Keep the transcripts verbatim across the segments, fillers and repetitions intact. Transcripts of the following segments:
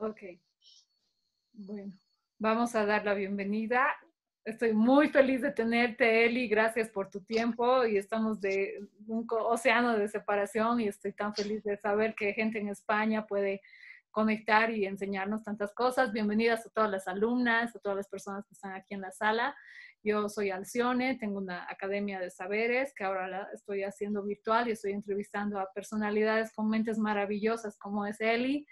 Ok. Bueno, vamos a dar la bienvenida. Estoy muy feliz de tenerte, Eli. Gracias por tu tiempo. Y estamos de un océano de separación y estoy tan feliz de saber que gente en España puede conectar y enseñarnos tantas cosas. Bienvenidas a todas las alumnas, a todas las personas que están aquí en la sala. Yo soy Alcyone, tengo una academia de saberes que ahora la estoy haciendo virtual y estoy entrevistando a personalidades con mentes maravillosas como es Eli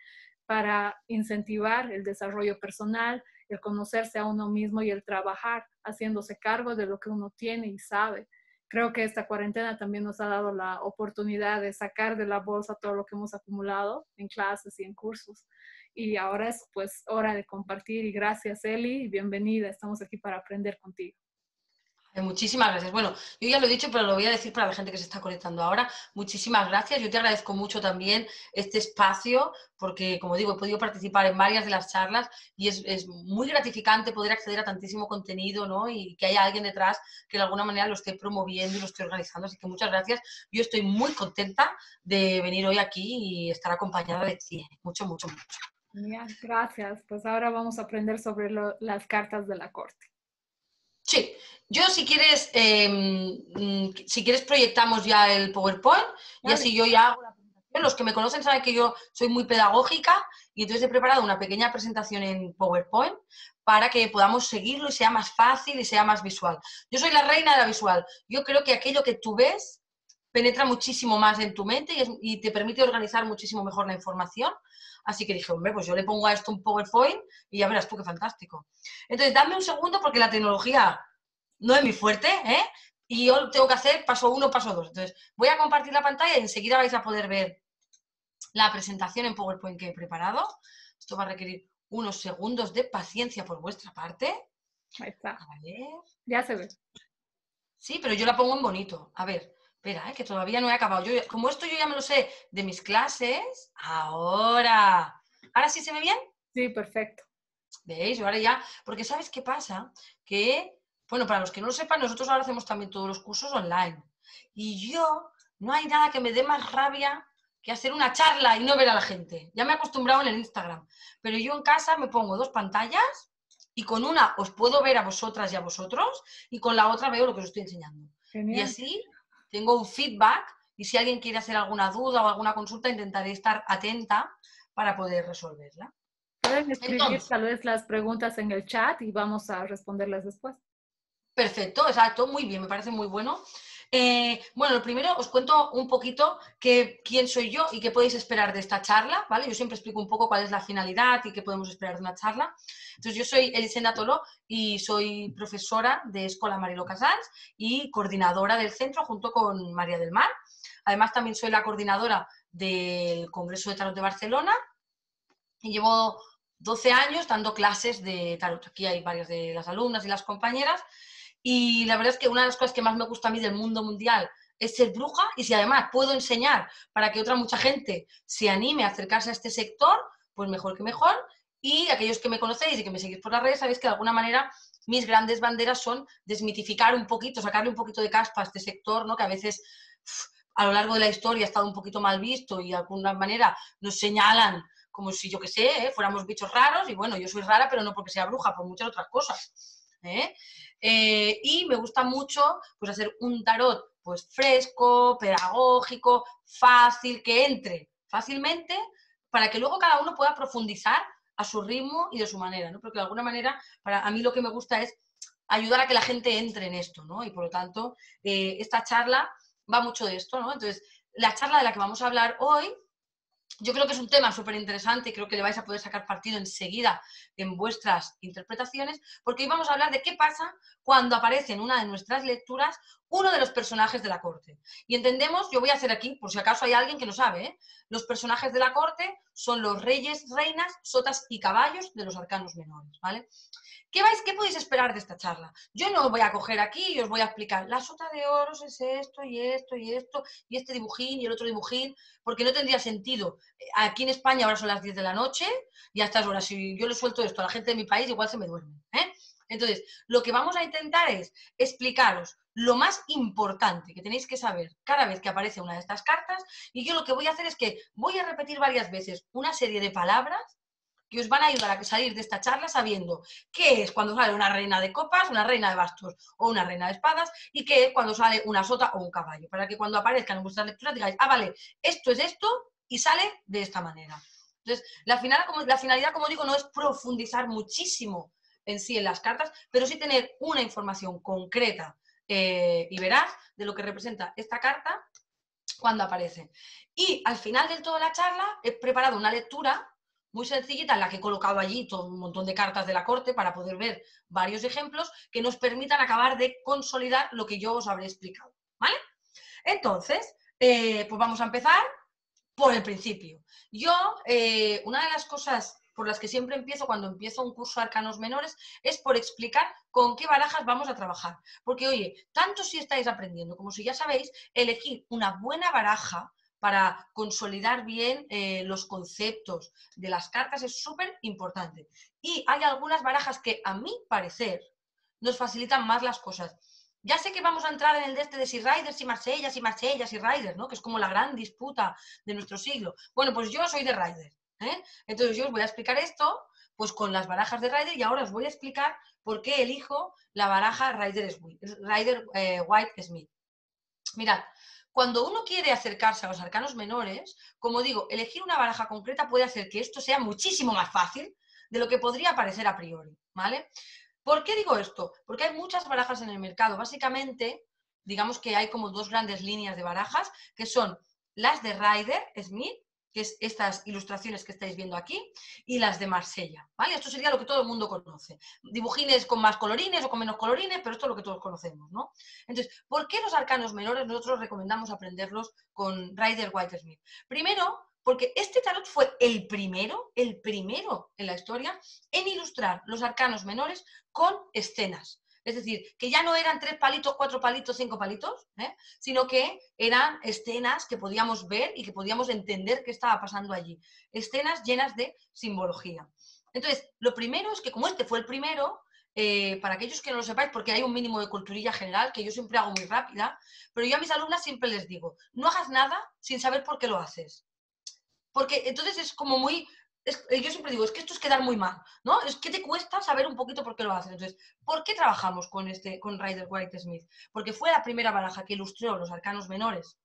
para incentivar el desarrollo personal, el conocerse a uno mismo y el trabajar haciéndose cargo de lo que uno tiene y sabe. Creo que esta cuarentena también nos ha dado la oportunidad de sacar de la bolsa todo lo que hemos acumulado en clases y en cursos. Y ahora es pues hora de compartir. Y gracias, Eli, y bienvenida. Estamos aquí para aprender contigo. Muchísimas gracias. Bueno, yo ya lo he dicho, pero lo voy a decir para la gente que se está conectando ahora. Muchísimas gracias. Yo te agradezco mucho también este espacio porque, como digo, he podido participar en varias de las charlas y es, es muy gratificante poder acceder a tantísimo contenido, ¿no? Y que haya alguien detrás que de alguna manera lo esté promoviendo y lo esté organizando. Así que muchas gracias. Yo estoy muy contenta de venir hoy aquí y estar acompañada de ti. Mucho, mucho, mucho. Genial. Gracias. Pues ahora vamos a aprender sobre lo, las cartas de la corte. Sí, yo si quieres, eh, si quieres proyectamos ya el PowerPoint y así yo ya hago la presentación. Los que me conocen saben que yo soy muy pedagógica y entonces he preparado una pequeña presentación en PowerPoint para que podamos seguirlo y sea más fácil y sea más visual. Yo soy la reina de la visual. Yo creo que aquello que tú ves penetra muchísimo más en tu mente y, es, y te permite organizar muchísimo mejor la información. Así que dije, hombre, pues yo le pongo a esto un PowerPoint y ya verás tú qué fantástico. Entonces, dame un segundo porque la tecnología no es mi fuerte, ¿eh? Y yo tengo que hacer paso uno, paso dos. Entonces, voy a compartir la pantalla y enseguida vais a poder ver la presentación en PowerPoint que he preparado. Esto va a requerir unos segundos de paciencia por vuestra parte. Ahí está. A ver. Ya se ve. Sí, pero yo la pongo en bonito. A ver. Espera, eh, que todavía no he acabado. Yo, como esto yo ya me lo sé de mis clases, ahora... ¿Ahora sí se ve bien? Sí, perfecto. ¿Veis? Yo ahora ya... Porque ¿sabes qué pasa? Que, bueno, para los que no lo sepan, nosotros ahora hacemos también todos los cursos online. Y yo, no hay nada que me dé más rabia que hacer una charla y no ver a la gente. Ya me he acostumbrado en el Instagram. Pero yo en casa me pongo dos pantallas y con una os puedo ver a vosotras y a vosotros y con la otra veo lo que os estoy enseñando. Genial. Y así... Tengo un feedback y si alguien quiere hacer alguna duda o alguna consulta, intentaré estar atenta para poder resolverla. Pueden escribir Entonces, tal vez las preguntas en el chat y vamos a responderlas después. Perfecto, exacto, muy bien, me parece muy bueno. Eh, bueno, lo primero os cuento un poquito que, quién soy yo y qué podéis esperar de esta charla, ¿vale? Yo siempre explico un poco cuál es la finalidad y qué podemos esperar de una charla. Entonces, yo soy Elisenda Toló y soy profesora de Escola Mariló Casals y coordinadora del centro junto con María del Mar. Además, también soy la coordinadora del Congreso de Tarot de Barcelona y llevo doce años dando clases de tarot. Aquí hay varias de las alumnas y las compañeras. Y la verdad es que una de las cosas que más me gusta a mí del mundo mundial es ser bruja y si además puedo enseñar para que otra mucha gente se anime a acercarse a este sector, pues mejor que mejor. Y aquellos que me conocéis y que me seguís por las redes sabéis que de alguna manera mis grandes banderas son desmitificar un poquito, sacarle un poquito de caspa a este sector, ¿no? Que a veces a lo largo de la historia ha estado un poquito mal visto y de alguna manera nos señalan como si, yo qué sé, ¿eh? Fuéramos bichos raros y bueno, yo soy rara pero no porque sea bruja, por muchas otras cosas. ¿Eh? Eh, y me gusta mucho pues, hacer un tarot pues, fresco, pedagógico, fácil, que entre fácilmente para que luego cada uno pueda profundizar a su ritmo y de su manera, ¿no? Porque de alguna manera para, a mí lo que me gusta es ayudar a que la gente entre en esto, ¿no? Y por lo tanto eh, esta charla va mucho de esto, ¿no? Entonces la charla de la que vamos a hablar hoy yo creo que es un tema súper interesante y creo que le vais a poder sacar partido enseguida en vuestras interpretaciones, porque hoy vamos a hablar de qué pasa cuando aparece en una de nuestras lecturas uno de los personajes de la corte. Y entendemos, yo voy a hacer aquí, por si acaso hay alguien que no sabe, ¿eh? Los personajes de la corte son los reyes, reinas, sotas y caballos de los arcanos menores, ¿vale? ¿Qué, vais, ¿Qué podéis esperar de esta charla? Yo no os voy a coger aquí y os voy a explicar la sota de oros es esto y esto y esto y este dibujín y el otro dibujín, porque no tendría sentido. Aquí en España ahora son las diez de la noche y a estas horas, si yo le suelto esto a la gente de mi país, igual se me duerme, ¿eh? Entonces, lo que vamos a intentar es explicaros lo más importante que tenéis que saber cada vez que aparece una de estas cartas y yo lo que voy a hacer es que voy a repetir varias veces una serie de palabras que os van a ayudar a salir de esta charla sabiendo qué es cuando sale una reina de copas, una reina de bastos o una reina de espadas, y qué es cuando sale una sota o un caballo, para que cuando aparezcan en vuestras lecturas digáis, ah, vale, esto es esto y sale de esta manera. Entonces, la, final, como, la finalidad, como digo, no es profundizar muchísimo en sí en las cartas, pero sí tener una información concreta eh, y veraz de lo que representa esta carta cuando aparece. Y al final del todo de la charla he preparado una lectura muy sencillita en la que he colocado allí todo un montón de cartas de la corte para poder ver varios ejemplos que nos permitan acabar de consolidar lo que yo os habré explicado, ¿vale? Entonces, eh, pues vamos a empezar por el principio. Yo, eh, una de las cosas por las que siempre empiezo cuando empiezo un curso de arcanos menores, es por explicar con qué barajas vamos a trabajar. Porque, oye, tanto si estáis aprendiendo como si ya sabéis, elegir una buena baraja para consolidar bien eh, los conceptos de las cartas es súper importante. Y hay algunas barajas que, a mi parecer, nos facilitan más las cosas. Ya sé que vamos a entrar en el de este de si Rider, si Marsella, si Marsella, si Rider, ¿no? Que es como la gran disputa de nuestro siglo. Bueno, pues yo soy de Rider. ¿Eh? Entonces yo os voy a explicar esto pues con las barajas de Rider, y ahora os voy a explicar por qué elijo la baraja Rider-Waite-Smith. Mirad, cuando uno quiere acercarse a los arcanos menores, como digo, elegir una baraja concreta puede hacer que esto sea muchísimo más fácil de lo que podría parecer a priori, ¿vale? ¿Por qué digo esto? Porque hay muchas barajas en el mercado. Básicamente, digamos que hay como dos grandes líneas de barajas, que son las de Rider-Smith, que es estas ilustraciones que estáis viendo aquí, y las de Marsella, ¿vale? Esto sería lo que todo el mundo conoce. Dibujines con más colorines o con menos colorines, pero esto es lo que todos conocemos, ¿no? Entonces, ¿por qué los arcanos menores nosotros recomendamos aprenderlos con Rider-Waite-Smith? Primero, porque este tarot fue el primero, el primero en la historia, en ilustrar los arcanos menores con escenas. Es decir, que ya no eran tres palitos, cuatro palitos, cinco palitos, ¿eh? Sino que eran escenas que podíamos ver y que podíamos entender qué estaba pasando allí. Escenas llenas de simbología. Entonces, lo primero es que como este fue el primero, eh, para aquellos que no lo sepáis, porque hay un mínimo de culturilla general que yo siempre hago muy rápida, pero yo a mis alumnas siempre les digo, no hagas nada sin saber por qué lo haces. Porque entonces es como muy... Yo siempre digo, es que esto es quedar muy mal, ¿no? Es que te cuesta saber un poquito por qué lo haces. Entonces, ¿por qué trabajamos con, este, con Rider-Waite-Smith? Porque fue la primera baraja que ilustró los arcanos menores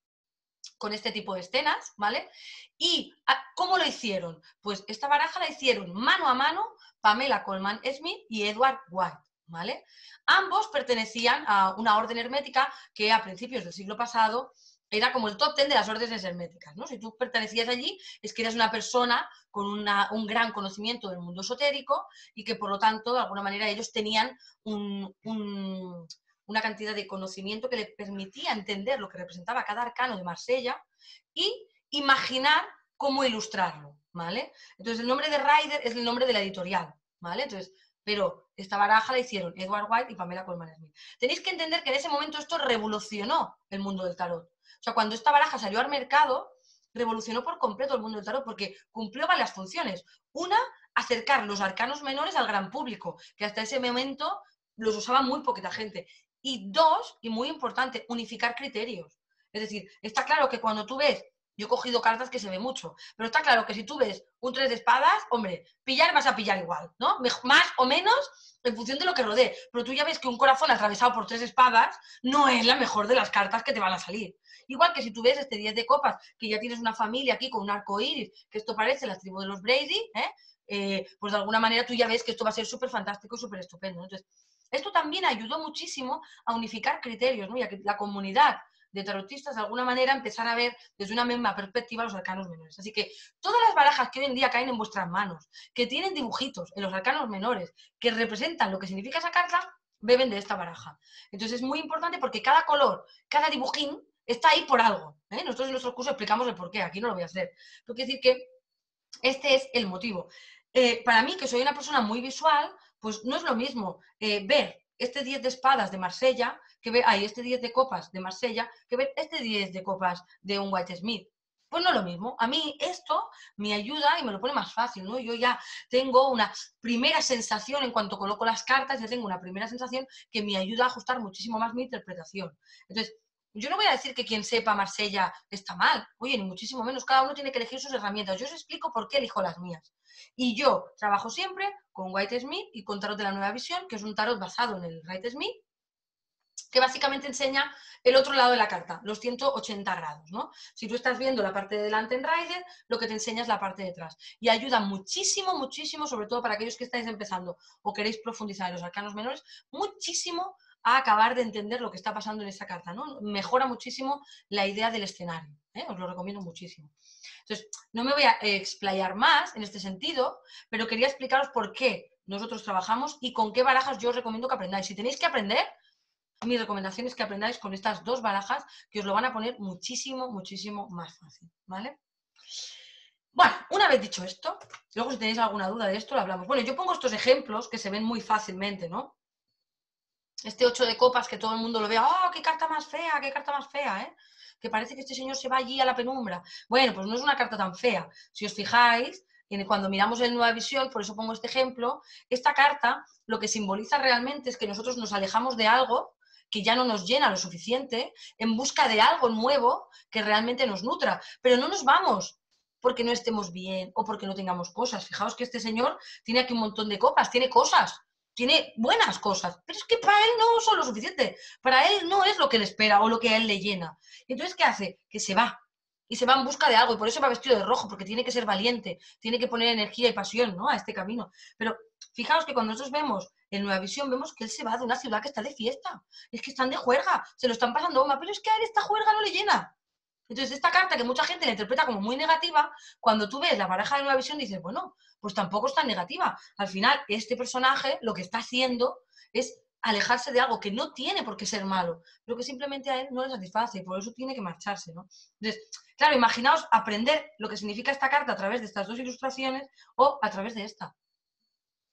con este tipo de escenas, ¿vale? ¿Y cómo lo hicieron? Pues esta baraja la hicieron mano a mano Pamela Colman Smith y Edward Waite, ¿vale? Ambos pertenecían a una orden hermética que a principios del siglo pasado era como el top ten de las órdenes herméticas, ¿no? Si tú pertenecías allí, es que eras una persona con una, un gran conocimiento del mundo esotérico y que, por lo tanto, de alguna manera ellos tenían un, un, una cantidad de conocimiento que les permitía entender lo que representaba cada arcano de Marsella y imaginar cómo ilustrarlo, ¿vale? Entonces, el nombre de Rider es el nombre de la editorial, ¿vale? Entonces, pero esta baraja la hicieron Edward Waite y Pamela Colman Smith. Tenéis que entender que en ese momento esto revolucionó el mundo del tarot. O sea, cuando esta baraja salió al mercado, revolucionó por completo el mundo del tarot porque cumplió varias funciones. Una, acercar los arcanos menores al gran público, que hasta ese momento los usaba muy poquita gente. Y dos, y muy importante, unificar criterios. Es decir, está claro que cuando tú ves, yo he cogido cartas que se ve mucho, pero está claro que si tú ves un tres de espadas, hombre, pillar vas a pillar igual, ¿no? Más o menos... en función de lo que rodee, pero tú ya ves que un corazón atravesado por tres espadas no es la mejor de las cartas que te van a salir. Igual que si tú ves este diez de copas, que ya tienes una familia aquí con un arco iris, que esto parece la tribu de los Brady, ¿eh? Eh, pues de alguna manera tú ya ves que esto va a ser súper fantástico, súper estupendo, ¿no? Entonces, esto también ayudó muchísimo a unificar criterios, ¿no? Y a que la comunidad de tarotistas de alguna manera empezar a ver desde una misma perspectiva los arcanos menores. Así que todas las barajas que hoy en día caen en vuestras manos, que tienen dibujitos en los arcanos menores, que representan lo que significa esa carta, beben de esta baraja. Entonces es muy importante porque cada color, cada dibujín está ahí por algo, ¿eh? Nosotros en nuestros cursos explicamos el porqué, aquí no lo voy a hacer. Pero quiero decir que este es el motivo. Eh, para mí, que soy una persona muy visual, pues no es lo mismo eh, ver este diez de espadas de Marsella, que ve, ay, este diez de copas de Marsella, que ve este diez de copas de un Waite-Smith. Pues no lo mismo. A mí esto me ayuda y me lo pone más fácil, ¿no? Yo ya tengo una primera sensación, en cuanto coloco las cartas, ya tengo una primera sensación que me ayuda a ajustar muchísimo más mi interpretación. Entonces, Yo no voy a decir que quien sepa Marsella está mal. Oye, ni muchísimo menos. Cada uno tiene que elegir sus herramientas. Yo os explico por qué elijo las mías. Y yo trabajo siempre con Waite-Smith y con Tarot de la Nueva Visión, que es un tarot basado en el Waite-Smith, que básicamente enseña el otro lado de la carta, los ciento ochenta grados, ¿no? Si tú estás viendo la parte de delante en Rider, lo que te enseña es la parte de atrás. Y ayuda muchísimo, muchísimo, sobre todo para aquellos que estáis empezando o queréis profundizar en los arcanos menores, muchísimo a acabar de entender lo que está pasando en esta carta, ¿no? Mejora muchísimo la idea del escenario, ¿eh? Os lo recomiendo muchísimo. Entonces, no me voy a explayar más en este sentido, pero quería explicaros por qué nosotros trabajamos y con qué barajas yo os recomiendo que aprendáis. Si tenéis que aprender, mi recomendación es que aprendáis con estas dos barajas, que os lo van a poner muchísimo, muchísimo más fácil, ¿vale? Bueno, una vez dicho esto, luego si tenéis alguna duda de esto, lo hablamos. Bueno, yo pongo estos ejemplos que se ven muy fácilmente, ¿no? Este ocho de copas que todo el mundo lo ve, ¡oh, qué carta más fea, qué carta más fea! ¿eh? Que parece que este señor se va allí a la penumbra. Bueno, pues no es una carta tan fea. Si os fijáis, cuando miramos el Nueva Visión, por eso pongo este ejemplo, esta carta lo que simboliza realmente es que nosotros nos alejamos de algo que ya no nos llena lo suficiente, en busca de algo nuevo que realmente nos nutra. Pero no nos vamos porque no estemos bien o porque no tengamos cosas. Fijaos que este señor tiene aquí un montón de copas, tiene cosas, tiene buenas cosas, pero es que para él no son lo suficiente, para él no es lo que le espera o lo que a él le llena. Entonces, ¿qué hace? Que se va, y se va en busca de algo, y por eso va vestido de rojo, porque tiene que ser valiente, tiene que poner energía y pasión, ¿no?, a este camino. Pero fijaos que cuando nosotros vemos en Nueva Visión, vemos que él se va de una ciudad que está de fiesta, es que están de juerga, se lo están pasando bomba, pero es que a él esta juerga no le llena. Entonces, esta carta que mucha gente la interpreta como muy negativa, cuando tú ves la baraja de Nueva Visión dices, bueno, pues tampoco es tan negativa. Al final, este personaje lo que está haciendo es alejarse de algo que no tiene por qué ser malo, pero que simplemente a él no le satisface y por eso tiene que marcharse, ¿no? Entonces, claro, imaginaos aprender lo que significa esta carta a través de estas dos ilustraciones o a través de esta.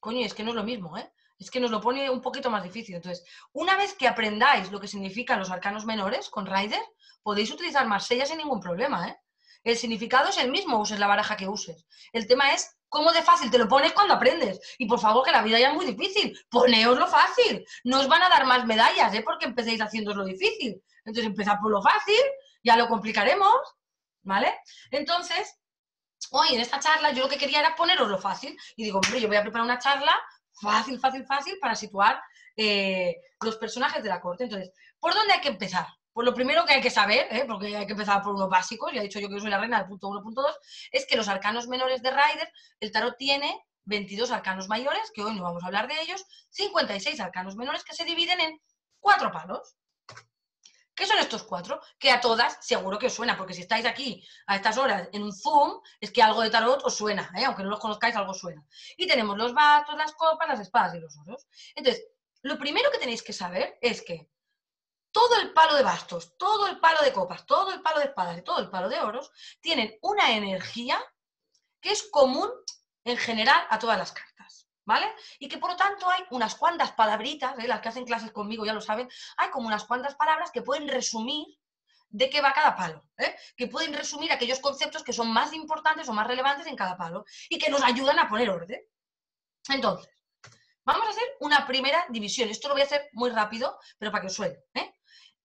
Coño, es que no es lo mismo, ¿eh? Es que nos lo pone un poquito más difícil. Entonces, una vez que aprendáis lo que significan los arcanos menores con Rider, podéis utilizar Marsella sin ningún problema, ¿eh? El significado es el mismo, uses la baraja que uses. El tema es cómo de fácil te lo pones cuando aprendes. Y por favor, que la vida ya es muy difícil. Poneoslo fácil. No os van a dar más medallas, ¿eh? Porque empecéis haciéndoos lo difícil. Entonces, empezad por lo fácil, ya lo complicaremos, ¿vale? Entonces, hoy en esta charla yo lo que quería era poneros lo fácil. Y digo, hombre, yo voy a preparar una charla fácil, fácil, fácil, para situar eh, los personajes de la corte. Entonces, ¿por dónde hay que empezar? Pues lo primero que hay que saber, ¿eh? Porque hay que empezar por unos básicos, ya he dicho yo que yo soy la reina del punto uno, punto dos, es que los arcanos menores de Rider, el tarot tiene veintidós arcanos mayores, que hoy no vamos a hablar de ellos, cincuenta y seis arcanos menores que se dividen en cuatro palos. ¿Qué son estos cuatro? Que a todas seguro que os suena, porque si estáis aquí a estas horas en un Zoom, es que algo de tarot os suena, ¿eh? Aunque no los conozcáis, algo suena. Y tenemos los bastos, las copas, las espadas y los oros. Entonces, lo primero que tenéis que saber es que todo el palo de bastos, todo el palo de copas, todo el palo de espadas y todo el palo de oros tienen una energía que es común en general a todas las cartas, ¿vale? Y que por lo tanto hay unas cuantas palabritas, ¿eh? Las que hacen clases conmigo ya lo saben, hay como unas cuantas palabras que pueden resumir de qué va cada palo, ¿eh? Que pueden resumir aquellos conceptos que son más importantes o más relevantes en cada palo y que nos ayudan a poner orden. Entonces, vamos a hacer una primera división. Esto lo voy a hacer muy rápido, pero para que os suene, ¿eh?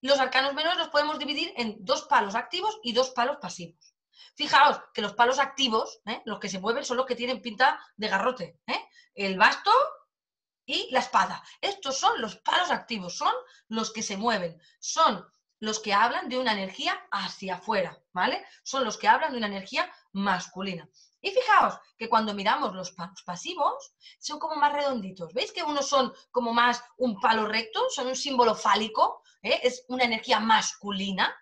Los arcanos menores los podemos dividir en dos palos activos y dos palos pasivos. Fijaos que los palos activos, ¿eh? Los que se mueven, son los que tienen pinta de garrote, ¿eh? El basto y la espada. Estos son los palos activos, son los que se mueven, son los que hablan de una energía hacia afuera, ¿vale? Son los que hablan de una energía masculina. Y fijaos que cuando miramos los palos pasivos, son como más redonditos. ¿Veis que unos son como más un palo recto? Son un símbolo fálico, ¿eh? Es una energía masculina,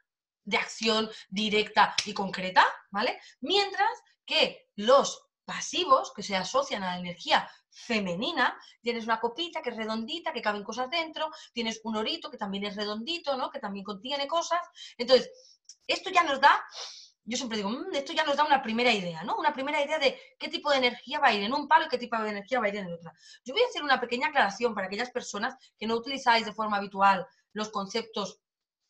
de acción directa y concreta, ¿vale? Mientras que los pasivos, que se asocian a la energía femenina, tienes una copita que es redondita, que caben cosas dentro, tienes un orito que también es redondito, ¿no? Que también contiene cosas. Entonces, esto ya nos da, yo siempre digo, mmm, esto ya nos da una primera idea, ¿no? Una primera idea de qué tipo de energía va a ir en un palo y qué tipo de energía va a ir en el otro. Yo voy a hacer una pequeña aclaración para aquellas personas que no utilizáis de forma habitual los conceptos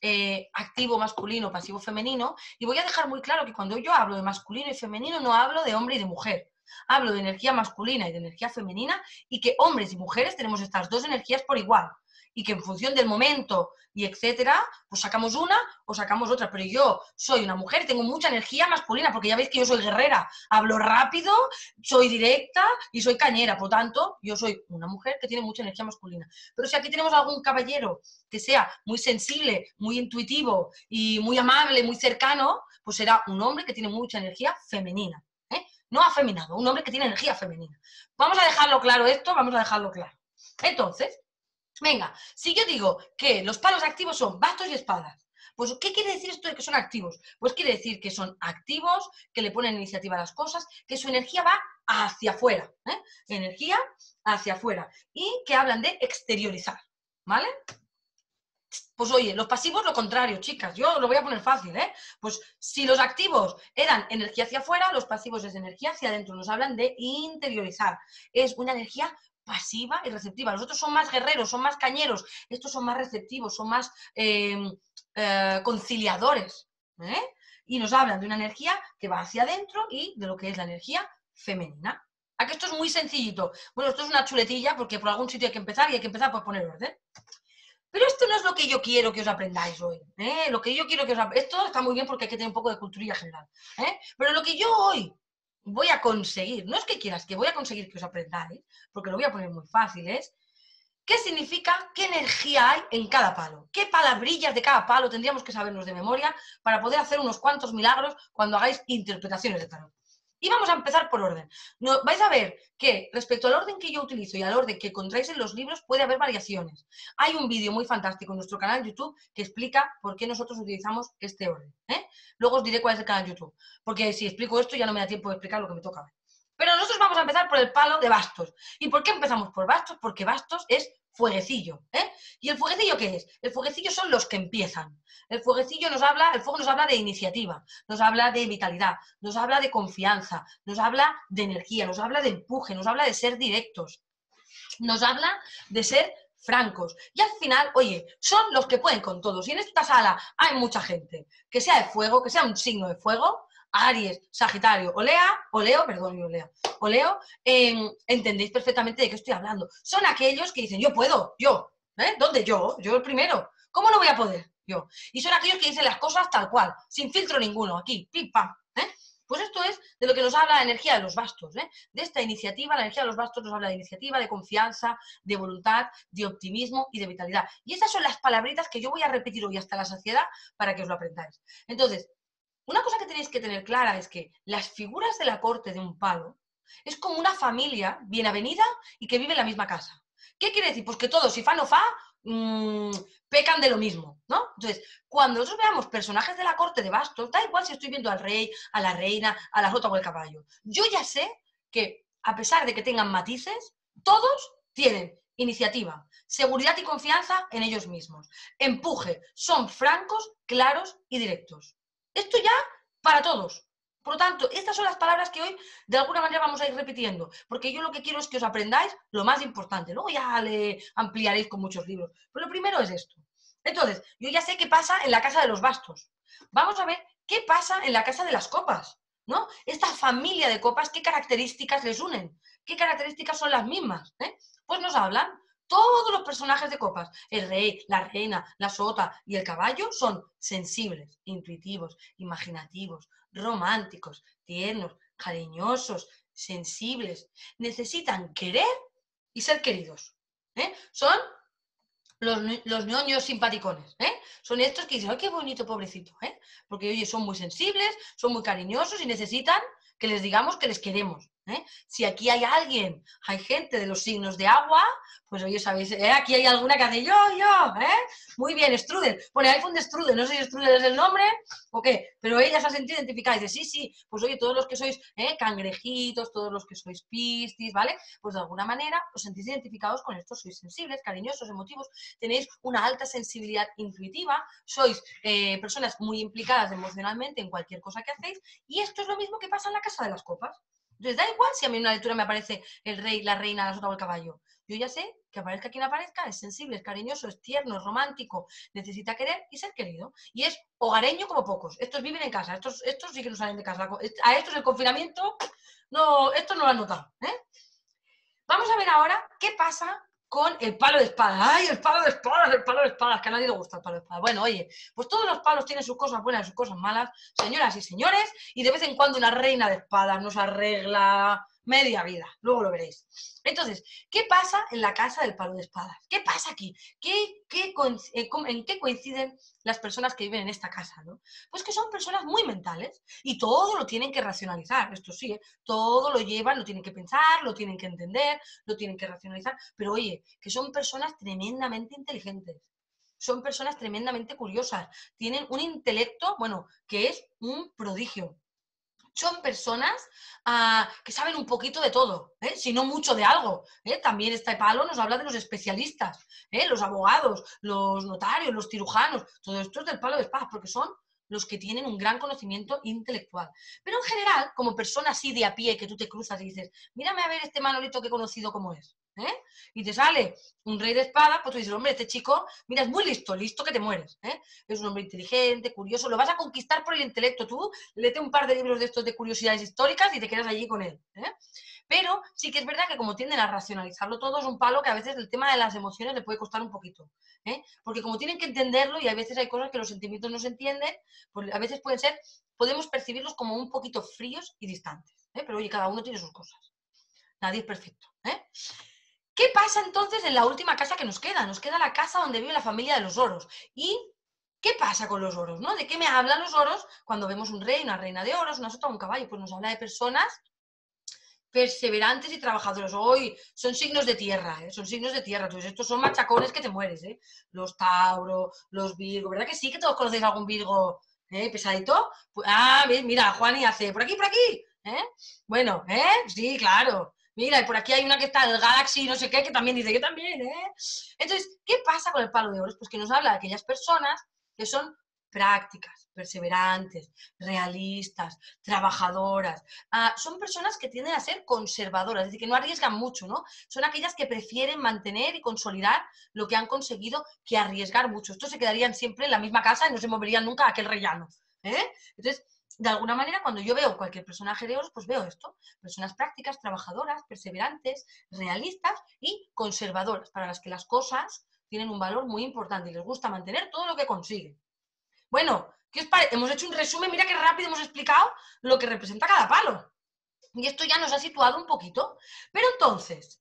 Eh, activo masculino, pasivo femenino, y voy a dejar muy claro que cuando yo hablo de masculino y femenino no hablo de hombre y de mujer, hablo de energía masculina y de energía femenina, y que hombres y mujeres tenemos estas dos energías por igual, y que en función del momento y etcétera, pues sacamos una o sacamos otra. Pero yo soy una mujer, tengo mucha energía masculina, porque ya veis que yo soy guerrera, hablo rápido, soy directa y soy cañera. Por lo tanto, yo soy una mujer que tiene mucha energía masculina. Pero si aquí tenemos algún caballero que sea muy sensible, muy intuitivo y muy amable, muy cercano, pues será un hombre que tiene mucha energía femenina. ¿eh? No afeminado, un hombre que tiene energía femenina. Vamos a dejarlo claro esto, vamos a dejarlo claro. Entonces, venga, si yo digo que los palos activos son bastos y espadas, pues ¿qué quiere decir esto de que son activos? Pues quiere decir que son activos, que le ponen iniciativa a las cosas, que su energía va hacia afuera, ¿eh? energía hacia afuera, y que hablan de exteriorizar, ¿vale? Pues oye, los pasivos lo contrario, chicas, yo lo voy a poner fácil, ¿eh? Pues si los activos eran energía hacia afuera, los pasivos es energía hacia adentro, nos hablan de interiorizar, es una energía pasiva y receptiva. Los otros son más guerreros, son más cañeros, estos son más receptivos, son más eh, eh, conciliadores, ¿eh? Y nos hablan de una energía que va hacia adentro y de lo que es la energía femenina. ¿A que esto es muy sencillito? Bueno, esto es una chuletilla porque por algún sitio hay que empezar y hay que empezar por poner orden. Pero esto no es lo que yo quiero que os aprendáis hoy, ¿eh? Lo que yo quiero que os aprendáis, esto está muy bien porque hay que tener un poco de cultura general, ¿eh? Pero lo que yo hoy voy a conseguir, no es que quieras, que voy a conseguir que os aprendáis, porque lo voy a poner muy fácil, es ¿qué significa? ¿Qué energía hay en cada palo? ¿Qué palabrillas de cada palo tendríamos que sabernos de memoria para poder hacer unos cuantos milagros cuando hagáis interpretaciones de tarot? Y vamos a empezar por orden. No, vais a ver que respecto al orden que yo utilizo y al orden que encontráis en los libros puede haber variaciones. Hay un vídeo muy fantástico en nuestro canal YouTube que explica por qué nosotros utilizamos este orden, ¿eh? Luego os diré cuál es el canal YouTube, porque si explico esto ya no me da tiempo de explicar lo que me toca. Pero nosotros vamos a empezar por el palo de bastos. ¿Y por qué empezamos por bastos? Porque bastos es fueguecillo, ¿eh? ¿Y el fueguecillo qué es? El fueguecillo son los que empiezan. El fueguecillo nos habla, el fuego nos habla de iniciativa, nos habla de vitalidad, nos habla de confianza, nos habla de energía, nos habla de empuje, nos habla de ser directos, nos habla de ser francos. Y al final, oye, son los que pueden con todos. Y en esta sala hay mucha gente que sea de fuego, que sea un signo de fuego, Aries, Sagitario, Olea, Oleo, perdón, mi Olea, Oleo, eh, entendéis perfectamente de qué estoy hablando. Son aquellos que dicen, yo puedo, yo, ¿eh? ¿Dónde yo? Yo el primero. ¿Cómo no voy a poder? Yo. Y son aquellos que dicen las cosas tal cual, sin filtro ninguno, aquí, pim, pam, ¿eh? Pues esto es de lo que nos habla la energía de los bastos, ¿eh? De esta iniciativa, la energía de los bastos nos habla de iniciativa, de confianza, de voluntad, de optimismo y de vitalidad. Y esas son las palabritas que yo voy a repetir hoy hasta la saciedad para que os lo aprendáis. Entonces, una cosa que tenéis que tener clara es que las figuras de la corte de un palo es como una familia bien avenida y que vive en la misma casa. ¿Qué quiere decir? Pues que todos, si fa no fa, mmm, pecan de lo mismo, ¿no? Entonces, cuando nosotros veamos personajes de la corte de bastos, da igual si estoy viendo al rey, a la reina, a la jota o al caballo. Yo ya sé que, a pesar de que tengan matices, todos tienen iniciativa, seguridad y confianza en ellos mismos. Empuje, son francos, claros y directos. Esto ya para todos. Por lo tanto, estas son las palabras que hoy de alguna manera vamos a ir repitiendo, porque yo lo que quiero es que os aprendáis lo más importante. Luego ya le ampliaréis con muchos libros. Pero lo primero es esto. Entonces, yo ya sé qué pasa en la casa de los bastos. Vamos a ver qué pasa en la casa de las copas, ¿no? Esta familia de copas, ¿qué características les unen? ¿Qué características son las mismas? ¿Eh? Pues nos hablan todos los personajes de copas, el rey, la reina, la sota y el caballo son sensibles, intuitivos, imaginativos, románticos, tiernos, cariñosos, sensibles. Necesitan querer y ser queridos, ¿eh? Son los, los ñoños simpaticones, ¿eh? Son estos que dicen, ¡ay, qué bonito, pobrecito! ¿eh? Porque, oye, son muy sensibles, son muy cariñosos y necesitan que les digamos que les queremos, ¿eh? Si aquí hay alguien, hay gente de los signos de agua, pues oye, sabéis, ¿eh? Aquí hay alguna que hace yo, yo, ¿eh? Muy bien, Strudel. Bueno, ahí fue un Strudel, no sé si Strudel es el nombre o qué, pero ella se ha sentido identificada y dice, sí, sí, pues oye, todos los que sois ¿eh? cangrejitos, todos los que sois piscis, ¿vale? Pues de alguna manera os sentís identificados con esto, sois sensibles, cariñosos, emotivos, tenéis una alta sensibilidad intuitiva, sois eh, personas muy implicadas emocionalmente en cualquier cosa que hacéis y esto es lo mismo que pasa en la casa de las copas. Entonces, da igual si a mí en una lectura me aparece el rey, la reina, la sota o el caballo. Yo ya sé que aparezca quien aparezca, es sensible, es cariñoso, es tierno, es romántico, necesita querer y ser querido. Y es hogareño como pocos. Estos viven en casa, estos, estos sí que no salen de casa. A estos el confinamiento, no, estos no lo han notado, ¿eh? Vamos a ver ahora qué pasa con el palo de espadas. ¡Ay, el palo de espadas, el palo de espadas! Que a nadie le gusta el palo de espadas. Bueno, oye, pues todos los palos tienen sus cosas buenas y sus cosas malas, señoras y señores, y de vez en cuando una reina de espadas nos arregla media vida, luego lo veréis. Entonces, ¿qué pasa en la casa del palo de espadas? ¿Qué pasa aquí? ¿Qué, qué, ¿En qué coinciden las personas que viven en esta casa, ¿no? Pues que son personas muy mentales y todo lo tienen que racionalizar, esto sí, ¿eh? Todo lo llevan, lo tienen que pensar, lo tienen que entender, lo tienen que racionalizar, pero oye, que son personas tremendamente inteligentes. Son personas tremendamente curiosas, tienen un intelecto, bueno, que es un prodigio. Son personas uh, que saben un poquito de todo, ¿eh? Si no mucho de algo, ¿eh? También este palo nos habla de los especialistas, ¿eh? Los abogados, los notarios, los cirujanos, todo esto es del palo de espadas, porque son los que tienen un gran conocimiento intelectual. Pero en general, como persona así de a pie que tú te cruzas y dices, mírame a ver este Manolito que he conocido cómo es, ¿eh? Y te sale un rey de espadas, pues tú dices, hombre, este chico, mira, es muy listo, listo que te mueres, ¿eh? Es un hombre inteligente, curioso, lo vas a conquistar por el intelecto. Tú léete un par de libros de estos de curiosidades históricas y te quedas allí con él, ¿eh? Pero sí que es verdad que como tienden a racionalizarlo todo, es un palo que a veces el tema de las emociones le puede costar un poquito, ¿eh? Porque como tienen que entenderlo, y a veces hay cosas que los sentimientos no se entienden, pues a veces pueden ser, podemos percibirlos como un poquito fríos y distantes, ¿eh? Pero oye, cada uno tiene sus cosas, nadie es perfecto, ¿eh? ¿Qué pasa entonces en la última casa que nos queda? Nos queda la casa donde vive la familia de los oros. ¿Y qué pasa con los oros, ¿no? ¿De qué me hablan los oros cuando vemos un rey, una reina de oros, una sota o un caballo? Pues nos habla de personas perseverantes y trabajadoras. Hoy son signos de tierra, ¿eh? Son signos de tierra. Entonces estos son machacones que te mueres, ¿eh? Los Tauro, los Virgo. ¿Verdad que sí que todos conocéis algún Virgo, ¿eh? Pesadito? Pues, ah, mira, Juani hace por aquí, por aquí, ¿eh? Bueno, ¿eh? Sí, claro. Mira, y por aquí hay una que está, el Galaxy, no sé qué, que también dice, yo también, ¿eh? Entonces, ¿qué pasa con el palo de oros? Pues que nos habla de aquellas personas que son prácticas, perseverantes, realistas, trabajadoras. Ah, son personas que tienden a ser conservadoras, es decir, que no arriesgan mucho, ¿no? Son aquellas que prefieren mantener y consolidar lo que han conseguido que arriesgar mucho. Estos se quedarían siempre en la misma casa y no se moverían nunca a aquel rellano, ¿eh? Entonces, de alguna manera, cuando yo veo cualquier personaje de oros, pues veo esto. Personas prácticas, trabajadoras, perseverantes, realistas y conservadoras, para las que las cosas tienen un valor muy importante y les gusta mantener todo lo que consiguen. Bueno, ¿qué os parece? Hemos hecho un resumen, mira qué rápido hemos explicado lo que representa cada palo. Y esto ya nos ha situado un poquito. Pero entonces,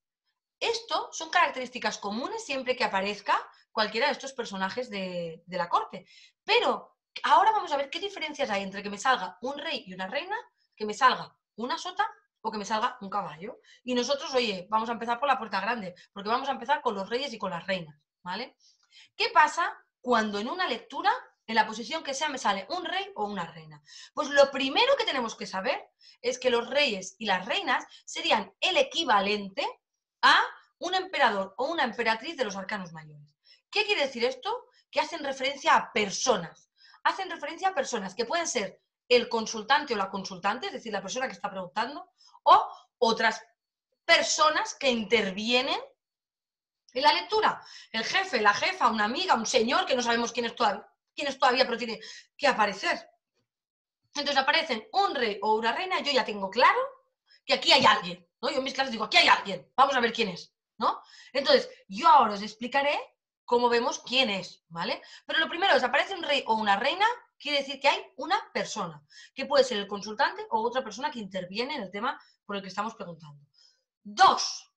esto son características comunes siempre que aparezca cualquiera de estos personajes de, de la corte. Pero ahora vamos a ver qué diferencias hay entre que me salga un rey y una reina, que me salga una sota o que me salga un caballo. Y nosotros, oye, vamos a empezar por la puerta grande, porque vamos a empezar con los reyes y con las reinas, ¿vale? ¿Qué pasa cuando en una lectura, en la posición que sea, me sale un rey o una reina? Pues lo primero que tenemos que saber es que los reyes y las reinas serían el equivalente a un emperador o una emperatriz de los arcanos mayores. ¿Qué quiere decir esto? Que hacen referencia a personas. Hacen referencia a personas que pueden ser el consultante o la consultante, es decir, la persona que está preguntando, o otras personas que intervienen en la lectura. El jefe, la jefa, una amiga, un señor, que no sabemos quién es todavía, quién es todavía, pero tiene que aparecer. Entonces aparecen un rey o una reina, yo ya tengo claro que aquí hay alguien, ¿no? Yo en mis clases digo, aquí hay alguien, vamos a ver quién es, ¿no? Entonces, yo ahora os explicaré cómo vemos quién es, ¿vale? Pero lo primero es, aparece un rey o una reina, quiere decir que hay una persona, que puede ser el consultante o otra persona que interviene en el tema por el que estamos preguntando. Dos,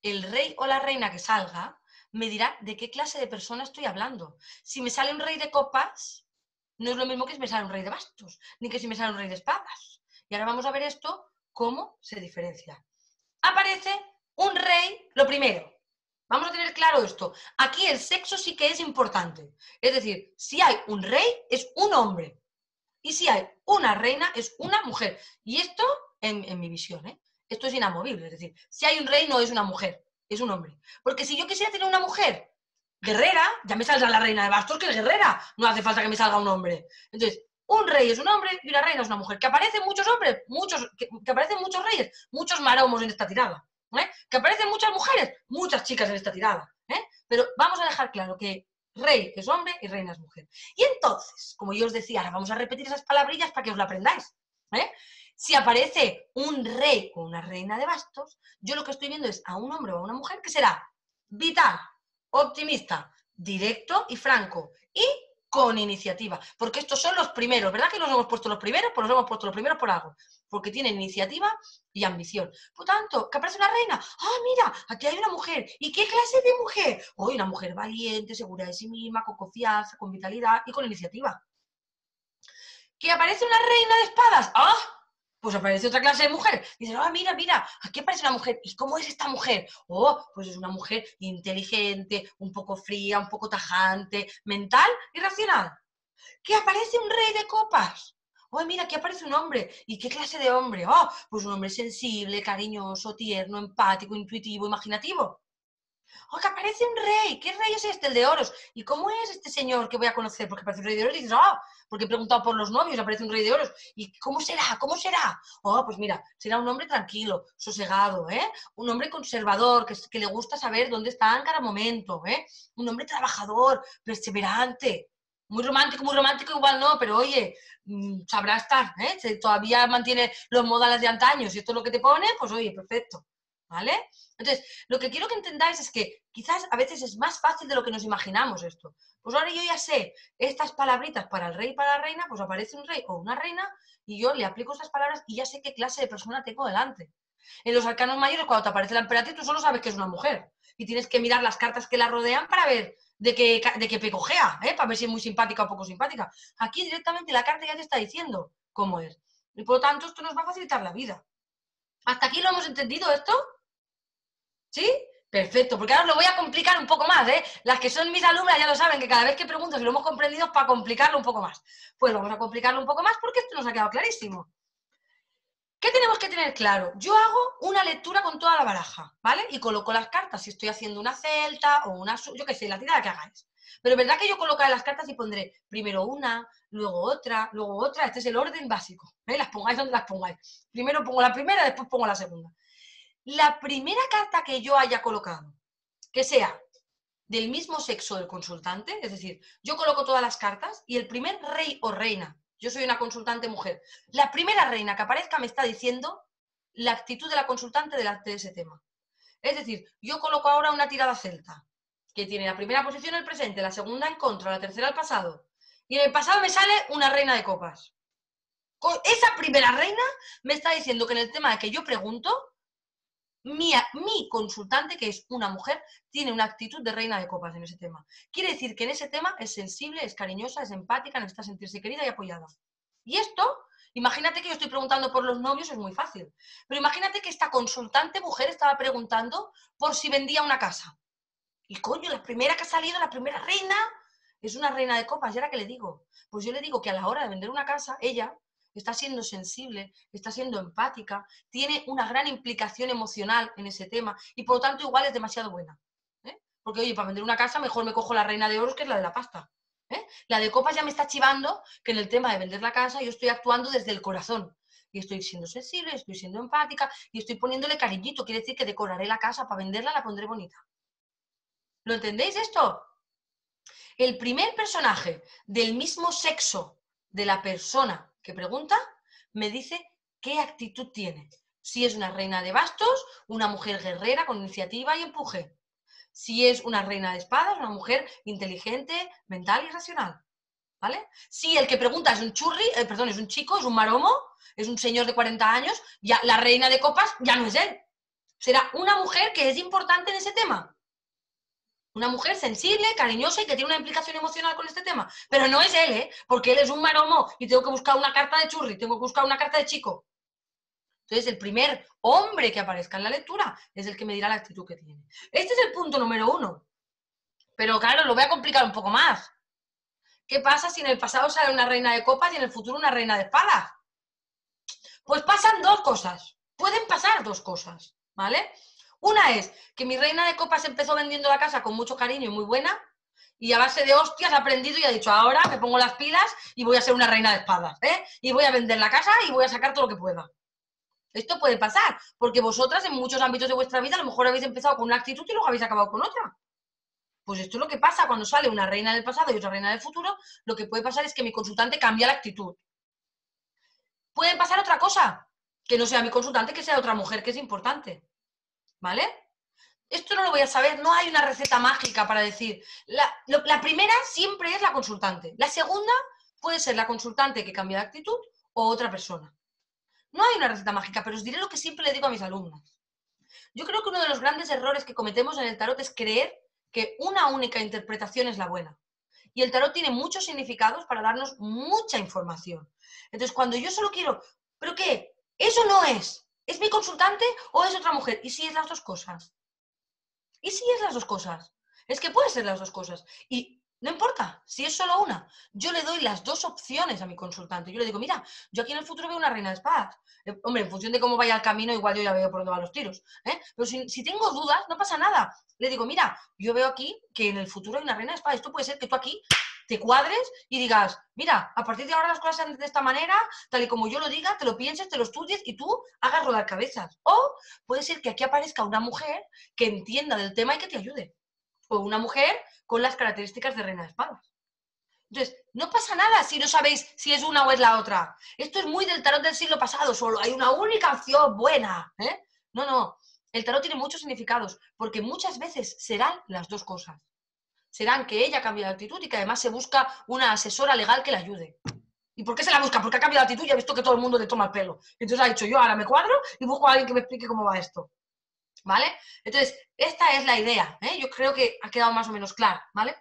el rey o la reina que salga me dirá de qué clase de persona estoy hablando. Si me sale un rey de copas, no es lo mismo que si me sale un rey de bastos, ni que si me sale un rey de espadas. Y ahora vamos a ver esto, cómo se diferencia. Aparece un rey, lo primero. Vamos a tener claro esto. Aquí el sexo sí que es importante. Es decir, si hay un rey, es un hombre. Y si hay una reina, es una mujer. Y esto, en, en mi visión, ¿eh? Esto es inamovible. Es decir, si hay un rey, no es una mujer, es un hombre. Porque si yo quisiera tener una mujer guerrera, ya me saldrá la reina de bastos, que es guerrera. No hace falta que me salga un hombre. Entonces, un rey es un hombre y una reina es una mujer. Que aparecen muchos hombres, muchos, que, que aparecen muchos reyes, muchos maromos en esta tirada. ¿Eh? Que aparecen muchas mujeres, muchas chicas en esta tirada, ¿eh? Pero vamos a dejar claro que rey es hombre y reina es mujer. Y entonces, como yo os decía, ahora vamos a repetir esas palabrillas para que os la aprendáis, ¿eh? Si aparece un rey o una reina de bastos, yo lo que estoy viendo es a un hombre o a una mujer que será vital, optimista, directo y franco, y con iniciativa, porque estos son los primeros, ¿verdad que nos hemos puesto los primeros? Pues nos hemos puesto los primeros por algo, porque tienen iniciativa y ambición. Por tanto, que aparece una reina, ¡ah, mira! Aquí hay una mujer, ¿y qué clase de mujer? Hoy una mujer valiente, segura de sí misma, con confianza, con vitalidad y con iniciativa. Que aparece una reina de espadas, ¡ah! Pues aparece otra clase de mujer. Dicen, ah, mira, mira, aquí aparece una mujer. ¿Y cómo es esta mujer? Oh, pues es una mujer inteligente, un poco fría, un poco tajante, mental y racional. ¿Qué aparece un rey de copas? Oh, mira, aquí aparece un hombre. ¿Y qué clase de hombre? Oh, pues un hombre sensible, cariñoso, tierno, empático, intuitivo, imaginativo. Oh, que aparece un rey. ¿Qué rey es este? El de oros. ¿Y cómo es este señor que voy a conocer? Porque aparece un rey de oros y dices, oh, porque he preguntado por los novios, aparece un rey de oros. ¿Y cómo será? ¿Cómo será? Oh, pues mira, será un hombre tranquilo, sosegado, ¿eh? Un hombre conservador, que, que le gusta saber dónde está en cada momento, ¿eh? Un hombre trabajador, perseverante. Muy romántico, muy romántico igual no, pero oye, sabrá estar, ¿eh? Si todavía mantiene los modales de antaño. Si esto es lo que te pone, pues oye, perfecto. ¿Vale? Entonces, lo que quiero que entendáis es que quizás a veces es más fácil de lo que nos imaginamos esto. Pues ahora yo ya sé estas palabritas para el rey y para la reina, pues aparece un rey o una reina y yo le aplico estas palabras y ya sé qué clase de persona tengo delante. En los arcanos mayores, cuando te aparece la emperatriz, tú solo sabes que es una mujer y tienes que mirar las cartas que la rodean para ver de qué, de qué pecojea, ¿eh? Para ver si es muy simpática o poco simpática. Aquí directamente la carta ya te está diciendo cómo es. Y por lo tanto, esto nos va a facilitar la vida. ¿Hasta aquí lo hemos entendido esto? ¿Sí? Perfecto, porque ahora os lo voy a complicar un poco más, ¿eh? Las que son mis alumnas ya lo saben, que cada vez que pregunto si lo hemos comprendido es para complicarlo un poco más. Pues vamos a complicarlo un poco más porque esto nos ha quedado clarísimo. ¿Qué tenemos que tener claro? Yo hago una lectura con toda la baraja, ¿vale? Y coloco las cartas, si estoy haciendo una celta o una... yo qué sé, la tirada que hagáis. Pero es verdad que yo colocaré las cartas y pondré primero una, luego otra, luego otra. Este es el orden básico, ¿eh? Las pongáis donde las pongáis. Primero pongo la primera, después pongo la segunda. La primera carta que yo haya colocado, que sea del mismo sexo del consultante, es decir, yo coloco todas las cartas y el primer rey o reina, yo soy una consultante mujer, la primera reina que aparezca me está diciendo la actitud de la consultante delante de ese tema. Es decir, yo coloco ahora una tirada celta, que tiene la primera posición el presente, la segunda en contra, la tercera el pasado, y en el pasado me sale una reina de copas. Con esa primera reina me está diciendo que en el tema de que yo pregunto, Mi, mi consultante, que es una mujer, tiene una actitud de reina de copas en ese tema. Quiere decir que en ese tema es sensible, es cariñosa, es empática, necesita sentirse querida y apoyada. Y esto, imagínate que yo estoy preguntando por los novios, es muy fácil. Pero imagínate que esta consultante mujer estaba preguntando por si vendía una casa. Y coño, la primera que ha salido, la primera reina, es una reina de copas. ¿Y ahora qué le digo? Pues yo le digo que a la hora de vender una casa, ella... está siendo sensible, está siendo empática, tiene una gran implicación emocional en ese tema y por lo tanto igual es demasiado buena, ¿eh? Porque oye, para vender una casa mejor me cojo la reina de oros, que es la de la pasta, ¿eh? La de copas ya me está chivando que en el tema de vender la casa yo estoy actuando desde el corazón y estoy siendo sensible, estoy siendo empática y estoy poniéndole cariñito, quiere decir que decoraré la casa para venderla, la pondré bonita. ¿Lo entendéis esto? El primer personaje del mismo sexo de la persona que pregunta, me dice qué actitud tiene. Si es una reina de bastos, una mujer guerrera con iniciativa y empuje. Si es una reina de espadas, una mujer inteligente, mental y racional. ¿Vale? Si el que pregunta es un churri, eh, perdón, es un chico, es un maromo, es un señor de cuarenta años, ya la reina de copas ya no es él. Será una mujer que es importante en ese tema. Una mujer sensible, cariñosa y que tiene una implicación emocional con este tema. Pero no es él, ¿eh? Porque él es un maromo y tengo que buscar una carta de churri, tengo que buscar una carta de chico. Entonces, el primer hombre que aparezca en la lectura es el que me dirá la actitud que tiene. Este es el punto número uno. Pero claro, lo voy a complicar un poco más. ¿Qué pasa si en el pasado sale una reina de copas y en el futuro una reina de espadas? Pues pasan dos cosas. Pueden pasar dos cosas, ¿vale? Una es que mi reina de copas empezó vendiendo la casa con mucho cariño y muy buena, y a base de hostias ha aprendido y ha dicho, ahora me pongo las pilas y voy a ser una reina de espadas, ¿eh? Y voy a vender la casa y voy a sacar todo lo que pueda. Esto puede pasar, porque vosotras en muchos ámbitos de vuestra vida a lo mejor habéis empezado con una actitud y luego habéis acabado con otra. Pues esto es lo que pasa cuando sale una reina del pasado y otra reina del futuro, lo que puede pasar es que mi consultante cambia la actitud. Puede pasar otra cosa, que no sea mi consultante, que sea otra mujer, que es importante. ¿Vale? Esto no lo voy a saber, no hay una receta mágica para decir. La, lo, la primera siempre es la consultante. La segunda puede ser la consultante que cambia de actitud o otra persona. No hay una receta mágica, pero os diré lo que siempre le digo a mis alumnas. Yo creo que uno de los grandes errores que cometemos en el tarot es creer que una única interpretación es la buena. Y el tarot tiene muchos significados para darnos mucha información. Entonces, cuando yo solo quiero, ¿pero qué? ¿Eso no es? ¿Es mi consultante o es otra mujer? Y sí es las dos cosas. Y sí es las dos cosas. Es que puede ser las dos cosas. Y no importa, si es solo una. Yo le doy las dos opciones a mi consultante. Yo le digo, mira, yo aquí en el futuro veo una reina de espadas. Eh, hombre, en función de cómo vaya el camino, igual yo ya veo por dónde van los tiros. ¿eh? Pero si, si tengo dudas, no pasa nada. Le digo, mira, yo veo aquí que en el futuro hay una reina de espadas. Esto puede ser que tú aquí te cuadres y digas, mira, a partir de ahora las cosas se hacen de esta manera, tal y como yo lo diga, te lo pienses, te lo estudies y tú hagas rodar cabezas. O puede ser que aquí aparezca una mujer que entienda del tema y que te ayude. O una mujer con las características de reina de espadas. Entonces, no pasa nada si no sabéis si es una o es la otra. Esto es muy del tarot del siglo pasado, solo hay una única opción buena. ¿eh? No, no, el tarot tiene muchos significados, porque muchas veces serán las dos cosas. Serán que ella cambie de actitud y que además se busca una asesora legal que la ayude. ¿Y por qué se la busca? Porque ha cambiado de actitud y ha visto que todo el mundo le toma el pelo. Entonces ha dicho, yo ahora me cuadro y busco a alguien que me explique cómo va esto. ¿Vale? Entonces, esta es la idea, ¿eh? Yo creo que ha quedado más o menos clara, ¿vale?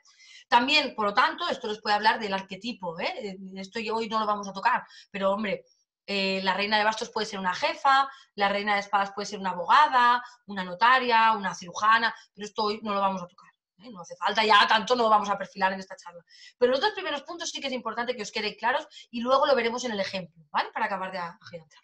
También, por lo tanto, esto les puede hablar del arquetipo, ¿eh? Esto hoy no lo vamos a tocar, pero hombre, eh, la reina de bastos puede ser una jefa, la reina de espadas puede ser una abogada, una notaria, una cirujana, pero esto hoy no lo vamos a tocar. ¿Eh? No hace falta, ya tanto no vamos a perfilar en esta charla. Pero los dos primeros puntos sí que es importante que os queden claros y luego lo veremos en el ejemplo, ¿vale? Para acabar de agigantar.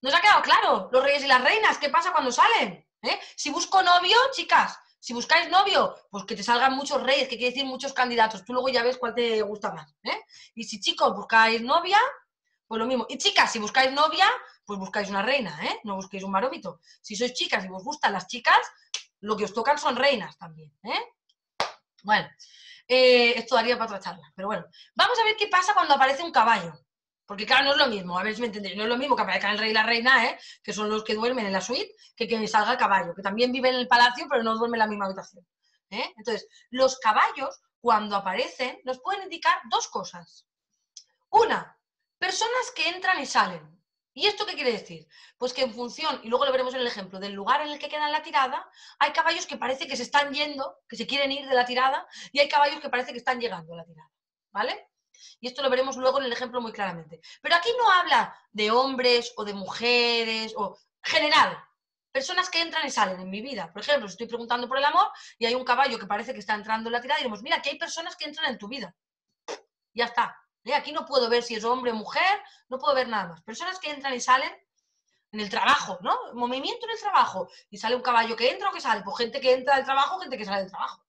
¿Nos ha quedado claro? Los reyes y las reinas, ¿qué pasa cuando salen? ¿Eh? Si busco novio, chicas, si buscáis novio, pues que te salgan muchos reyes, que quiere decir muchos candidatos. Tú luego ya ves cuál te gusta más, ¿eh? Y si chicos buscáis novia, pues lo mismo. Y chicas, si buscáis novia, pues buscáis una reina, ¿eh? No busquéis un barómetro. Si sois chicas y os gustan las chicas, lo que os tocan son reinas también, ¿eh? Bueno, eh, esto daría para otra charla, pero bueno. Vamos a ver qué pasa cuando aparece un caballo. Porque claro, no es lo mismo, a ver si me entendéis, no es lo mismo que aparezcan el rey y la reina, ¿eh? Que son los que duermen en la suite, que que salga el caballo, que también viven en el palacio, pero no duermen en la misma habitación, ¿eh? Entonces, los caballos, cuando aparecen, nos pueden indicar dos cosas. Una, personas que entran y salen. ¿Y esto qué quiere decir? Pues que en función, y luego lo veremos en el ejemplo, del lugar en el que queda la tirada, hay caballos que parece que se están yendo, que se quieren ir de la tirada, y hay caballos que parece que están llegando a la tirada, ¿vale? Y esto lo veremos luego en el ejemplo muy claramente. Pero aquí no habla de hombres o de mujeres, o general, personas que entran y salen en mi vida. Por ejemplo, si estoy preguntando por el amor y hay un caballo que parece que está entrando en la tirada, y diremos, mira, aquí hay personas que entran en tu vida. Ya está. ¿Eh? Aquí no puedo ver si es hombre o mujer, no puedo ver nada más. Personas que entran y salen en el trabajo, ¿no? Movimiento en el trabajo. Y sale un caballo que entra o que sale. Pues gente que entra del trabajo, gente que sale del trabajo.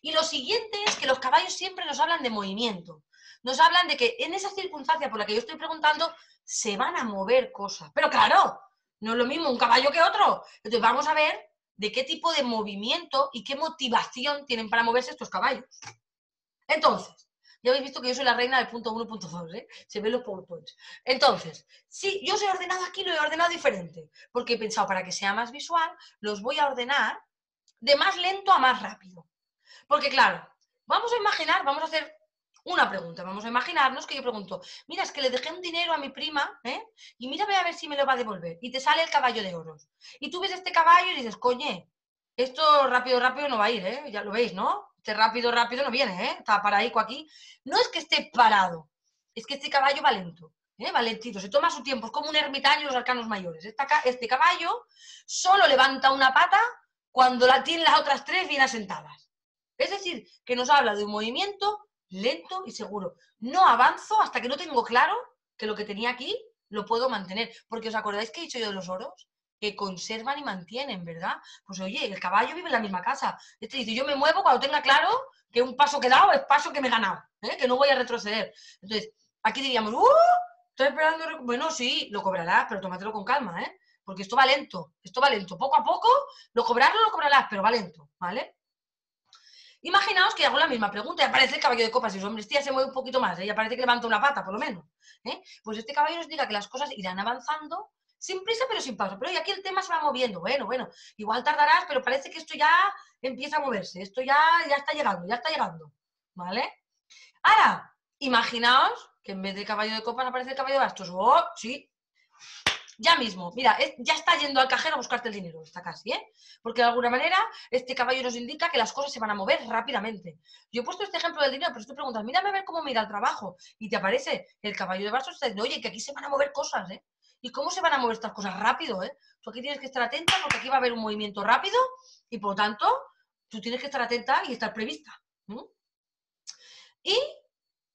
Y lo siguiente es que los caballos siempre nos hablan de movimiento. Nos hablan de que en esa circunstancia por la que yo estoy preguntando, se van a mover cosas. Pero claro, no es lo mismo un caballo que otro. Entonces vamos a ver de qué tipo de movimiento y qué motivación tienen para moverse estos caballos. Entonces, ya habéis visto que yo soy la reina del punto uno punto dos, ¿eh? Se ven los PowerPoints. Entonces, sí, yo os he ordenado aquí, lo he ordenado diferente, porque he pensado, para que sea más visual, los voy a ordenar de más lento a más rápido. Porque claro, vamos a imaginar, vamos a hacer una pregunta, vamos a imaginarnos que yo pregunto, mira, es que le dejé un dinero a mi prima, ¿eh? Y mira, ve a ver si me lo va a devolver, y te sale el caballo de oros. Y tú ves este caballo y dices, coñe, esto rápido, rápido no va a ir, ¿eh? Ya lo veis, ¿no? Este rápido, rápido no viene, ¿eh? Está paraico aquí. No es que esté parado, es que este caballo va lento, ¿eh? Va lentito, se toma su tiempo, es como un ermitaño de los arcanos mayores. Este, este caballo solo levanta una pata cuando la tienen las otras tres bien asentadas. Es decir, que nos habla de un movimiento lento y seguro. No avanzo hasta que no tengo claro que lo que tenía aquí lo puedo mantener. Porque ¿os acordáis que he dicho yo de los oros? Que conservan y mantienen, ¿verdad? Pues oye, el caballo vive en la misma casa. Este dice, yo me muevo cuando tenga claro que un paso que he dado es paso que me he ganado, ¿eh? Que no voy a retroceder. Entonces, aquí diríamos, ¡uh! Estoy esperando... Bueno, sí, lo cobrarás, pero tómatelo con calma, ¿eh? Porque esto va lento, esto va lento. Poco a poco, lo cobrarás, lo cobrarás, pero va lento, ¿vale? Imaginaos que hago la misma pregunta y aparece el caballo de copas y su hombrestía se mueve un poquito más, ¿eh? Y aparece que levanta una pata, por lo menos, ¿eh? Pues este caballo nos diga que las cosas irán avanzando sin prisa pero sin pausa. Pero y aquí el tema se va moviendo, bueno, bueno, igual tardarás, pero parece que esto ya empieza a moverse, esto ya, ya está llegando, ya está llegando, ¿vale? Ahora, imaginaos que en vez de caballo de copas aparece el caballo de bastos. ¡Oh, sí! Ya mismo, mira, ya está yendo al cajero a buscarte el dinero, está casi, ¿eh? Porque de alguna manera este caballo nos indica que las cosas se van a mover rápidamente. Yo he puesto este ejemplo del dinero, pero tú preguntas, mírame a ver cómo me irá el trabajo, y te aparece el caballo de bastos y te dice, oye, que aquí se van a mover cosas, ¿eh? ¿Y cómo se van a mover estas cosas? Rápido, ¿eh? Tú aquí tienes que estar atenta porque aquí va a haber un movimiento rápido y, por lo tanto, tú tienes que estar atenta y estar prevista. ¿Mm? Y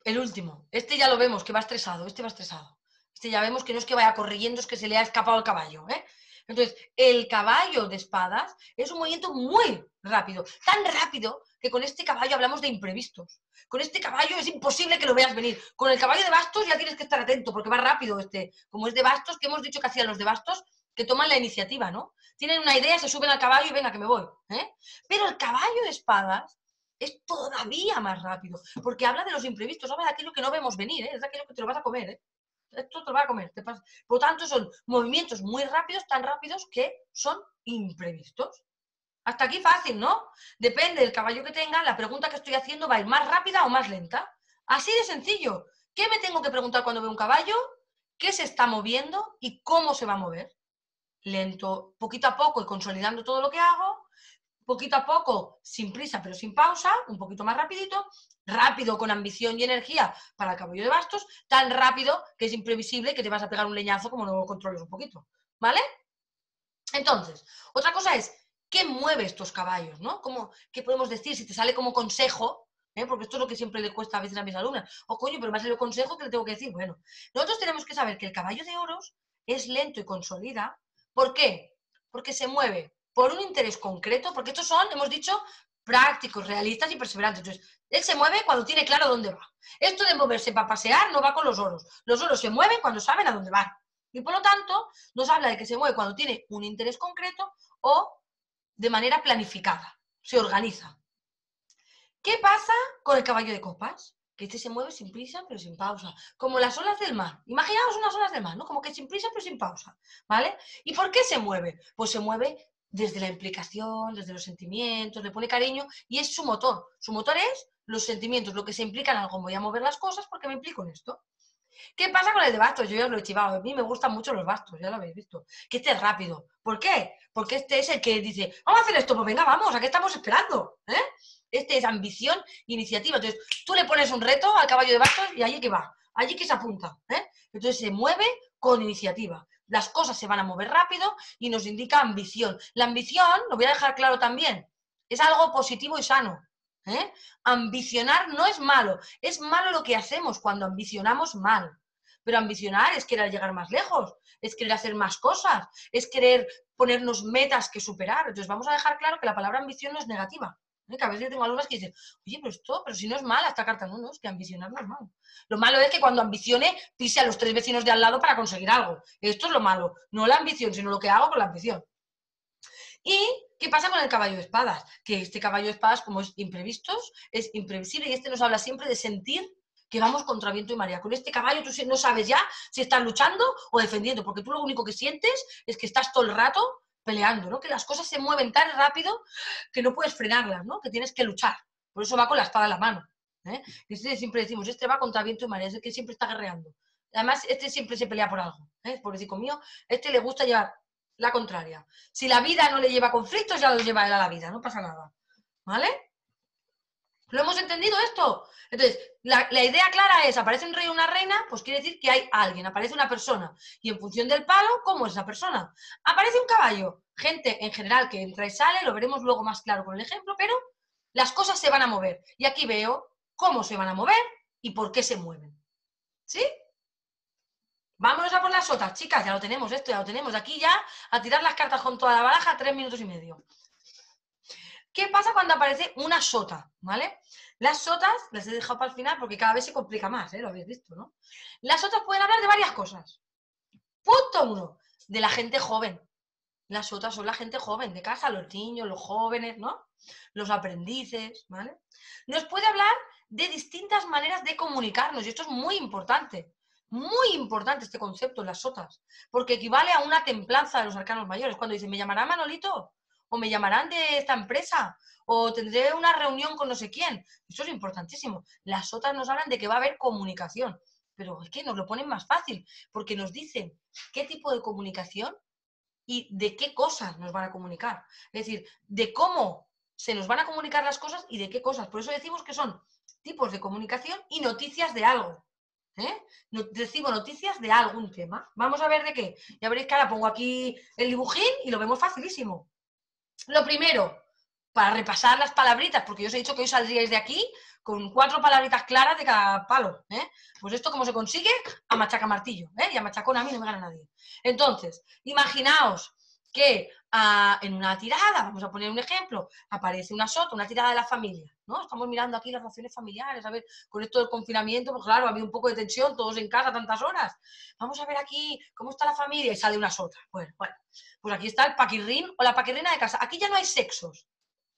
el último, este ya lo vemos, que va estresado, este va estresado. Este ya vemos que no es que vaya corriendo, es que se le ha escapado el caballo, ¿eh? Entonces, el caballo de espadas es un movimiento muy rápido, tan rápido que con este caballo hablamos de imprevistos. Con este caballo es imposible que lo veas venir. Con el caballo de bastos ya tienes que estar atento porque va rápido este. Como es de bastos, que hemos dicho que hacían los de bastos, que toman la iniciativa, ¿no? Tienen una idea, se suben al caballo y venga, que me voy, ¿eh? Pero el caballo de espadas es todavía más rápido porque habla de los imprevistos, habla de aquello que no vemos venir, ¿eh? Es aquello que te lo vas a comer, ¿eh? Esto te lo va a comer. Te pasa. Por lo tanto, son movimientos muy rápidos, tan rápidos que son imprevistos. Hasta aquí fácil, ¿no? Depende del caballo que tenga, la pregunta que estoy haciendo va a ir más rápida o más lenta. Así de sencillo. ¿Qué me tengo que preguntar cuando veo un caballo? ¿Qué se está moviendo y cómo se va a mover? Lento, poquito a poco y consolidando todo lo que hago. Poquito a poco, sin prisa pero sin pausa, un poquito más rapidito, rápido con ambición y energía para el caballo de bastos, tan rápido que es imprevisible que te vas a pegar un leñazo como no lo controles un poquito, ¿vale? Entonces, otra cosa es, ¿qué mueve estos caballos, no? ¿Cómo, qué podemos decir si te sale como consejo? ¿Eh? Porque esto es lo que siempre le cuesta a veces a mis alumnas. O coño, pero me ha salido consejo que le tengo que decir. Bueno, nosotros tenemos que saber que el caballo de oros es lento y consolida. ¿Por qué? Porque se mueve por un interés concreto, porque estos son, hemos dicho, prácticos, realistas y perseverantes. Entonces, él se mueve cuando tiene claro dónde va. Esto de moverse para pasear no va con los oros. Los oros se mueven cuando saben a dónde van. Y por lo tanto, nos habla de que se mueve cuando tiene un interés concreto o de manera planificada, se organiza. ¿Qué pasa con el caballo de copas? Que este se mueve sin prisa pero sin pausa, como las olas del mar. Imaginaos unas olas del mar, ¿no? Como que sin prisa pero sin pausa, ¿vale? ¿Y por qué se mueve? Pues se mueve desde la implicación, desde los sentimientos, le pone cariño y es su motor. Su motor es los sentimientos, lo que se implica en algo. Voy a mover las cosas porque me implico en esto. ¿Qué pasa con el de bastos? Yo ya os lo he chivado. A mí me gustan mucho los bastos, ya lo habéis visto. Que este es rápido. ¿Por qué? Porque este es el que dice, vamos a hacer esto, pues venga, vamos, ¿a qué estamos esperando? ¿Eh? Este es ambición, iniciativa. Entonces, tú le pones un reto al caballo de bastos y allí que va, allí que se apunta, ¿eh? Entonces se mueve con iniciativa. Las cosas se van a mover rápido y nos indica ambición. La ambición, lo voy a dejar claro también, es algo positivo y sano, ¿eh? Ambicionar no es malo. Es malo lo que hacemos cuando ambicionamos mal. Pero ambicionar es querer llegar más lejos, es querer hacer más cosas, es querer ponernos metas que superar. Entonces vamos a dejar claro que la palabra ambición no es negativa, ¿eh? Que a veces yo tengo alumnas que dicen, oye, pero esto, pero si no es mala esta carta. No, no, es que ambicionar no es malo. Lo malo es que cuando ambicione pise a los tres vecinos de al lado para conseguir algo. Esto es lo malo, no la ambición, sino lo que hago con la ambición. ¿Y qué pasa con el caballo de espadas? Que este caballo de espadas, como es imprevistos, es imprevisible y este nos habla siempre de sentir que vamos contra viento y marea. Con este caballo tú no sabes ya si estás luchando o defendiendo, porque tú lo único que sientes es que estás todo el rato peleando, ¿no? Que las cosas se mueven tan rápido que no puedes frenarlas, ¿no? Que tienes que luchar. Por eso va con la espada en la mano, ¿eh? Este siempre decimos, este va contra viento y marea, es el que siempre está guerreando. Además, este siempre se pelea por algo, ¿eh? Pobrecito mío, este le gusta llevar la contraria. Si la vida no le lleva conflictos, ya lo lleva él a la vida, no pasa nada, ¿vale? ¿Lo hemos entendido esto? Entonces, la, la idea clara es, aparece un rey o una reina, pues quiere decir que hay alguien, aparece una persona. Y en función del palo, ¿cómo es esa persona? Aparece un caballo. Gente en general que entra y sale, lo veremos luego más claro con el ejemplo, pero las cosas se van a mover. Y aquí veo cómo se van a mover y por qué se mueven. ¿Sí? Vámonos a por las otras, chicas, ya lo tenemos esto, ya lo tenemos. Aquí ya a tirar las cartas con toda la baraja, tres minutos y medio. ¿Qué pasa cuando aparece una sota? ¿Vale? Las sotas las he dejado para el final porque cada vez se complica más, ¿eh? Lo habéis visto, ¿no? Las sotas pueden hablar de varias cosas. Punto uno, de la gente joven. Las sotas son la gente joven, de casa, los niños, los jóvenes, ¿no? Los aprendices, ¿vale? Nos puede hablar de distintas maneras de comunicarnos y esto es muy importante. Muy importante este concepto en las sotas, porque equivale a una templanza de los arcanos mayores. Cuando dicen, me llamará Manolito, o me llamarán de esta empresa, o tendré una reunión con no sé quién. Eso es importantísimo. Las sotas nos hablan de que va a haber comunicación, pero es que nos lo ponen más fácil, porque nos dicen qué tipo de comunicación y de qué cosas nos van a comunicar. Es decir, de cómo se nos van a comunicar las cosas y de qué cosas. Por eso decimos que son tipos de comunicación y noticias de algo. ¿Eh? Recibo noticias de algún tema. Vamos a ver de qué. Ya veréis que ahora pongo aquí el dibujín y lo vemos facilísimo. Lo primero, para repasar las palabritas, porque yo os he dicho que hoy saldríais de aquí con cuatro palabritas claras de cada palo, ¿eh? Pues esto, ¿cómo se consigue? A machaca martillo, ¿eh? Y a machacón a mí no me gana nadie. Entonces, imaginaos que a, en una tirada, vamos a poner un ejemplo, aparece una sota, una tirada de la familia, ¿no? Estamos mirando aquí las relaciones familiares, a ver, con esto del confinamiento, pues claro, había un poco de tensión, todos en casa tantas horas. Vamos a ver aquí cómo está la familia y sale una sota. Bueno, bueno, pues aquí está el paquirrín o la paquirrina de casa. Aquí ya no hay sexos.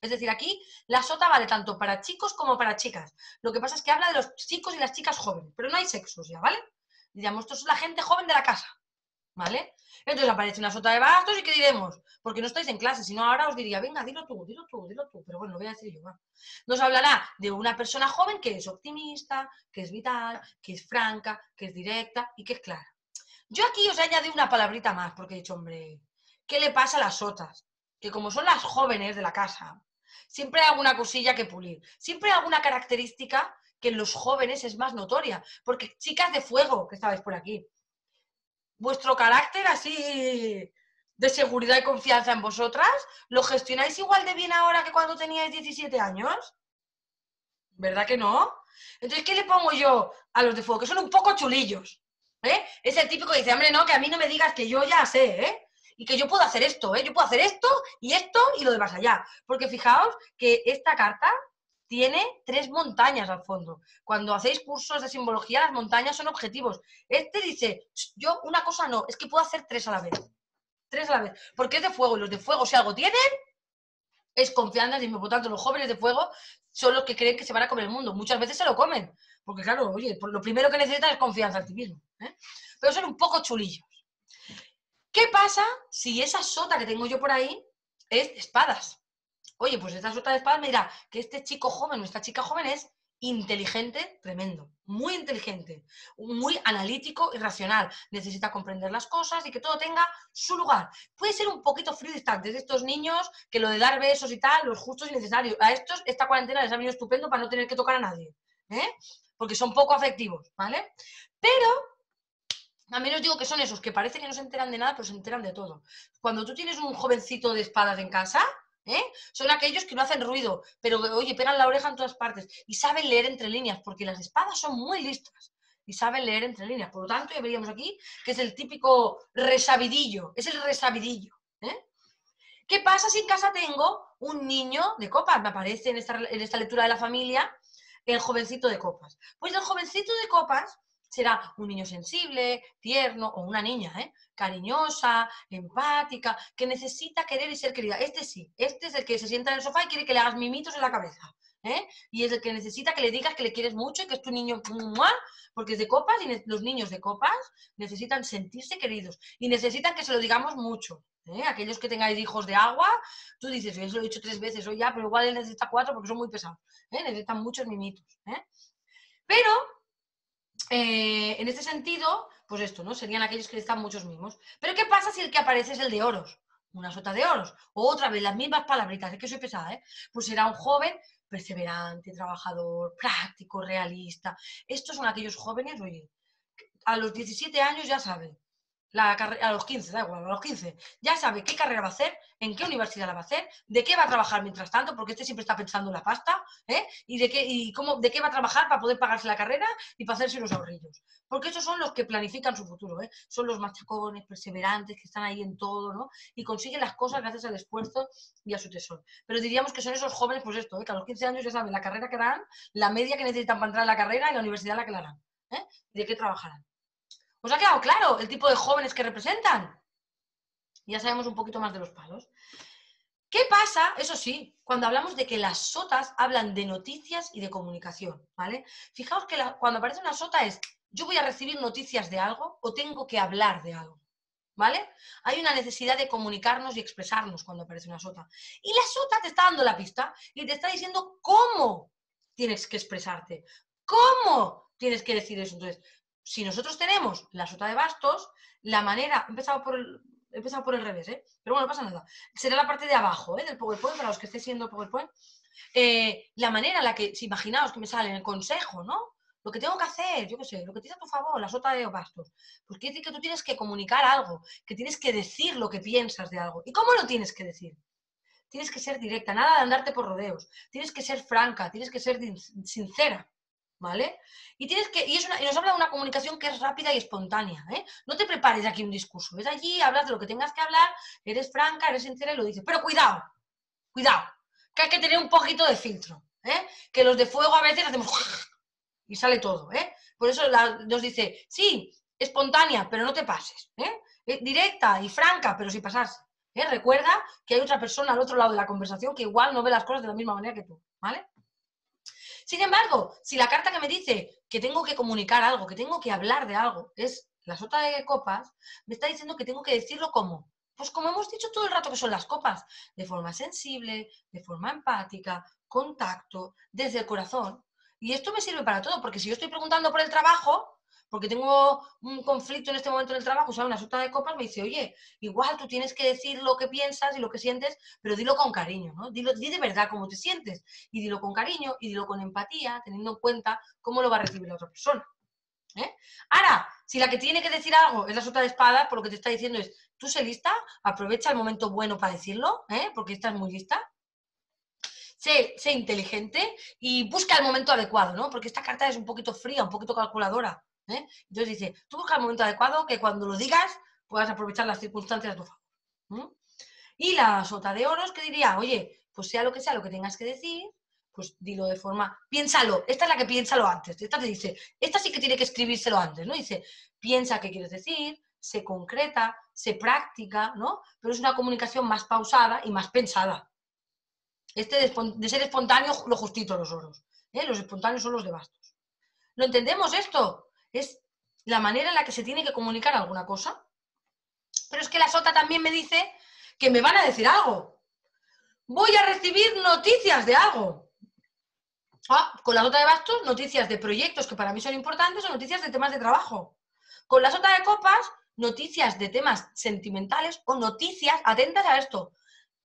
Es decir, aquí la sota vale tanto para chicos como para chicas. Lo que pasa es que habla de los chicos y las chicas jóvenes, pero no hay sexos ya, ¿vale? Digamos, esto es la gente joven de la casa. ¿Vale? Entonces aparece una sota de bastos y ¿qué diremos? Porque no estáis en clase, si no ahora os diría, venga, dilo tú, dilo tú, dilo tú, pero bueno, lo voy a decir yo. ¿Va? Nos hablará de una persona joven que es optimista, que es vital, que es franca, que es directa y que es clara. Yo aquí os he añadido una palabrita más, porque he dicho, hombre, ¿qué le pasa a las sotas? Que como son las jóvenes de la casa, siempre hay alguna cosilla que pulir, siempre hay alguna característica que en los jóvenes es más notoria, porque chicas de fuego, que estabais por aquí, vuestro carácter así de seguridad y confianza en vosotras, ¿lo gestionáis igual de bien ahora que cuando teníais diecisiete años? ¿Verdad que no? Entonces, ¿qué le pongo yo a los de fuego? Que son un poco chulillos, ¿eh? Es el típico que dice, hombre, no, que a mí no me digas que yo ya sé, ¿eh? Y que yo puedo hacer esto, ¿eh? Yo puedo hacer esto y esto y lo demás allá. Porque fijaos que esta carta tiene tres montañas al fondo. Cuando hacéis cursos de simbología, las montañas son objetivos. Este dice, yo una cosa no, es que puedo hacer tres a la vez. Tres a la vez. Porque es de fuego, y los de fuego, si algo tienen, es confianza en sí mismo. Por tanto, los jóvenes de fuego son los que creen que se van a comer el mundo. Muchas veces se lo comen. Porque claro, oye, lo primero que necesitan es confianza en ti mismo, ¿eh? Pero son un poco chulillos. ¿Qué pasa si esa sota que tengo yo por ahí es espadas? Oye, pues esta sota de espadas me dirá que este chico joven o esta chica joven es inteligente, tremendo, muy inteligente, muy analítico y racional. Necesita comprender las cosas y que todo tenga su lugar. Puede ser un poquito frío y distante de estos niños que lo de dar besos y tal, los justos y necesarios. A estos esta cuarentena les ha venido estupendo para no tener que tocar a nadie, ¿eh? Porque son poco afectivos, ¿vale? Pero a mí os digo que son esos que parece que no se enteran de nada, pero se enteran de todo. Cuando tú tienes un jovencito de espadas en casa, ¿eh? Son aquellos que no hacen ruido, pero oye, pegan la oreja en todas partes y saben leer entre líneas, porque las espadas son muy listas y saben leer entre líneas. Por lo tanto, ya veríamos aquí que es el típico resabidillo, es el resabidillo, ¿eh? ¿Qué pasa si en casa tengo un niño de copas? Me aparece en esta, en esta lectura de la familia el jovencito de copas. Pues el jovencito de copas será un niño sensible, tierno, o una niña, ¿eh? Cariñosa, empática, que necesita querer y ser querida. Este sí, este es el que se sienta en el sofá y quiere que le hagas mimitos en la cabeza, ¿eh? Y es el que necesita que le digas que le quieres mucho y que es tu niño, porque es de copas y los niños de copas necesitan sentirse queridos y necesitan que se lo digamos mucho, ¿eh? Aquellos que tengáis hijos de agua, tú dices, yo se lo he dicho tres veces, o ya, pero igual él necesita cuatro porque son muy pesados, ¿eh? Necesitan muchos mimitos, ¿eh? Pero Eh, en este sentido, pues esto, ¿no? Serían aquellos que necesitan muchos mimos. Pero ¿qué pasa si el que aparece es el de oros? Una sota de oros. O otra vez, las mismas palabritas, es que soy pesada, ¿eh? Pues será un joven perseverante, trabajador, práctico, realista. Estos son aquellos jóvenes, oye, a los diecisiete años ya saben, la a los quince, da igual, a los quince, ya sabe qué carrera va a hacer, en qué universidad la va a hacer, de qué va a trabajar mientras tanto, porque este siempre está pensando en la pasta, ¿eh? Y de qué, y cómo, de qué va a trabajar para poder pagarse la carrera y para hacerse los ahorrillos. Porque esos son los que planifican su futuro, ¿eh? Son los machacones, perseverantes, que están ahí en todo, ¿no? Y consiguen las cosas gracias al esfuerzo y a su tesón. Pero diríamos que son esos jóvenes, pues esto, ¿eh? Que a los quince años ya saben la carrera que harán, la media que necesitan para entrar a la carrera y la universidad a la que la harán, ¿eh? Y de qué trabajarán. ¿Os ha quedado claro el tipo de jóvenes que representan? Ya sabemos un poquito más de los palos. ¿Qué pasa, eso sí, cuando hablamos de que las sotas hablan de noticias y de comunicación, ¿vale? Fijaos que la, cuando aparece una sota es yo voy a recibir noticias de algo o tengo que hablar de algo, ¿vale? Hay una necesidad de comunicarnos y expresarnos cuando aparece una sota. Y la sota te está dando la pista y te está diciendo cómo tienes que expresarte, cómo tienes que decir eso. Entonces, si nosotros tenemos la sota de bastos, la manera... He empezado por el, he empezado por el revés, ¿eh? Pero bueno, no pasa nada. Será la parte de abajo, ¿eh?, del PowerPoint, para los que estéis siendo PowerPoint. Eh, la manera en la que, si imaginaos que me sale en el consejo, ¿no?, lo que tengo que hacer, yo qué sé, lo que tienes a tu favor, la sota de bastos, pues quiere decir que tú tienes que comunicar algo, que tienes que decir lo que piensas de algo. ¿Y cómo lo tienes que decir? Tienes que ser directa, nada de andarte por rodeos, tienes que ser franca, tienes que ser sincera, ¿vale? Y, tienes que, y, es una, y nos habla de una comunicación que es rápida y espontánea, ¿eh? No te prepares aquí un discurso, ves allí, hablas de lo que tengas que hablar, eres franca, eres sincera y lo dices. Pero cuidado, cuidado, que hay que tener un poquito de filtro, ¿eh? Que los de fuego a veces hacemos... Y sale todo, ¿eh? Por eso la, nos dice, sí, espontánea, pero no te pases, ¿eh? Directa y franca, pero sin pasarse, ¿eh? Recuerda que hay otra persona al otro lado de la conversación que igual no ve las cosas de la misma manera que tú, ¿vale? Sin embargo, si la carta que me dice que tengo que comunicar algo, que tengo que hablar de algo, es la sota de copas, me está diciendo que tengo que decirlo como... Pues como hemos dicho todo el rato que son las copas, de forma sensible, de forma empática, contacto, desde el corazón. Y esto me sirve para todo, porque si yo estoy preguntando por el trabajo, porque tengo un conflicto en este momento en el trabajo, o sea, una sota de copas me dice, oye, igual tú tienes que decir lo que piensas y lo que sientes, pero dilo con cariño, ¿no? Dilo, di de verdad cómo te sientes, y dilo con cariño, y dilo con empatía, teniendo en cuenta cómo lo va a recibir la otra persona, ¿eh? Ahora, si la que tiene que decir algo es la sota de espadas, por lo que te está diciendo es, tú sé lista, aprovecha el momento bueno para decirlo, ¿eh? Porque estás muy lista. Sé, sé inteligente y busca el momento adecuado, ¿no? Porque esta carta es un poquito fría, un poquito calculadora, ¿eh? Entonces dice, tú busca el momento adecuado que cuando lo digas puedas aprovechar las circunstancias a tu favor, ¿eh? Y la sota de oros que diría, oye, pues sea lo que sea lo que tengas que decir, pues dilo de forma... Piénsalo, esta es la que piénsalo antes. Esta te dice, esta sí que tiene que escribírselo antes, ¿no? Dice, piensa qué quieres decir, se concreta, se práctica, ¿no? Pero es una comunicación más pausada y más pensada. Este de ser espontáneo, lo justito los oros, ¿eh? Los espontáneos son los de bastos. ¿Lo entendemos esto? Es la manera en la que se tiene que comunicar alguna cosa. Pero es que la sota también me dice que me van a decir algo. Voy a recibir noticias de algo. Ah, con la sota de bastos, noticias de proyectos que para mí son importantes o noticias de temas de trabajo. Con la sota de copas, noticias de temas sentimentales o noticias, atentas a esto,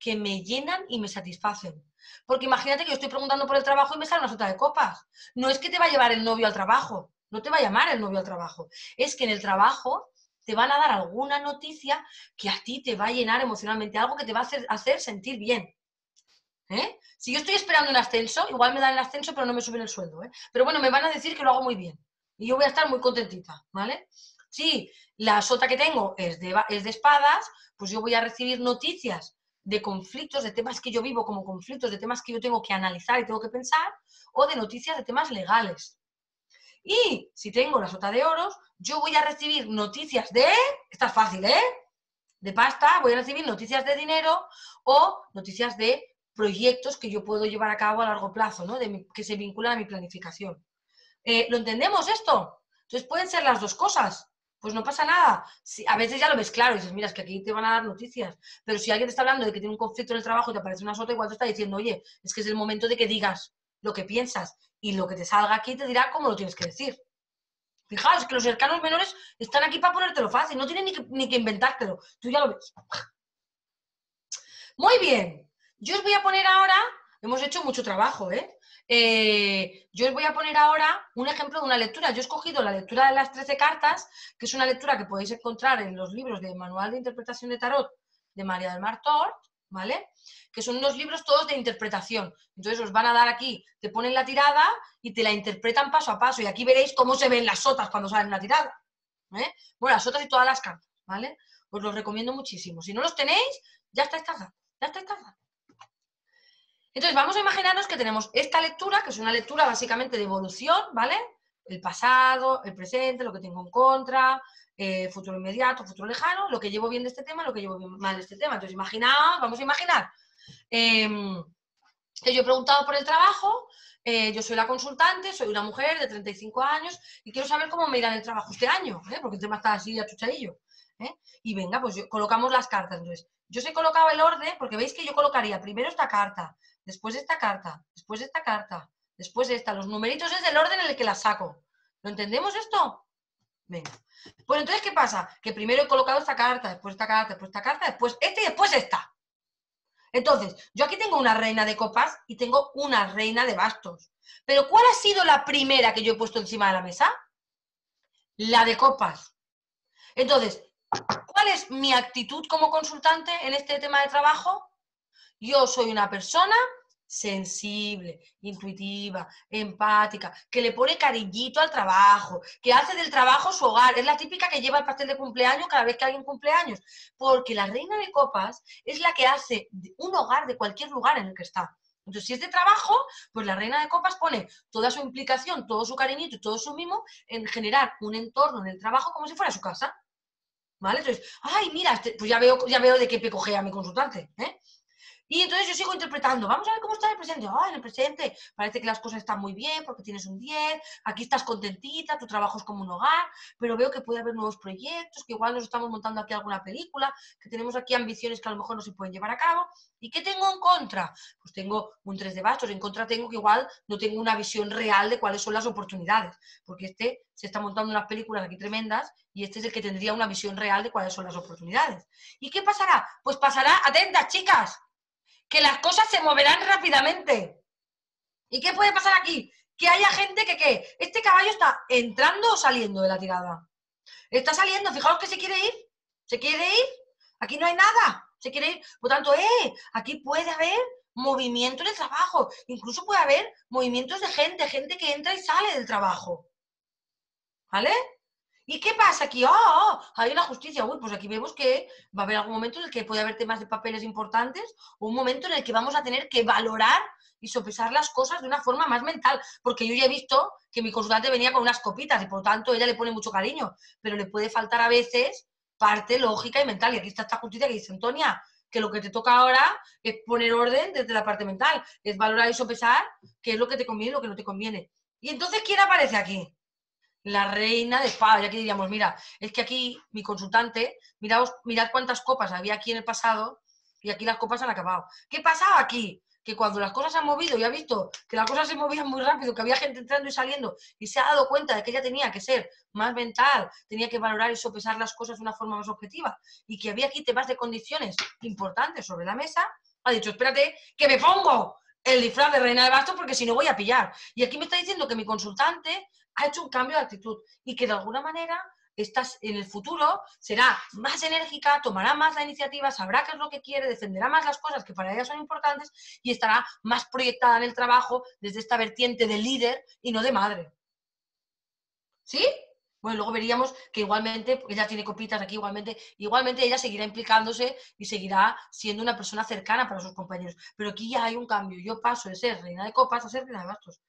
que me llenan y me satisfacen. Porque imagínate que yo estoy preguntando por el trabajo y me sale una sota de copas. No es que te va a llevar el novio al trabajo, no te va a llamar el novio al trabajo. Es que en el trabajo te van a dar alguna noticia que a ti te va a llenar emocionalmente, algo que te va a hacer, hacer sentir bien, ¿eh? Si yo estoy esperando un ascenso, igual me dan el ascenso pero no me suben el sueldo, ¿eh? Pero bueno, me van a decir que lo hago muy bien y yo voy a estar muy contentita, ¿vale? Si la sota que tengo es de, es de espadas, pues yo voy a recibir noticias de conflictos, de temas que yo vivo como conflictos, de temas que yo tengo que analizar y tengo que pensar, o de noticias de temas legales. Y si tengo la sota de oros, yo voy a recibir noticias de... Esta es fácil, ¿eh? De pasta, voy a recibir noticias de dinero o noticias de proyectos que yo puedo llevar a cabo a largo plazo, ¿no? De mi, que se vinculan a mi planificación. Eh, ¿Lo entendemos esto? Entonces pueden ser las dos cosas. Pues no pasa nada. Si, a veces ya lo ves claro y dices, mira, es que aquí te van a dar noticias. Pero si alguien te está hablando de que tiene un conflicto en el trabajo y te aparece una sota, igual te está diciendo, oye, es que es el momento de que digas lo que piensas y lo que te salga aquí te dirá cómo lo tienes que decir. Fijaos, que los cercanos menores están aquí para ponértelo fácil, no tienen ni que, ni que inventártelo. Tú ya lo ves. Muy bien. Yo os voy a poner ahora... Hemos hecho mucho trabajo, ¿eh? Eh, yo os voy a poner ahora un ejemplo de una lectura. Yo he escogido la lectura de las trece cartas, que es una lectura que podéis encontrar en los libros de Manual de Interpretación de Tarot de María del Mar, ¿vale? Que son unos libros todos de interpretación. Entonces os van a dar aquí, te ponen la tirada y te la interpretan paso a paso. Y aquí veréis cómo se ven las sotas cuando salen la tirada, ¿eh? Bueno, las sotas y todas las cartas, ¿vale? Os los recomiendo muchísimo. Si no los tenéis, ya estáis tardando, ya estáis tardando. Entonces, vamos a imaginarnos que tenemos esta lectura, que es una lectura básicamente de evolución, ¿vale? El pasado, el presente, lo que tengo en contra, eh, futuro inmediato, futuro lejano, lo que llevo bien de este tema, lo que llevo bien mal de este tema. Entonces, imaginaos, vamos a imaginar eh, que yo he preguntado por el trabajo eh, yo soy la consultante, soy una mujer de treinta y cinco años y quiero saber cómo me irá en el trabajo este año, ¿eh? Porque el tema está así achuchadillo. ¿eh? Y venga, pues yo, colocamos las cartas. Entonces, yo se colocaba el orden, porque veis que yo colocaría primero esta carta, después esta carta, después esta carta, después esta. Los numeritos es el orden en el que las saco. ¿Lo entendemos esto? Venga. Pues entonces, ¿qué pasa? Que primero he colocado esta carta, después esta carta, después esta carta, después esta y después esta. Entonces, yo aquí tengo una reina de copas y tengo una reina de bastos. Pero ¿cuál ha sido la primera que yo he puesto encima de la mesa? La de copas. Entonces, ¿cuál es mi actitud como consultante en este tema de trabajo? Yo soy una persona sensible, intuitiva, empática, que le pone cariñito al trabajo, que hace del trabajo su hogar. Es la típica que lleva el pastel de cumpleaños cada vez que alguien cumple años. Porque la reina de copas es la que hace un hogar de cualquier lugar en el que está. Entonces, si es de trabajo, pues la reina de copas pone toda su implicación, todo su cariñito y todo su mimo en generar un entorno en el trabajo como si fuera su casa. ¿Vale? Entonces, ay, mira, pues ya veo, ya veo de qué pie cogea mi consultante, ¿eh? Y entonces yo sigo interpretando, vamos a ver cómo está el presente. Ah, oh, en el presente parece que las cosas están muy bien porque tienes un diez, aquí estás contentita, tu trabajo es como un hogar, pero veo que puede haber nuevos proyectos, que igual nos estamos montando aquí alguna película, que tenemos aquí ambiciones que a lo mejor no se pueden llevar a cabo. ¿Y qué tengo en contra? Pues tengo un tres de bastos, en contra tengo que igual no tengo una visión real de cuáles son las oportunidades, porque este se está montando unas películas aquí tremendas y este es el que tendría una visión real de cuáles son las oportunidades. ¿Y qué pasará? Pues pasará, atentas chicas, que las cosas se moverán rápidamente. ¿Y qué puede pasar aquí? Que haya gente que, ¿qué? Este caballo está entrando o saliendo de la tirada. Está saliendo, fijaos que se quiere ir, se quiere ir, aquí no hay nada, se quiere ir. Por tanto, eh, aquí puede haber movimiento en el trabajo, incluso puede haber movimientos de gente, gente que entra y sale del trabajo. ¿Vale? ¿Y qué pasa aquí? ¡Oh! oh hay una justicia. Uy, pues aquí vemos que va a haber algún momento en el que puede haber temas de papeles importantes o un momento en el que vamos a tener que valorar y sopesar las cosas de una forma más mental. Porque yo ya he visto que mi consultante venía con unas copitas y por lo tanto ella le pone mucho cariño, pero le puede faltar a veces parte lógica y mental. Y aquí está esta justicia que dice, Antonia, que lo que te toca ahora es poner orden desde la parte mental, es valorar y sopesar qué es lo que te conviene y lo que no te conviene. Y entonces, ¿quién aparece aquí? La reina de espadas. Y aquí diríamos, mira, es que aquí mi consultante, miraos, mirad cuántas copas había aquí en el pasado y aquí las copas han acabado. ¿Qué pasaba aquí? Que cuando las cosas se han movido y ha visto que las cosas se movían muy rápido, que había gente entrando y saliendo y se ha dado cuenta de que ella tenía que ser más mental, tenía que valorar y sopesar las cosas de una forma más objetiva y que había aquí temas de condiciones importantes sobre la mesa, ha dicho, espérate, que me pongo el disfraz de reina de bastos porque si no voy a pillar. Y aquí me está diciendo que mi consultante ha hecho un cambio de actitud y que de alguna manera estás, en el futuro será más enérgica, tomará más la iniciativa, sabrá qué es lo que quiere, defenderá más las cosas que para ella son importantes y estará más proyectada en el trabajo desde esta vertiente de líder y no de madre. ¿Sí? Bueno, luego veríamos que igualmente, ella tiene copitas aquí igualmente, igualmente ella seguirá implicándose y seguirá siendo una persona cercana para sus compañeros. Pero aquí ya hay un cambio, yo paso de ser reina de copas a ser reina de bastos.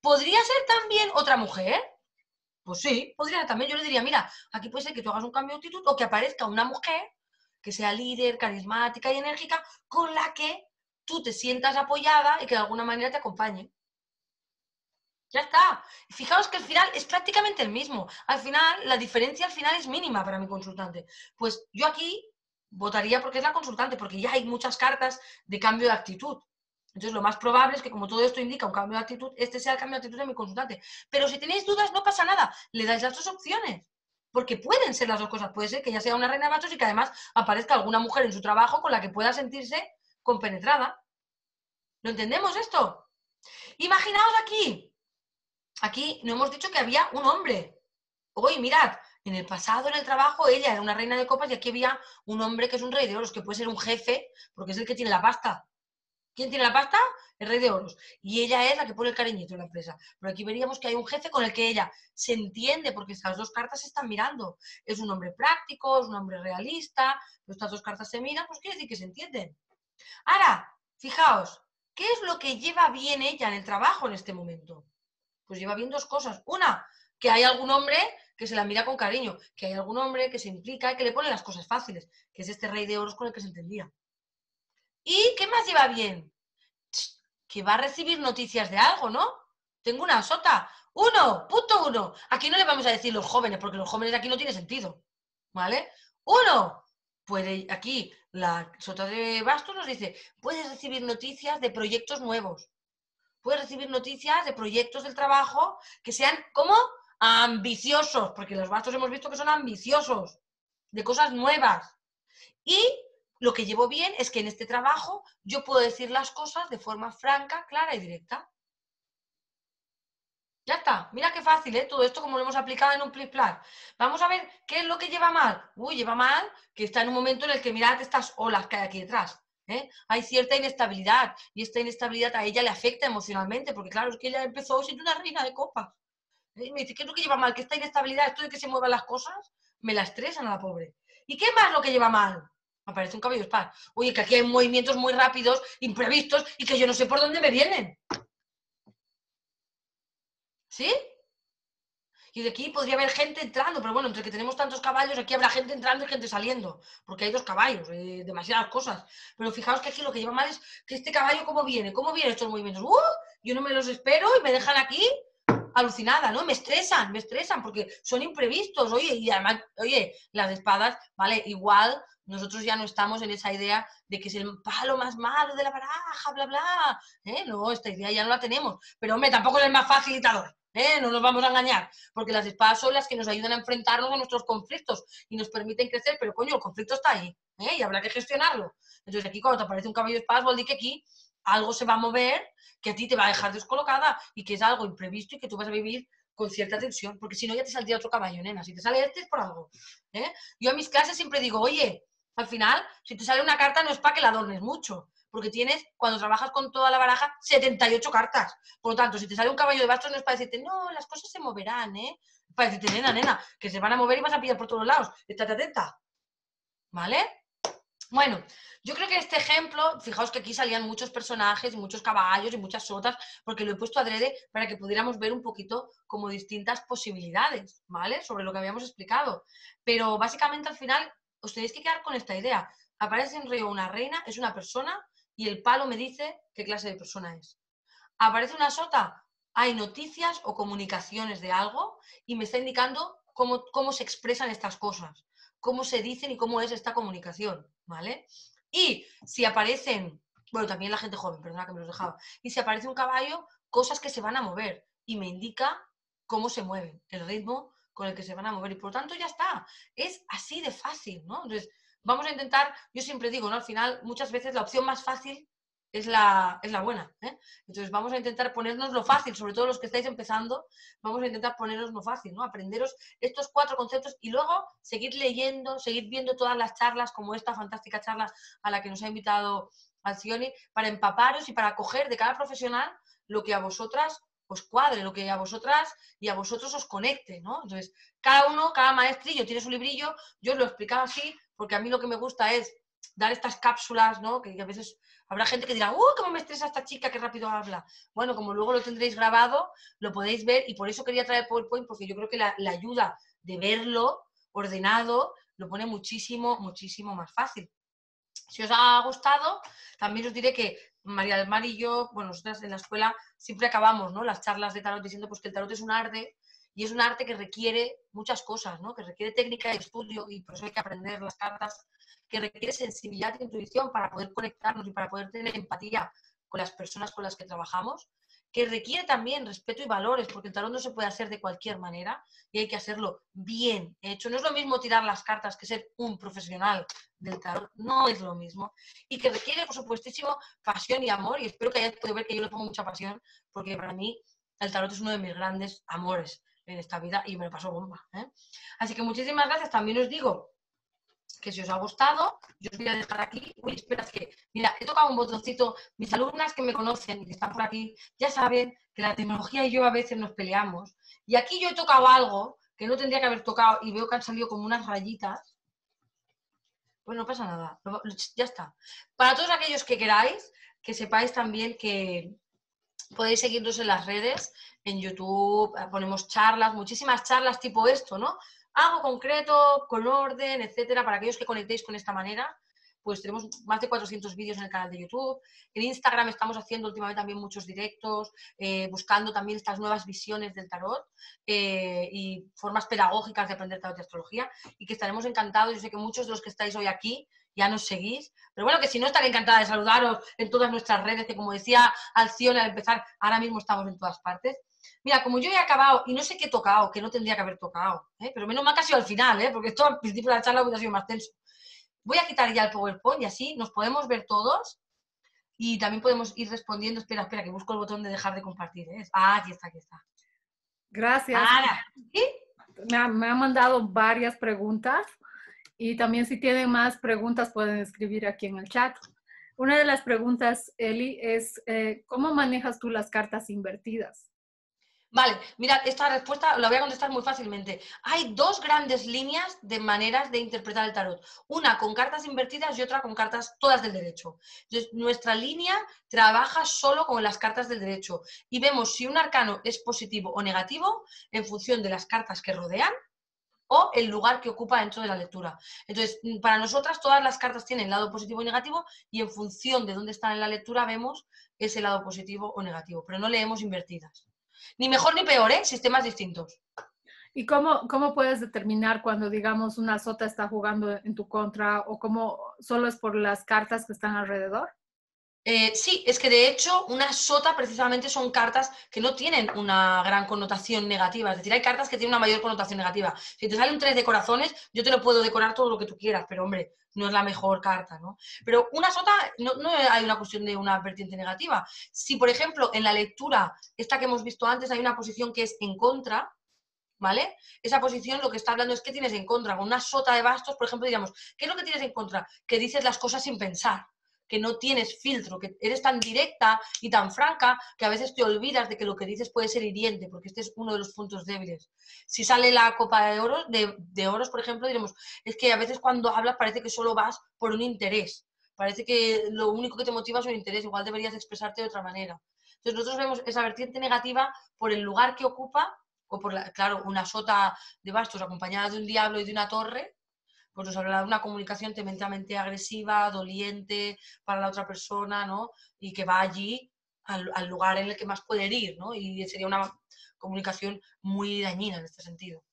¿Podría ser también otra mujer? Pues sí, podría ser también. Yo le diría, mira, aquí puede ser que tú hagas un cambio de actitud o que aparezca una mujer que sea líder, carismática y enérgica, con la que tú te sientas apoyada y que de alguna manera te acompañe. Ya está. Fijaos que al final es prácticamente el mismo. Al final, la diferencia al final es mínima para mi consultante. Pues yo aquí votaría porque es la consultante, porque ya hay muchas cartas de cambio de actitud. Entonces, lo más probable es que, como todo esto indica un cambio de actitud, este sea el cambio de actitud de mi consultante. Pero si tenéis dudas, no pasa nada. Le dais las dos opciones. Porque pueden ser las dos cosas. Puede ser que ya sea una reina de bastos y que además aparezca alguna mujer en su trabajo con la que pueda sentirse compenetrada. ¿Lo entendemos esto? Imaginaos aquí. Aquí no hemos dicho que había un hombre. Oye, mirad. En el pasado, en el trabajo, ella era una reina de copas y aquí había un hombre que es un rey de oros, que puede ser un jefe, porque es el que tiene la pasta. ¿Quién tiene la pasta? El rey de oros. Y ella es la que pone el cariñito en la empresa. Pero aquí veríamos que hay un jefe con el que ella se entiende, porque estas dos cartas se están mirando. Es un hombre práctico, es un hombre realista, pero estas dos cartas se miran, pues quiere decir que se entienden. Ahora, fijaos, ¿qué es lo que lleva bien ella en el trabajo en este momento? Pues lleva bien dos cosas. Una, que hay algún hombre que se la mira con cariño, que hay algún hombre que se implica y que le pone las cosas fáciles, que es este rey de oros con el que se entendía. ¿Y qué más lleva bien? que va a recibir noticias de algo, ¿no? Tengo una sota. Uno, punto uno. Aquí no le vamos a decir los jóvenes, porque los jóvenes de aquí no tiene sentido, ¿vale? Uno, pues aquí la sota de bastos nos dice, puedes recibir noticias de proyectos nuevos. Puedes recibir noticias de proyectos del trabajo que sean como ambiciosos, porque los bastos hemos visto que son ambiciosos, de cosas nuevas. Y lo que llevo bien es que en este trabajo yo puedo decir las cosas de forma franca, clara y directa. Ya está. Mira qué fácil, ¿eh? Todo esto como lo hemos aplicado en un plis-plas. Vamos a ver qué es lo que lleva mal. Uy, lleva mal que está en un momento en el que mirad estas olas que hay aquí detrás. ¿Eh? Hay cierta inestabilidad y esta inestabilidad a ella le afecta emocionalmente, porque claro, es que ella empezó siendo una reina de copas. ¿Eh? Me dice, ¿qué es lo que lleva mal? Que esta inestabilidad, esto de que se muevan las cosas, me la estresan a la pobre. ¿Y qué más lo que lleva mal? Aparece un cabello espar. Oye, que aquí hay movimientos muy rápidos, imprevistos, y que yo no sé por dónde me vienen. ¿Sí? Y de aquí podría haber gente entrando, pero bueno, entre que tenemos tantos caballos, aquí habrá gente entrando y gente saliendo, porque hay dos caballos, eh, demasiadas cosas. Pero fijaos que aquí lo que lleva mal es que este caballo, ¿cómo viene? ¿Cómo vienen estos movimientos? ¡Uh! Yo no me los espero y me dejan aquí alucinada, ¿no? Me estresan, me estresan, porque son imprevistos, oye, y además, oye, las espadas, ¿vale? Igual nosotros ya no estamos en esa idea de que es el palo más malo de la baraja, bla, bla, ¿eh? No, esta idea ya no la tenemos, pero hombre, tampoco es el más facilitador. ¿Eh? No nos vamos a engañar, porque las espadas son las que nos ayudan a enfrentarnos a nuestros conflictos y nos permiten crecer, pero coño, el conflicto está ahí, ¿eh? Y habrá que gestionarlo. Entonces aquí cuando te aparece un caballo de espadas, vol di que aquí algo se va a mover, que a ti te va a dejar descolocada y que es algo imprevisto y que tú vas a vivir con cierta tensión, porque si no ya te saldría otro caballo, nena. Si te sale este es por algo, ¿eh? Yo a mis clases siempre digo, oye, al final, si te sale una carta no es para que la adornes mucho, porque tienes, cuando trabajas con toda la baraja, setenta y ocho cartas. Por lo tanto, si te sale un caballo de bastos no es para decirte, no, las cosas se moverán, ¿eh? Es para decirte, nena, nena, que se van a mover y vas a pillar por todos lados. Estate atenta. ¿Vale? Bueno, yo creo que este ejemplo, fijaos que aquí salían muchos personajes, y muchos caballos y muchas sotas, porque lo he puesto adrede para que pudiéramos ver un poquito como distintas posibilidades, ¿vale? Sobre lo que habíamos explicado. Pero básicamente al final os tenéis que quedar con esta idea. Aparece en río una reina, es una persona, y el palo me dice qué clase de persona es. Aparece una sota, hay noticias o comunicaciones de algo y me está indicando cómo, cómo se expresan estas cosas, cómo se dicen y cómo es esta comunicación, ¿vale? Y si aparecen, bueno, también la gente joven, perdona que me los dejaba, y si aparece un caballo, cosas que se van a mover y me indica cómo se mueven, el ritmo con el que se van a mover y por lo tanto ya está, es así de fácil, ¿no? Entonces, vamos a intentar, yo siempre digo, ¿no? Al final, muchas veces la opción más fácil es la, es la buena, ¿eh? Entonces vamos a intentar ponernos lo fácil, sobre todo los que estáis empezando, vamos a intentar ponernos lo fácil, ¿no? Aprenderos estos cuatro conceptos y luego seguid leyendo, seguid viendo todas las charlas, como esta fantástica charla a la que nos ha invitado Alcyone, para empaparos y para coger de cada profesional lo que a vosotras os cuadre, lo que a vosotras y a vosotros os conecte, ¿no? Entonces, cada uno, cada maestrillo tiene su librillo, yo os lo he explicado así, porque a mí lo que me gusta es dar estas cápsulas, ¿no? Que a veces habrá gente que dirá, ¡uh, cómo me estresa esta chica, qué rápido habla! Bueno, como luego lo tendréis grabado, lo podéis ver, y por eso quería traer PowerPoint, porque yo creo que la, la ayuda de verlo ordenado lo pone muchísimo, muchísimo más fácil. Si os ha gustado, también os diré que María del Mar y yo, bueno, nosotras en la escuela siempre acabamos, ¿no?, las charlas de tarot diciendo pues que el tarot es un arte, y es un arte que requiere muchas cosas, ¿no? Que requiere técnica y estudio, y por eso hay que aprender las cartas, que requiere sensibilidad e intuición para poder conectarnos y para poder tener empatía con las personas con las que trabajamos, que requiere también respeto y valores, porque el tarot no se puede hacer de cualquier manera y hay que hacerlo bien hecho. No es lo mismo tirar las cartas que ser un profesional del tarot, no es lo mismo. Y que requiere, por supuestísimo, pasión y amor, y espero que hayáis podido ver que yo le pongo mucha pasión, porque para mí el tarot es uno de mis grandes amores en esta vida y me lo paso bomba, ¿eh? Así que muchísimas gracias, también os digo que si os ha gustado, yo os voy a dejar aquí, uy, espera, es que, mira, he tocado un botoncito, mis alumnas que me conocen y que están por aquí, ya saben que la tecnología y yo a veces nos peleamos, y aquí yo he tocado algo que no tendría que haber tocado y veo que han salido como unas rayitas, pues no pasa nada, ya está. Para todos aquellos que queráis, que sepáis también que podéis seguirnos en las redes, en YouTube, ponemos charlas, muchísimas charlas tipo esto, ¿no? Algo concreto, con orden, etcétera, para aquellos que conectéis con esta manera. pues tenemos más de cuatrocientos vídeos en el canal de YouTube. En Instagram estamos haciendo últimamente también muchos directos, eh, buscando también estas nuevas visiones del tarot eh, y formas pedagógicas de aprender tarot y astrología, y que estaremos encantados. Yo sé que muchos de los que estáis hoy aquí ya nos seguís, pero bueno, que si no, estaré encantada de saludaros en todas nuestras redes, que como decía Alcyone al empezar, ahora mismo estamos en todas partes. Mira, como yo he acabado, y no sé qué he tocado, que no tendría que haber tocado, ¿eh? Pero menos mal que ha sido al final, ¿eh? Porque esto al principio de la charla hubiera sido más tenso. Voy a quitar ya el PowerPoint y así nos podemos ver todos y también podemos ir respondiendo. Espera, espera, que busco el botón de dejar de compartir, ¿eh? Ah, aquí está, aquí está. Gracias. Ahora, ¿sí? me, ha, me ha mandado varias preguntas. Y también si tienen más preguntas pueden escribir aquí en el chat. Una de las preguntas, Eli, es eh, ¿cómo manejas tú las cartas invertidas? Vale, mira, esta respuesta la voy a contestar muy fácilmente. Hay dos grandes líneas de maneras de interpretar el tarot. Una con cartas invertidas y otra con cartas todas del derecho. Entonces, nuestra línea trabaja solo con las cartas del derecho. Y vemos si un arcano es positivo o negativo en función de las cartas que rodean o el lugar que ocupa dentro de la lectura. Entonces, para nosotras todas las cartas tienen lado positivo y negativo, y en función de dónde están en la lectura vemos ese lado positivo o negativo, pero no leemos invertidas. Ni mejor ni peor, ¿eh? Sistemas distintos. ¿Y cómo, cómo puedes determinar cuando, digamos, una sota está jugando en tu contra, o cómo solo es por las cartas que están alrededor? Eh, sí, es que de hecho una sota precisamente son cartas que no tienen una gran connotación negativa. Es decir, hay cartas que tienen una mayor connotación negativa. Si te sale un tres de corazones, yo te lo puedo decorar todo lo que tú quieras, pero hombre, no es la mejor carta, ¿no? Pero una sota, no, no hay una cuestión de una vertiente negativa. Si, por ejemplo, en la lectura, esta que hemos visto antes, hay una posición que es en contra, ¿vale? Esa posición lo que está hablando es qué tienes en contra. Con una sota de bastos, por ejemplo, digamos, ¿qué es lo que tienes en contra? Que dices las cosas sin pensar, que no tienes filtro, que eres tan directa y tan franca que a veces te olvidas de que lo que dices puede ser hiriente, porque este es uno de los puntos débiles. Si sale la copa de oros, de, de oros, por ejemplo, diremos, es que a veces cuando hablas parece que solo vas por un interés, parece que lo único que te motiva es un interés, igual deberías expresarte de otra manera. Entonces nosotros vemos esa vertiente negativa por el lugar que ocupa, o por, la, claro, una sota de bastos acompañada de un diablo y de una torre, pues nos hablará de una comunicación tremendamente agresiva, doliente para la otra persona, ¿no? Y que va allí al, al lugar en el que más puede herir, ¿no? Y sería una comunicación muy dañina en este sentido.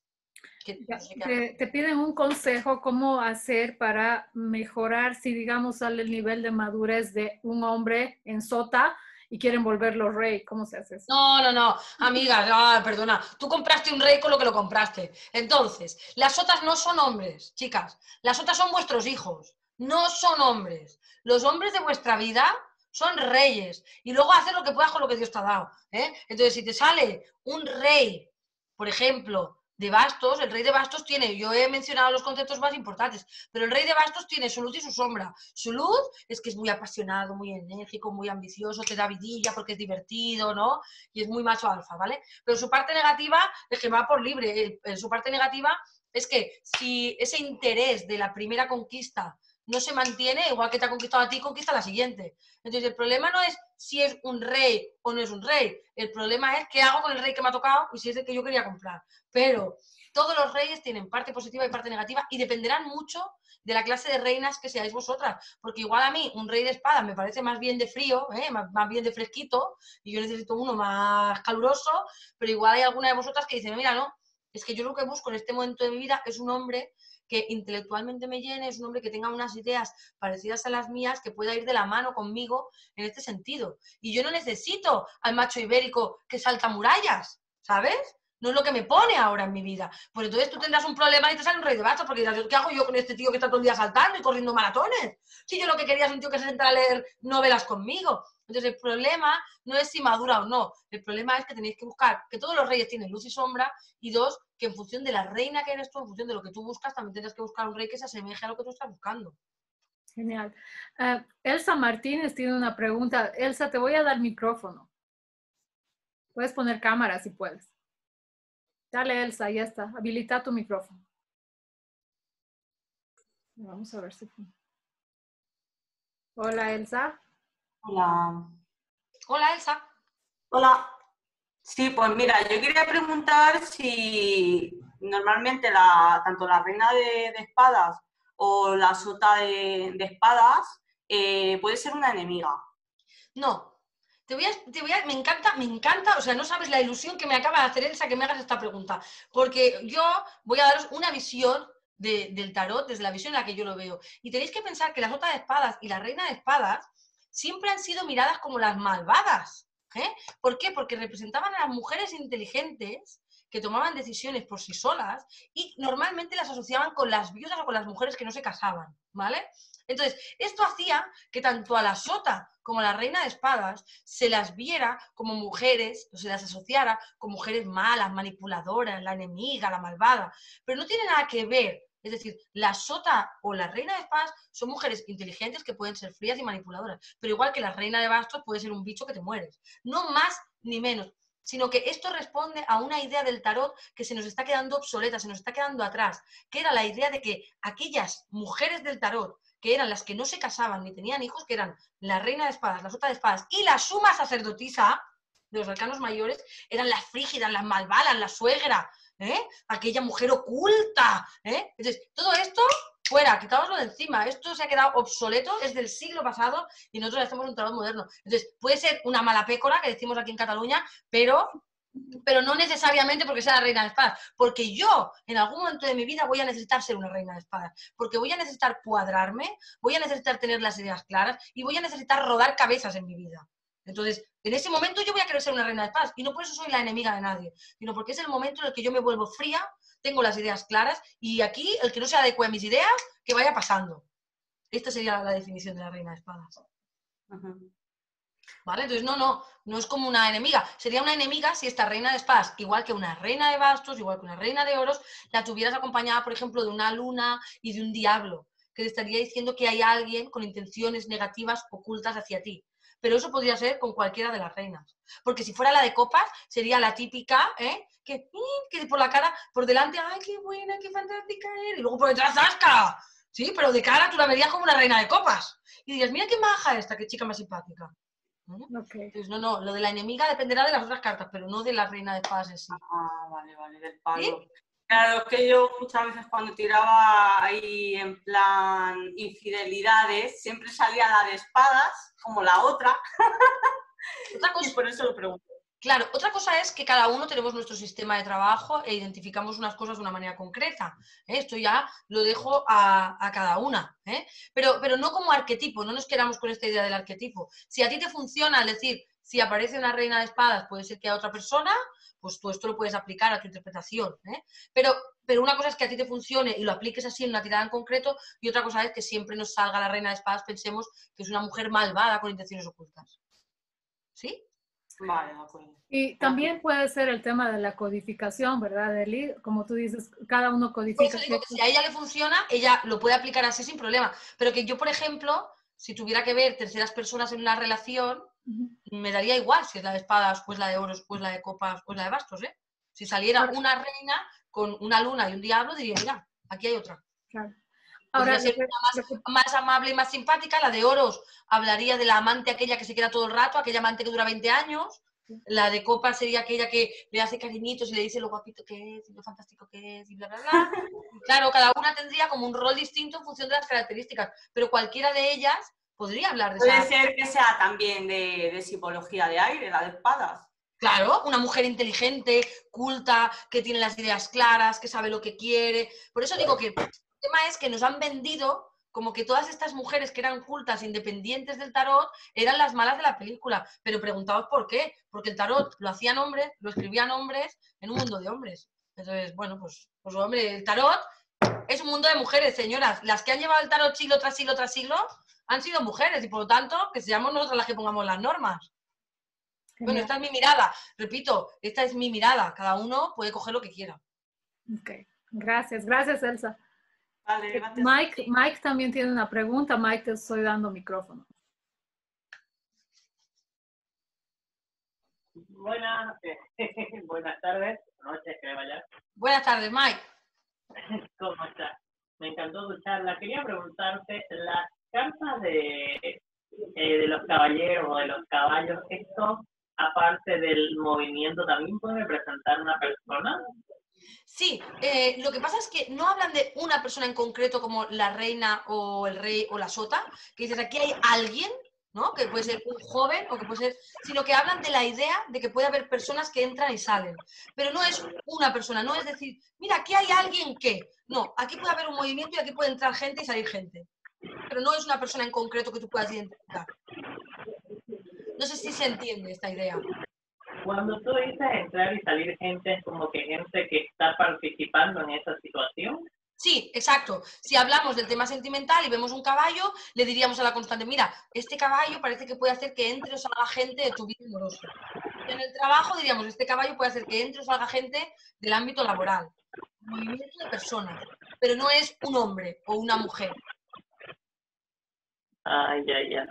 ¿Qué, ya, qué te, te piden un consejo cómo hacer para mejorar si, digamos, sale el nivel de madurez de un hombre en sota y quieren volverlo rey. ¿Cómo se hace eso? No, no, no. Amiga, no, perdona. Tú compraste un rey con lo que lo compraste. Entonces, las sotas no son hombres, chicas. Las sotas son vuestros hijos. No son hombres. Los hombres de vuestra vida son reyes. Y luego hacer lo que puedas con lo que Dios te ha dado, ¿eh? Entonces, si te sale un rey, por ejemplo, de bastos, el rey de bastos tiene, yo he mencionado los conceptos más importantes, pero el rey de bastos tiene su luz y su sombra. Su luz es que es muy apasionado, muy enérgico, muy ambicioso, te da vidilla porque es divertido, ¿no? Y es muy macho alfa, ¿vale? Pero su parte negativa es que va por libre. Su parte negativa es que si ese interés de la primera conquista no se mantiene, igual que te ha conquistado a ti, conquista a la siguiente. Entonces el problema no es si es un rey o no es un rey, el problema es qué hago con el rey que me ha tocado y si es el que yo quería comprar. Pero todos los reyes tienen parte positiva y parte negativa y dependerán mucho de la clase de reinas que seáis vosotras, porque igual a mí un rey de espada me parece más bien de frío, ¿eh? más, más bien de fresquito, y yo necesito uno más caluroso, pero igual hay alguna de vosotras que dice, mira, no, es que yo lo que busco en este momento de mi vida es un hombre que intelectualmente me llene, es un hombre que tenga unas ideas parecidas a las mías, que pueda ir de la mano conmigo en este sentido. Y yo no necesito al macho ibérico que salta murallas, ¿sabes? No es lo que me pone ahora en mi vida. Pues entonces tú tendrás un problema y te sale un rey de bastos, porque dirás, ¿qué hago yo con este tío que está todo el día saltando y corriendo maratones? Si yo lo que quería es un tío que se sentara a leer novelas conmigo. Entonces el problema no es si madura o no, el problema es que tenéis que buscar que todos los reyes tienen luz y sombra, y dos, que en función de la reina que eres tú, en función de lo que tú buscas, también tendrás que buscar un rey que se asemeje a lo que tú estás buscando. Genial. Uh, Elsa Martínez tiene una pregunta. Elsa, te voy a dar micrófono. Puedes poner cámara si puedes. Dale, Elsa, ya está. Habilita tu micrófono. Vamos a ver si... Hola, Elsa. Hola. Hola, Elsa. Hola. Sí, pues mira, yo quería preguntar si normalmente la, tanto la reina de, de espadas o la sota de, de espadas, eh, puede ser una enemiga. No. Te voy a, te voy a, me encanta, me encanta, o sea, no sabes la ilusión que me acaba de hacer Elsa que me hagas esta pregunta, porque yo voy a daros una visión de, del tarot, desde la visión en la que yo lo veo. Y tenéis que pensar que la sota de espadas y la reina de espadas siempre han sido miradas como las malvadas, ¿eh? ¿Por qué? Porque representaban a las mujeres inteligentes que tomaban decisiones por sí solas y normalmente las asociaban con las viudas o con las mujeres que no se casaban, ¿vale? Entonces, esto hacía que tanto a la sota como a la reina de espadas se las viera como mujeres, o se las asociara con mujeres malas, manipuladoras, la enemiga, la malvada, pero no tiene nada que ver. Es decir, la sota o la reina de espadas son mujeres inteligentes que pueden ser frías y manipuladoras, pero igual que la reina de bastos puede ser un bicho que te mueres, no más ni menos, sino que esto responde a una idea del tarot que se nos está quedando obsoleta, se nos está quedando atrás, que era la idea de que aquellas mujeres del tarot, que eran las que no se casaban ni tenían hijos, que eran la reina de espadas, la sota de espadas y la suma sacerdotisa de los arcanos mayores, eran las frígidas, las malvadas, la suegra, ¿eh? Aquella mujer oculta, ¿eh? Entonces, todo esto, fuera, quitáoslo de encima, esto se ha quedado obsoleto, es del siglo pasado y nosotros hacemos un tarot moderno. Entonces, puede ser una mala pécora, que decimos aquí en Cataluña, pero... pero no necesariamente porque sea la reina de espadas, porque yo en algún momento de mi vida voy a necesitar ser una reina de espadas, porque voy a necesitar cuadrarme, voy a necesitar tener las ideas claras y voy a necesitar rodar cabezas en mi vida. Entonces, en ese momento yo voy a querer ser una reina de espadas y no por eso soy la enemiga de nadie, sino porque es el momento en el que yo me vuelvo fría, tengo las ideas claras y aquí el que no se adecue a mis ideas, que vaya pasando. Esta sería la definición de la reina de espadas. Ajá. ¿Vale? Entonces, no, no, no es como una enemiga. Sería una enemiga si esta reina de espadas, igual que una reina de bastos, igual que una reina de oros, la tuvieras acompañada, por ejemplo, de una luna y de un diablo, que te estaría diciendo que hay alguien con intenciones negativas ocultas hacia ti. Pero eso podría ser con cualquiera de las reinas. Porque si fuera la de copas, sería la típica, ¿eh? Que, que por la cara, por delante, ¡ay, qué buena, qué fantástica eres! Y luego por detrás, ¡zasca! Sí, pero de cara tú la verías como una reina de copas. Y dirías, mira qué maja esta, qué chica más simpática. Okay. Entonces, no, no, lo de la enemiga dependerá de las otras cartas, pero no de la reina de espadas en sí. Ah, vale, vale, del palo. ¿Sí? Claro, es que yo muchas veces cuando tiraba ahí en plan infidelidades, siempre salía la de espadas, como la otra. Otra cosa, y por eso lo pregunto. Claro, otra cosa es que cada uno tenemos nuestro sistema de trabajo e identificamos unas cosas de una manera concreta, ¿eh? Esto ya lo dejo a, a cada una, ¿eh? Pero, pero no como arquetipo, no nos quedamos con esta idea del arquetipo. Si a ti te funciona, es decir, si aparece una reina de espadas, puede ser que a otra persona, pues tú esto lo puedes aplicar a tu interpretación, ¿eh? Pero, pero una cosa es que a ti te funcione y lo apliques así en una tirada en concreto y otra cosa es que siempre nos salga la reina de espadas, pensemos que es una mujer malvada con intenciones ocultas. ¿Sí? Vale, de acuerdo. Y también puede ser el tema de la codificación, ¿verdad, Eli? Como tú dices, cada uno codifica. Por eso digo que si a ella le funciona, ella lo puede aplicar así sin problema. Pero que yo, por ejemplo, si tuviera que ver terceras personas en una relación, uh-huh, me daría igual si es la de espadas, pues la de oros, pues la de copas, pues la de bastos, ¿eh? Si saliera claro, una reina con una luna y un diablo, diría, mira, aquí hay otra. Claro. Ahora, ser una más, más amable y más simpática, la de oros hablaría de la amante aquella que se queda todo el rato, aquella amante que dura veinte años, la de copas sería aquella que le hace cariñitos y le dice lo guapito que es, y lo fantástico que es, y bla, bla, bla. Claro, cada una tendría como un rol distinto en función de las características, pero cualquiera de ellas podría hablar de esa. Puede ser que sea también de, de simbología de aire, la de espadas. Claro, una mujer inteligente, culta, que tiene las ideas claras, que sabe lo que quiere. Por eso digo que... el tema es que nos han vendido como que todas estas mujeres que eran cultas, independientes del tarot, eran las malas de la película. Pero preguntaos por qué. Porque el tarot lo hacían hombres, lo escribían hombres en un mundo de hombres. Entonces, bueno, pues, pues hombre, el tarot es un mundo de mujeres, señoras. Las que han llevado el tarot siglo tras siglo tras siglo han sido mujeres y por lo tanto que seamos nosotras las que pongamos las normas. Bueno, esta es mi mirada. Repito, esta es mi mirada. Cada uno puede coger lo que quiera. Ok. Gracias, gracias Elsa. Vale, Mike, Mike también tiene una pregunta. Mike, te estoy dando micrófono. Buenas, buenas tardes, noches, que vaya. Buenas tardes, Mike. ¿Cómo estás? Me encantó tu charla. Quería preguntarte, las cartas de, eh, de los caballeros o de los caballos, ¿esto, aparte del movimiento, también puede representar una persona? Sí, eh, lo que pasa es que no hablan de una persona en concreto como la reina o el rey o la sota, que dices, aquí hay alguien, ¿no? Que puede ser un joven o que puede ser... Sino que hablan de la idea de que puede haber personas que entran y salen. Pero no es una persona, no es decir, mira, aquí hay alguien que... No, aquí puede haber un movimiento y aquí puede entrar gente y salir gente. Pero no es una persona en concreto que tú puedas identificar. No sé si se entiende esta idea. Cuando tú dices entrar y salir gente, es como que gente que está participando en esa situación. Sí, exacto. Si hablamos del tema sentimental y vemos un caballo, le diríamos a la constante, mira, este caballo parece que puede hacer que entre o salga gente de tu vida amorosa. En el trabajo diríamos, este caballo puede hacer que entre o salga gente del ámbito laboral. Movimiento de personas, pero no es un hombre o una mujer. Ah, ya, ya.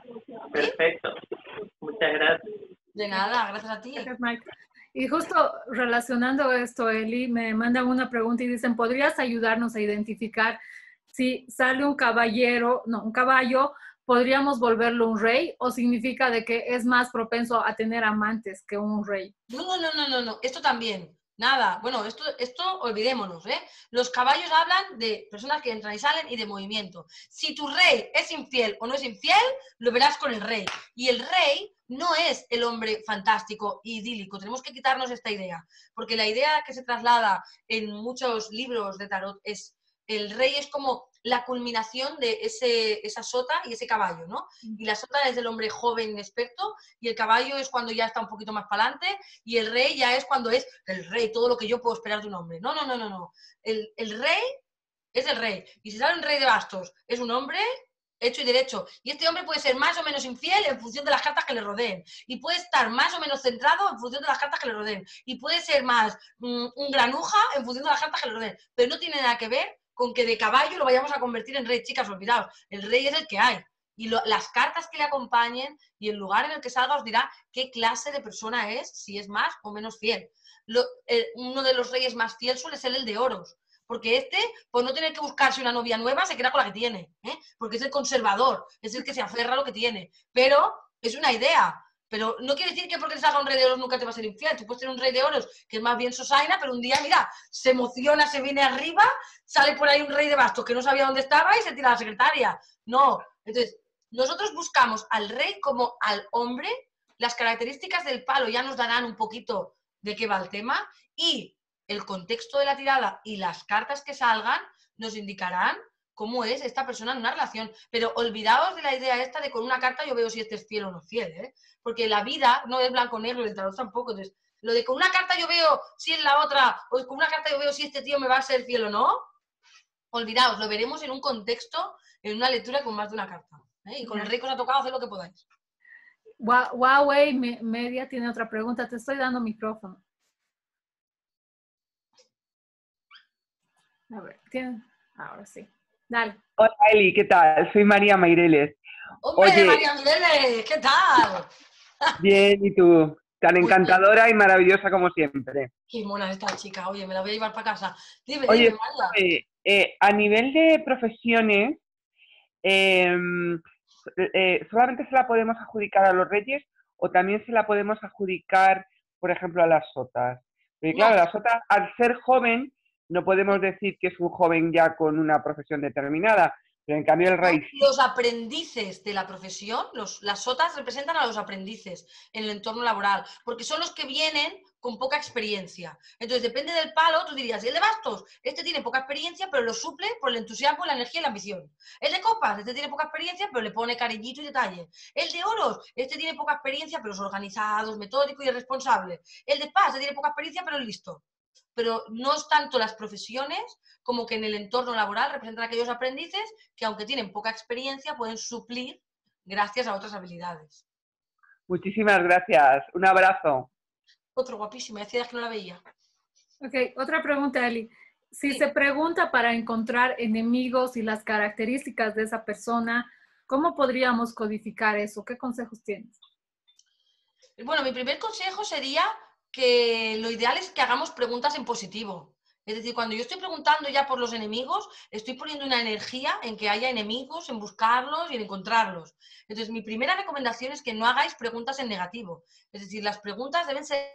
Perfecto. ¿Sí? Muchas gracias. De nada, gracias a ti. Gracias, Mike. Y justo relacionando esto, Eli, me mandan una pregunta y dicen, ¿podrías ayudarnos a identificar si sale un caballero, no, un caballo, podríamos volverlo un rey o significa de que es más propenso a tener amantes que un rey? No, no, no, no, no, esto también. Nada, bueno, esto, esto olvidémonos, ¿eh? Los caballos hablan de personas que entran y salen y de movimiento. Si tu rey es infiel o no es infiel, lo verás con el rey. Y el rey no es el hombre fantástico, idílico. Tenemos que quitarnos esta idea. Porque la idea que se traslada en muchos libros de tarot es... El rey es como la culminación de ese, esa sota y ese caballo, ¿no? Y la sota es el hombre joven inexperto y el caballo es cuando ya está un poquito más para adelante y el rey ya es cuando es el rey, todo lo que yo puedo esperar de un hombre. No, no, no, no, no. El, el rey es el rey. Y si sale un rey de bastos, es un hombre hecho y derecho. Y este hombre puede ser más o menos infiel en función de las cartas que le rodeen. Y puede estar más o menos centrado en función de las cartas que le rodeen. Y puede ser más mm, un granuja en función de las cartas que le rodeen. Pero no tiene nada que ver con que de caballo lo vayamos a convertir en rey. Chicas, olvidaos, el rey es el que hay. Y lo, las cartas que le acompañen y el lugar en el que salga os dirá qué clase de persona es, si es más o menos fiel. Lo, el, uno de los reyes más fiel suele ser el de oros, porque este, por no tener que buscarse una novia nueva, se queda con la que tiene, ¿eh? Porque es el conservador, es el que se aferra a lo que tiene. Pero es una idea. Pero no quiere decir que porque te salga un rey de oros nunca te va a ser infiel. Tú puedes tener un rey de oros que es más bien sosaina, pero un día, mira, se emociona, se viene arriba, sale por ahí un rey de bastos que no sabía dónde estaba y se tira a la secretaria. No. Entonces, nosotros buscamos al rey como al hombre. Las características del palo ya nos darán un poquito de qué va el tema y el contexto de la tirada y las cartas que salgan nos indicarán cómo es esta persona en una relación. Pero olvidaos de la idea esta de con una carta yo veo si este es fiel o no fiel, ¿eh? Porque la vida no es blanco o negro y el tarot tampoco. Entonces, lo de con una carta yo veo si es la otra, o con una carta yo veo si este tío me va a ser fiel o no, olvidaos, lo veremos en un contexto, en una lectura con más de una carta, ¿eh? Y con el rey que os ha tocado, haced lo que podáis. Huawei Media tiene otra pregunta. Te estoy dando micrófono. A ver, ¿tiene? Ahora sí. Dale. Hola Eli, ¿qué tal? Soy María Maireles. ¡Hombre, oye, María Maireles! ¿Qué tal? Bien, ¿y tú? Tan encantadora Uy, y maravillosa como siempre. Qué mona esta chica, oye, me la voy a llevar para casa. Dime, oye, dime, oye, eh, a nivel de profesiones, eh, eh, ¿solamente se la podemos adjudicar a los reyes o también se la podemos adjudicar, por ejemplo, a las sotas? Porque claro, no. Las sotas, al ser joven, no podemos decir que es un joven ya con una profesión determinada, pero en cambio el rey... Los aprendices de la profesión, los, las sotas representan a los aprendices en el entorno laboral, porque son los que vienen con poca experiencia. Entonces, depende del palo, tú dirías, el de bastos, este tiene poca experiencia, pero lo suple por el entusiasmo, la energía y la ambición. El de copas, este tiene poca experiencia, pero le pone cariñito y detalle. El de oros, este tiene poca experiencia, pero es organizado, metódico y responsable. El de paz, este tiene poca experiencia, pero es listo. Pero no es tanto las profesiones como que en el entorno laboral representan aquellos aprendices que, aunque tienen poca experiencia, pueden suplir gracias a otras habilidades. Muchísimas gracias. Un abrazo. Otro guapísimo. Decías que no la veía. Ok, otra pregunta, Eli. Si sí. se pregunta para encontrar enemigos y las características de esa persona, ¿cómo podríamos codificar eso? ¿Qué consejos tienes? Bueno, mi primer consejo sería... que lo ideal es que hagamos preguntas en positivo. Es decir, cuando yo estoy preguntando ya por los enemigos, estoy poniendo una energía en que haya enemigos, en buscarlos y en encontrarlos. Entonces, mi primera recomendación es que no hagáis preguntas en negativo. Es decir, las preguntas deben ser...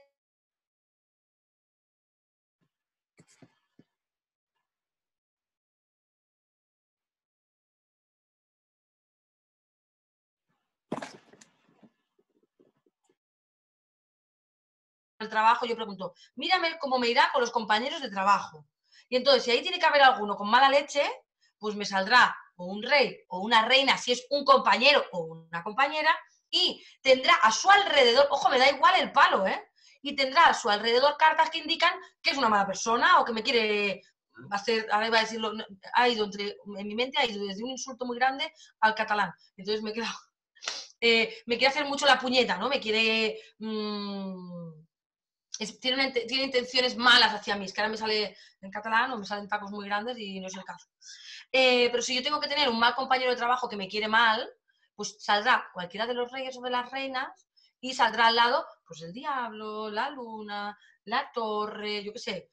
el trabajo, yo pregunto, mírame cómo me irá con los compañeros de trabajo. Y entonces, si ahí tiene que haber alguno con mala leche, pues me saldrá o un rey o una reina, si es un compañero o una compañera, y tendrá a su alrededor, ojo, me da igual el palo, ¿eh? Y tendrá a su alrededor cartas que indican que es una mala persona o que me quiere... Va a ser, ahora iba a decirlo, ha ido entre, en mi mente ha ido desde un insulto muy grande al catalán. Entonces me, quedo, eh, me quiere hacer mucho la puñeta, ¿no? Me quiere... Mmm, es, tiene, tiene intenciones malas hacia mí. Es que ahora me sale en catalán o me salen tacos muy grandes y no es el caso. Eh, pero si yo tengo que tener un mal compañero de trabajo que me quiere mal, pues saldrá cualquiera de los reyes o de las reinas y saldrá al lado, pues el diablo, la luna, la torre, yo qué sé...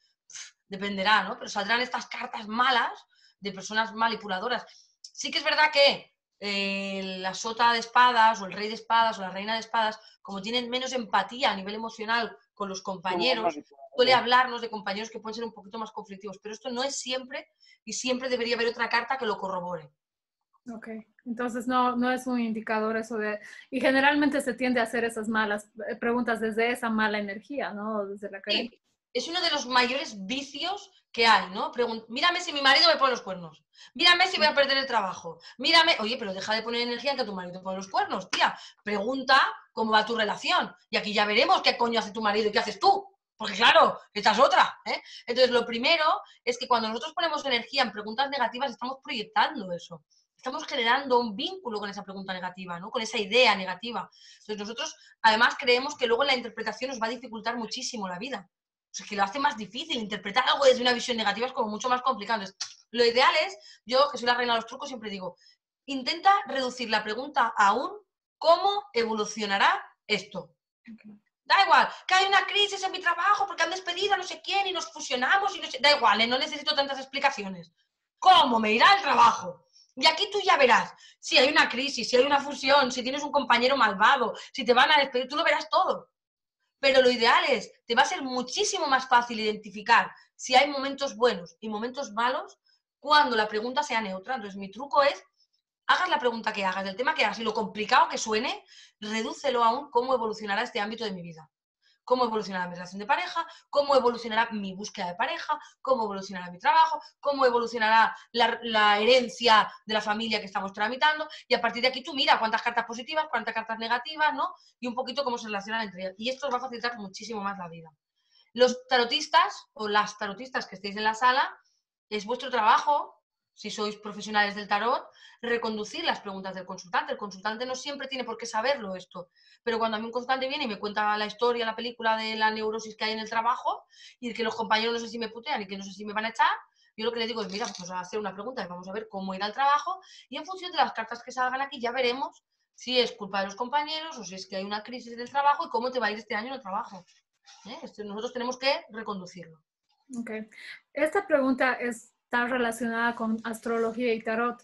Dependerá, ¿no? Pero saldrán estas cartas malas de personas manipuladoras. Sí que es verdad que eh, la sota de espadas o el rey de espadas o la reina de espadas, como tienen menos empatía a nivel emocional con los compañeros, suele hablarnos de compañeros que pueden ser un poquito más conflictivos. Pero esto no es siempre y siempre debería haber otra carta que lo corrobore. Ok, entonces no, no es un indicador eso de... Y generalmente se tiende a hacer esas malas preguntas desde esa mala energía, ¿no? Desde la carencia. Sí. Es uno de los mayores vicios que hay, ¿no? Pregun- mírame si mi marido me pone los cuernos. Mírame si voy a perder el trabajo. Mírame... Oye, pero deja de poner energía en que tu marido pone los cuernos, tía. Pregunta cómo va tu relación. Y aquí ya veremos qué coño hace tu marido y qué haces tú. Porque claro, esta es otra, ¿eh? Entonces, lo primero es que cuando nosotros ponemos energía en preguntas negativas, estamos proyectando eso. Estamos generando un vínculo con esa pregunta negativa, ¿no? Con esa idea negativa. Entonces, nosotros además creemos que luego la interpretación nos va a dificultar muchísimo la vida. O sea, que lo hace más difícil, interpretar algo desde una visión negativa es como mucho más complicado. Entonces, lo ideal es, yo que soy la reina de los trucos siempre digo, intenta reducir la pregunta a un ¿cómo evolucionará esto? Okay. Da igual, que hay una crisis en mi trabajo porque han despedido a no sé quién y nos fusionamos y no sé... Da igual, ¿eh? No necesito tantas explicaciones. ¿Cómo me irá el trabajo? Y aquí tú ya verás si hay una crisis, si hay una fusión, si tienes un compañero malvado, si te van a despedir, tú lo verás todo. Pero lo ideal es, te va a ser muchísimo más fácil identificar si hay momentos buenos y momentos malos cuando la pregunta sea neutra. Entonces, mi truco es, hagas la pregunta que hagas, el tema que hagas, y lo complicado que suene, redúcelo a un cómo evolucionará este ámbito de mi vida. Cómo evolucionará mi relación de pareja, cómo evolucionará mi búsqueda de pareja, cómo evolucionará mi trabajo, cómo evolucionará la, la herencia de la familia que estamos tramitando, y a partir de aquí tú mira cuántas cartas positivas, cuántas cartas negativas, ¿no? Y un poquito cómo se relacionan entre ellas. Y esto os va a facilitar muchísimo más la vida. Los tarotistas o las tarotistas que estéis en la sala, es vuestro trabajo, si sois profesionales del tarot, reconducir las preguntas del consultante. El consultante no siempre tiene por qué saberlo esto, pero cuando a mí un consultante viene y me cuenta la historia, la película de la neurosis que hay en el trabajo y que los compañeros no sé si me putean y que no sé si me van a echar, yo lo que le digo es, mira, pues vamos a hacer una pregunta y vamos a ver cómo irá el trabajo y en función de las cartas que salgan aquí ya veremos si es culpa de los compañeros o si es que hay una crisis del trabajo y cómo te va a ir este año en el trabajo. ¿Eh? Nosotros tenemos que reconducirlo. Ok. Esta pregunta es... tan relacionada con astrología y tarot.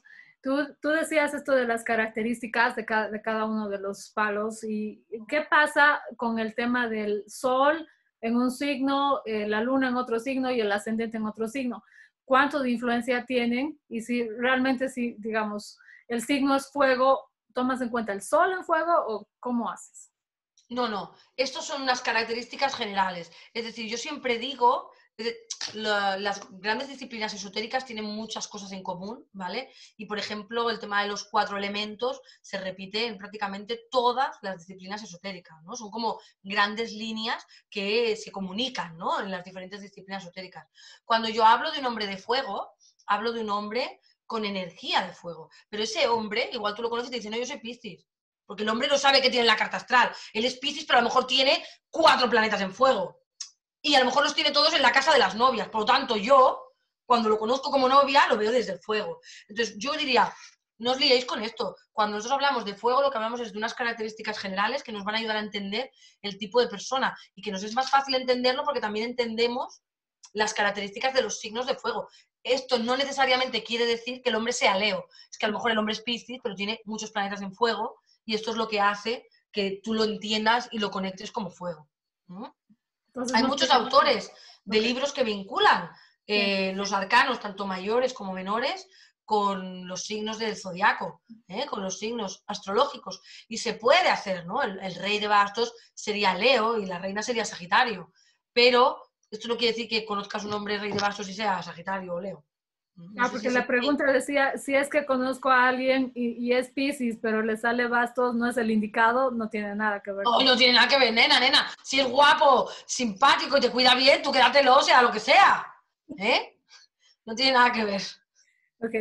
Tú, tú decías esto de las características de cada, de cada uno de los palos. ¿Y qué pasa con el tema del sol en un signo, eh, la luna en otro signo y el ascendente en otro signo? ¿Cuánto de influencia tienen? Y si realmente, si digamos, el signo es fuego, ¿tomas en cuenta el sol en fuego o cómo haces? No, no. Estos son unas características generales. Es decir, yo siempre digo... Las grandes disciplinas esotéricas tienen muchas cosas en común, ¿vale? Y, por ejemplo, el tema de los cuatro elementos se repite en prácticamente todas las disciplinas esotéricas, ¿no? Son como grandes líneas que se comunican, ¿no? En las diferentes disciplinas esotéricas. Cuando yo hablo de un hombre de fuego, hablo de un hombre con energía de fuego. Pero ese hombre, igual tú lo conoces y te dicen, no, yo soy Piscis. Porque el hombre no sabe que tiene la carta astral. Él es Piscis, pero a lo mejor tiene cuatro planetas en fuego. Y a lo mejor los tiene todos en la casa de las novias. Por lo tanto, yo, cuando lo conozco como novia, lo veo desde el fuego. Entonces, yo diría, no os liéis con esto. Cuando nosotros hablamos de fuego, lo que hablamos es de unas características generales que nos van a ayudar a entender el tipo de persona. Y que nos es más fácil entenderlo porque también entendemos las características de los signos de fuego. Esto no necesariamente quiere decir que el hombre sea Leo. Es que a lo mejor el hombre es Piscis, pero tiene muchos planetas en fuego. Y esto es lo que hace que tú lo entiendas y lo conectes como fuego. ¿Mm? Entonces, hay muchos autores de libros que vinculan eh, los arcanos, tanto mayores como menores, con los signos del zodiaco, ¿eh? Con los signos astrológicos. Y se puede hacer, ¿no? El, el rey de bastos sería Leo y la reina sería Sagitario. Pero esto no quiere decir que conozcas un hombre rey de bastos y sea Sagitario o Leo. No ah, porque si la pregunta bien. decía, si es que conozco a alguien y, y es Piscis, pero le sale bastos, no es el indicado, no tiene nada que ver. No, no tiene nada que ver, nena, nena. Si es guapo, simpático y te cuida bien, tú quédatelo, sea lo que sea. ¿Eh? No tiene nada que ver. Ok.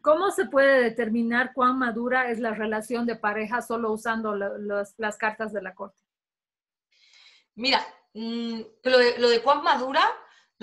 ¿Cómo se puede determinar cuán madura es la relación de pareja solo usando lo, los, las cartas de la corte? Mira, mmm, lo, de, lo de cuán madura...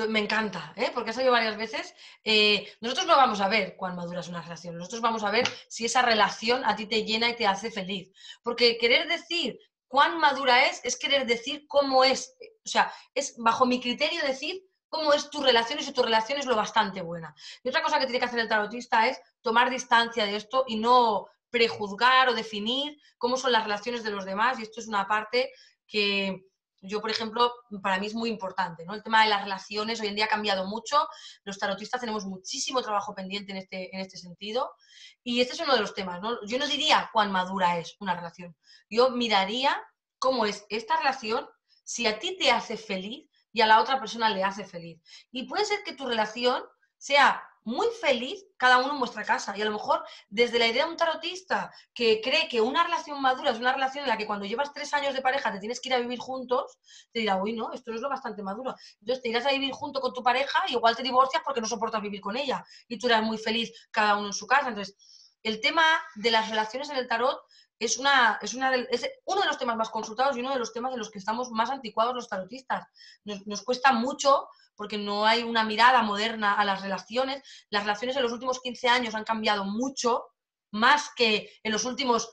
Me encanta, ¿eh? Porque ha salido varias veces. Eh, nosotros no vamos a ver cuán madura es una relación. Nosotros vamos a ver si esa relación a ti te llena y te hace feliz. Porque querer decir cuán madura es, es querer decir cómo es. O sea, es bajo mi criterio decir cómo es tu relación y si tu relación es lo bastante buena. Y otra cosa que tiene que hacer el tarotista es tomar distancia de esto y no prejuzgar o definir cómo son las relaciones de los demás. Y esto es una parte que... Yo, por ejemplo, para mí es muy importante, ¿no? El tema de las relaciones hoy en día ha cambiado mucho. Los tarotistas tenemos muchísimo trabajo pendiente en este, en este sentido. Y este es uno de los temas, ¿no? Yo no diría cuán madura es una relación. Yo miraría cómo es esta relación, si a ti te hace feliz y a la otra persona le hace feliz. Y puede ser que tu relación sea muy feliz cada uno en vuestra casa. Y a lo mejor, desde la idea de un tarotista que cree que una relación madura es una relación en la que cuando llevas tres años de pareja te tienes que ir a vivir juntos, te dirá, uy, no, esto no es lo bastante maduro. Entonces te irás a vivir junto con tu pareja y igual te divorcias porque no soportas vivir con ella. Y tú eras muy feliz cada uno en su casa. Entonces, el tema de las relaciones en el tarot es, una, es, una, es uno de los temas más consultados y uno de los temas en los que estamos más anticuados los tarotistas. Nos, nos cuesta mucho... porque no hay una mirada moderna a las relaciones. Las relaciones en los últimos quince años han cambiado mucho, más que en los últimos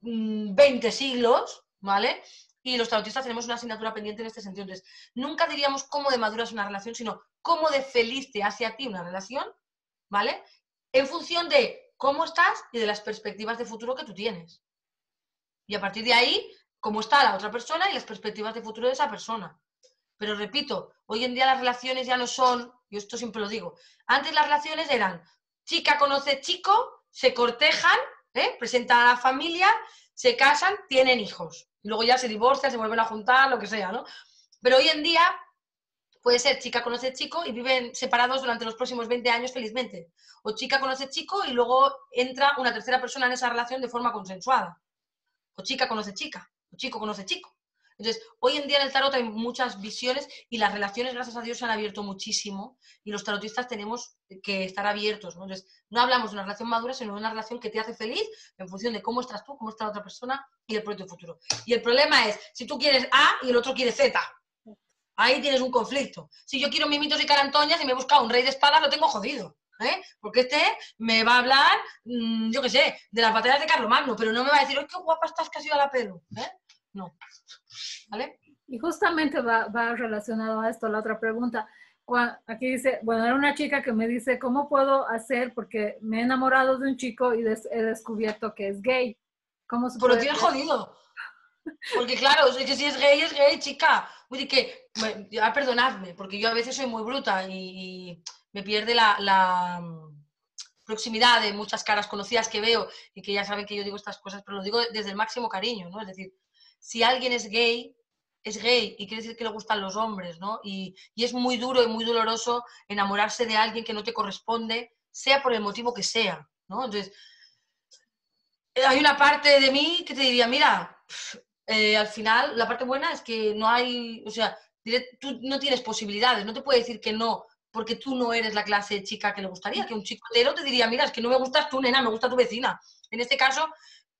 veinte siglos, ¿vale? Y los tarotistas tenemos una asignatura pendiente en este sentido. Entonces, nunca diríamos cómo de madura es una relación, sino cómo de feliz te hace a ti una relación, ¿vale? En función de cómo estás y de las perspectivas de futuro que tú tienes. Y a partir de ahí, cómo está la otra persona y las perspectivas de futuro de esa persona. Pero repito, hoy en día las relaciones ya no son, yo esto siempre lo digo, antes las relaciones eran chica conoce chico, se cortejan, ¿eh? Presentan a la familia, se casan, tienen hijos. Luego ya se divorcian, se vuelven a juntar, lo que sea, ¿no? Pero hoy en día puede ser chica conoce chico y viven separados durante los próximos veinte años felizmente. O chica conoce chico y luego entra una tercera persona en esa relación de forma consensuada. O chica conoce chica, o chico conoce chico. Entonces, hoy en día en el tarot hay muchas visiones y las relaciones, gracias a Dios, se han abierto muchísimo y los tarotistas tenemos que estar abiertos, ¿no? Entonces, no hablamos de una relación madura, sino de una relación que te hace feliz en función de cómo estás tú, cómo está la otra persona y el proyecto futuro. Y el problema es, si tú quieres A y el otro quiere Z, ahí tienes un conflicto. Si yo quiero mimitos y carantoñas y me he buscado un rey de espadas, lo tengo jodido, ¿eh? Porque este me va a hablar, mmm, yo qué sé, de las batallas de Carlomagno, pero no me va a decir, ¡ay, qué guapa estás que has ido a la pelo! ¿Eh? No. ¿Vale? Y justamente va, va relacionado a esto la otra pregunta. Aquí dice, bueno, era una chica que me dice, ¿cómo puedo hacer? Porque me he enamorado de un chico y des, he descubierto que es gay. ¿Cómo se puede? Pero tienes jodido. Porque claro, es que si es gay, es gay, chica. Uy, que, bueno, ya, perdonadme, porque yo a veces soy muy bruta y, y me pierde la... la proximidad de muchas caras conocidas que veo y que ya saben que yo digo estas cosas, pero lo digo desde el máximo cariño, ¿no? Es decir, si alguien es gay, es gay y quiere decir que le gustan los hombres, ¿no? Y, y es muy duro y muy doloroso enamorarse de alguien que no te corresponde, sea por el motivo que sea, ¿no? Entonces, hay una parte de mí que te diría, mira, eh, al final la parte buena es que no hay, o sea, tú no tienes posibilidades, no te puede decir que no, porque tú no eres la clase de chica que le gustaría, que un chico hetero te diría, mira, es que no me gustas tú, nena, me gusta tu vecina. En este caso,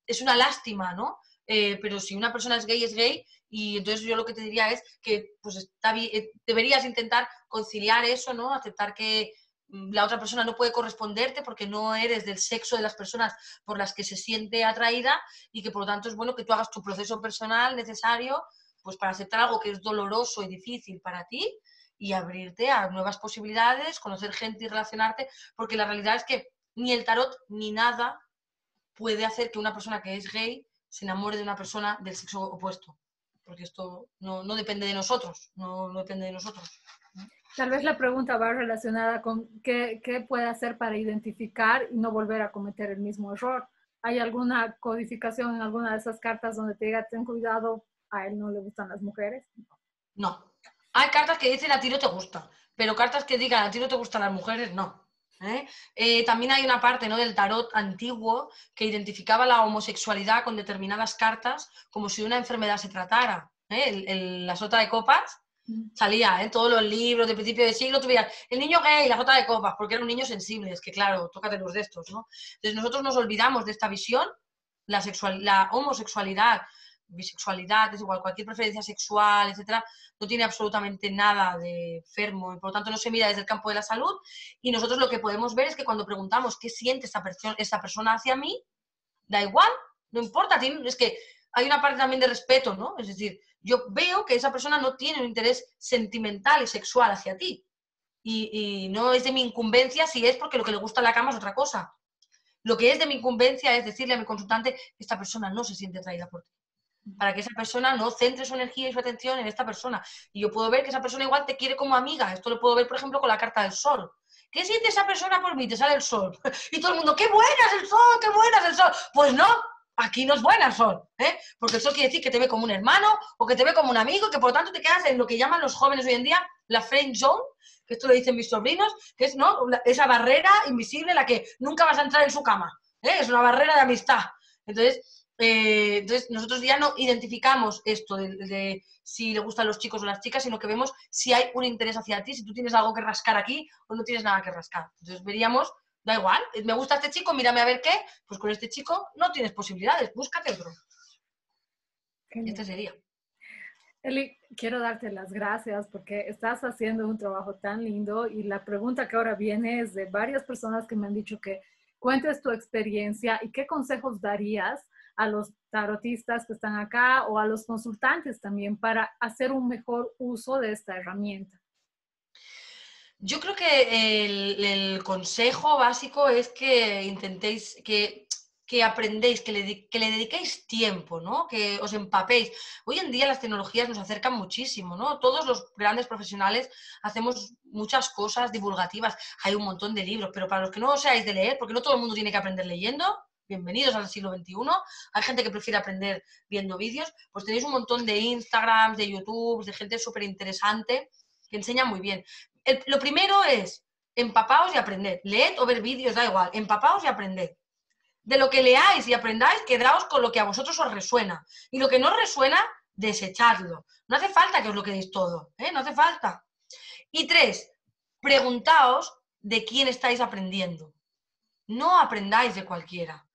es una lástima, ¿no? Eh, pero si una persona es gay, es gay, y entonces yo lo que te diría es que pues, está, eh, deberías intentar conciliar eso, ¿no? Aceptar que la otra persona no puede corresponderte porque no eres del sexo de las personas por las que se siente atraída y que por lo tanto es bueno que tú hagas tu proceso personal necesario pues, para aceptar algo que es doloroso y difícil para ti, y abrirte a nuevas posibilidades, conocer gente y relacionarte, porque la realidad es que ni el tarot ni nada puede hacer que una persona que es gay se enamore de una persona del sexo opuesto, porque esto no, no depende de nosotros, no, no depende de nosotros. Tal vez la pregunta va relacionada con qué, qué puede hacer para identificar y no volver a cometer el mismo error. ¿Hay alguna codificación en alguna de esas cartas donde te diga, ten cuidado, a él no le gustan las mujeres? No. Hay cartas que dicen, a ti no te gusta, pero cartas que digan, a ti no te gustan las mujeres, no. ¿Eh? Eh, también hay una parte, ¿no?, del tarot antiguo que identificaba la homosexualidad con determinadas cartas como si una enfermedad se tratara. ¿Eh? El, el, la sota de copas salía en, ¿eh?, todos los libros de principio de siglo, tuvías el niño gay, la sota de copas, porque era un niño sensible, es que claro, tócate los de estos, ¿no? Entonces nosotros nos olvidamos de esta visión, la, sexual, la homosexualidad, bisexualidad, es igual, cualquier preferencia sexual, etcétera, no tiene absolutamente nada de enfermo, por lo tanto no se mira desde el campo de la salud, y nosotros lo que podemos ver es que cuando preguntamos qué siente esta, perso esta persona hacia mí, da igual, no importa, es que hay una parte también de respeto, ¿no? Es decir, yo veo que esa persona no tiene un interés sentimental y sexual hacia ti, y, y no es de mi incumbencia si es porque lo que le gusta en la cama es otra cosa. Lo que es de mi incumbencia es decirle a mi consultante, esta persona no se siente atraída por ti, para que esa persona no centre su energía y su atención en esta persona. Y yo puedo ver que esa persona igual te quiere como amiga. Esto lo puedo ver, por ejemplo, con la carta del sol. ¿Qué siente esa persona por mí? Te sale el sol. Y todo el mundo, ¡qué buena es el sol! ¡Qué buena es el sol! Pues no, aquí no es buena el sol, ¿eh? Porque el sol quiere decir que te ve como un hermano o que te ve como un amigo, que por lo tanto te quedas en lo que llaman los jóvenes hoy en día la friend zone, que esto lo dicen mis sobrinos, que es, ¿no?, esa barrera invisible, la que nunca vas a entrar en su cama, ¿eh? Es una barrera de amistad. Entonces... Eh, entonces nosotros ya no identificamos esto de, de, de si le gustan los chicos o las chicas, sino que vemos si hay un interés hacia ti, si tú tienes algo que rascar aquí o no tienes nada que rascar. Entonces veríamos, da igual, me gusta este chico, mírame a ver qué, pues con este chico no tienes posibilidades, búscate otro. Genial. Este sería. Eli, quiero darte las gracias porque estás haciendo un trabajo tan lindo, y la pregunta que ahora viene es de varias personas que me han dicho que cuentes tu experiencia y qué consejos darías a los tarotistas que están acá o a los consultantes también para hacer un mejor uso de esta herramienta. Yo creo que el, el consejo básico es que intentéis, que, que aprendéis, que le, que le dediquéis tiempo, ¿no?, que os empapéis. Hoy en día las tecnologías nos acercan muchísimo, ¿no? Todos los grandes profesionales hacemos muchas cosas divulgativas. Hay un montón de libros, pero para los que no seáis de leer, porque no todo el mundo tiene que aprender leyendo, bienvenidos al siglo veintiuno, hay gente que prefiere aprender viendo vídeos, pues tenéis un montón de Instagrams, de YouTube, de gente súper interesante que enseña muy bien. El, lo primero es empapaos y aprended, leed o ver vídeos, da igual, empapaos y aprended. De lo que leáis y aprendáis, quedaos con lo que a vosotros os resuena, y lo que no os resuena, desechadlo. No hace falta que os lo quedéis todo, ¿eh? No hace falta. Y tres, preguntaos de quién estáis aprendiendo. No aprendáis de cualquiera.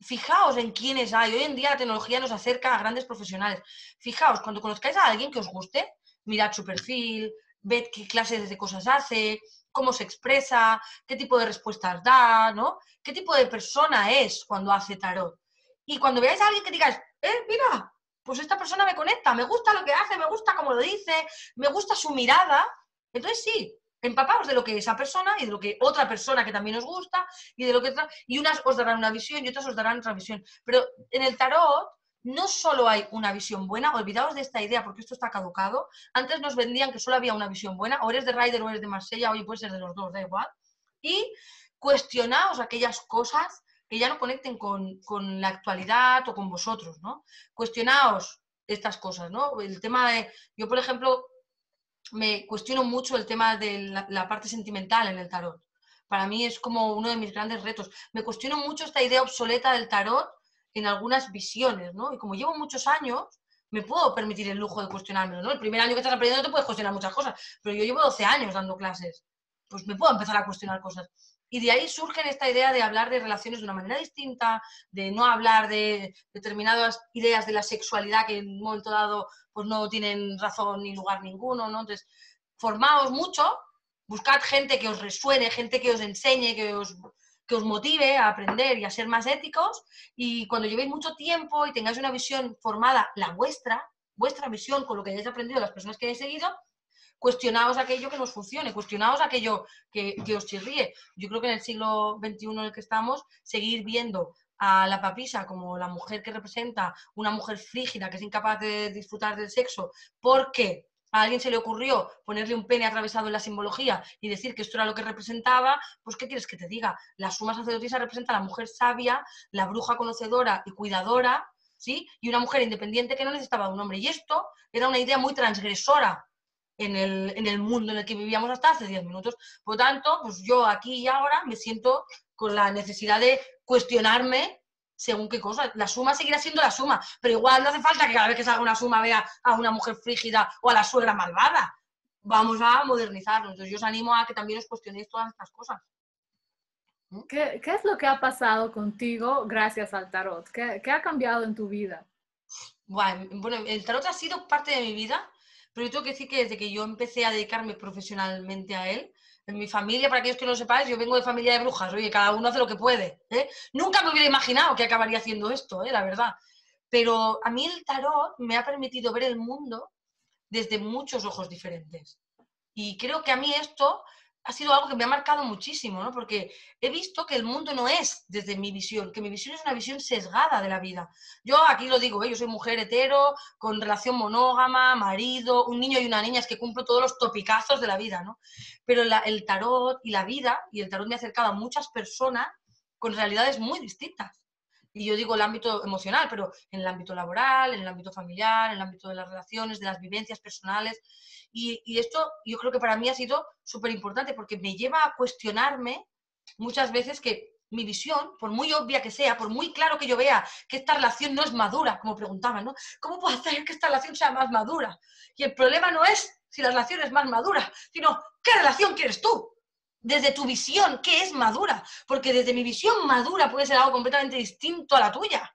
Fijaos en quiénes hay. Hoy en día la tecnología nos acerca a grandes profesionales. Fijaos, cuando conozcáis a alguien que os guste, mirad su perfil, ved qué clases de cosas hace, cómo se expresa, qué tipo de respuestas da, ¿no? Qué tipo de persona es cuando hace tarot. Y cuando veáis a alguien que digáis, eh, mira, pues esta persona me conecta, me gusta lo que hace, me gusta cómo lo dice, me gusta su mirada, entonces sí. Empapaos de lo que esa persona y de lo que otra persona que también os gusta, y de lo que y unas os darán una visión y otras os darán otra visión. Pero en el tarot no solo hay una visión buena, olvidaos de esta idea porque esto está caducado. Antes nos vendían que solo había una visión buena, o eres de Rider o eres de Marsella, oye, puedes ser de los dos, da igual. Y cuestionaos aquellas cosas que ya no conecten con, con la actualidad o con vosotros, ¿no? Cuestionaos estas cosas, ¿no? El tema de... Yo, por ejemplo... me cuestiono mucho el tema de la, la parte sentimental en el tarot. Para mí es como uno de mis grandes retos. Me cuestiono mucho esta idea obsoleta del tarot en algunas visiones, ¿no? Y como llevo muchos años, me puedo permitir el lujo de cuestionármelo, ¿no? El primer año que estás aprendiendo no te puedes cuestionar muchas cosas, pero yo llevo doce años dando clases. Pues me puedo empezar a cuestionar cosas. Y de ahí surge esta idea de hablar de relaciones de una manera distinta, de no hablar de determinadas ideas de la sexualidad que en un momento dado pues no tienen razón ni lugar ninguno, ¿no? Entonces, formaos mucho, buscad gente que os resuene, gente que os enseñe, que os, que os motive a aprender y a ser más éticos, y cuando llevéis mucho tiempo y tengáis una visión formada, la vuestra, vuestra visión con lo que hayáis aprendido, las personas que hayáis seguido, cuestionaos aquello que nos funcione, cuestionaos aquello que, que os chirríe. Yo creo que en el siglo veintiuno en el que estamos, seguir viendo a la papisa como la mujer que representa una mujer frígida, que es incapaz de disfrutar del sexo, porque a alguien se le ocurrió ponerle un pene atravesado en la simbología y decir que esto era lo que representaba, pues ¿qué quieres que te diga? La suma sacerdotisa representa a la mujer sabia, la bruja conocedora y cuidadora, ¿sí? Y una mujer independiente que no necesitaba de un hombre. Y esto era una idea muy transgresora en el, en el mundo en el que vivíamos hasta hace diez minutos. Por lo tanto, pues yo aquí y ahora me siento con la necesidad de cuestionarme según qué cosa. La suma seguirá siendo la suma, pero igual no hace falta que cada vez que salga una suma vea a una mujer frígida o a la suegra malvada. Vamos a modernizarnos. Entonces yo os animo a que también os cuestionéis todas estas cosas. ¿Qué, qué es lo que ha pasado contigo gracias al tarot? ¿Qué, qué ha cambiado en tu vida? Bueno, bueno, el tarot ha sido parte de mi vida, pero yo tengo que decir que desde que yo empecé a dedicarme profesionalmente a él, en mi familia, para aquellos que no lo sepáis, yo vengo de familia de brujas, oye, cada uno hace lo que puede, ¿eh? Nunca me hubiera imaginado que acabaría haciendo esto, ¿eh? La verdad. Pero a mí el tarot me ha permitido ver el mundo desde muchos ojos diferentes. Y creo que a mí esto ha sido algo que me ha marcado muchísimo, ¿no? Porque he visto que el mundo no es desde mi visión, que mi visión es una visión sesgada de la vida. Yo aquí lo digo, ¿eh? Yo soy mujer hetero, con relación monógama, marido, un niño y una niña, es que cumplo todos los topicazos de la vida, ¿no? Pero la, el tarot y la vida, y el tarot me ha acercado a muchas personas con realidades muy distintas. Y yo digo el ámbito emocional, pero en el ámbito laboral, en el ámbito familiar, en el ámbito de las relaciones, de las vivencias personales. Y, y esto yo creo que para mí ha sido súper importante porque me lleva a cuestionarme muchas veces que mi visión, por muy obvia que sea, por muy claro que yo vea que esta relación no es madura, como preguntaban, ¿no? ¿Cómo puedo hacer que esta relación sea más madura? Y el problema no es si la relación es más madura, sino ¿qué relación quieres tú? Desde tu visión, ¿qué es madura? Porque desde mi visión madura puede ser algo completamente distinto a la tuya.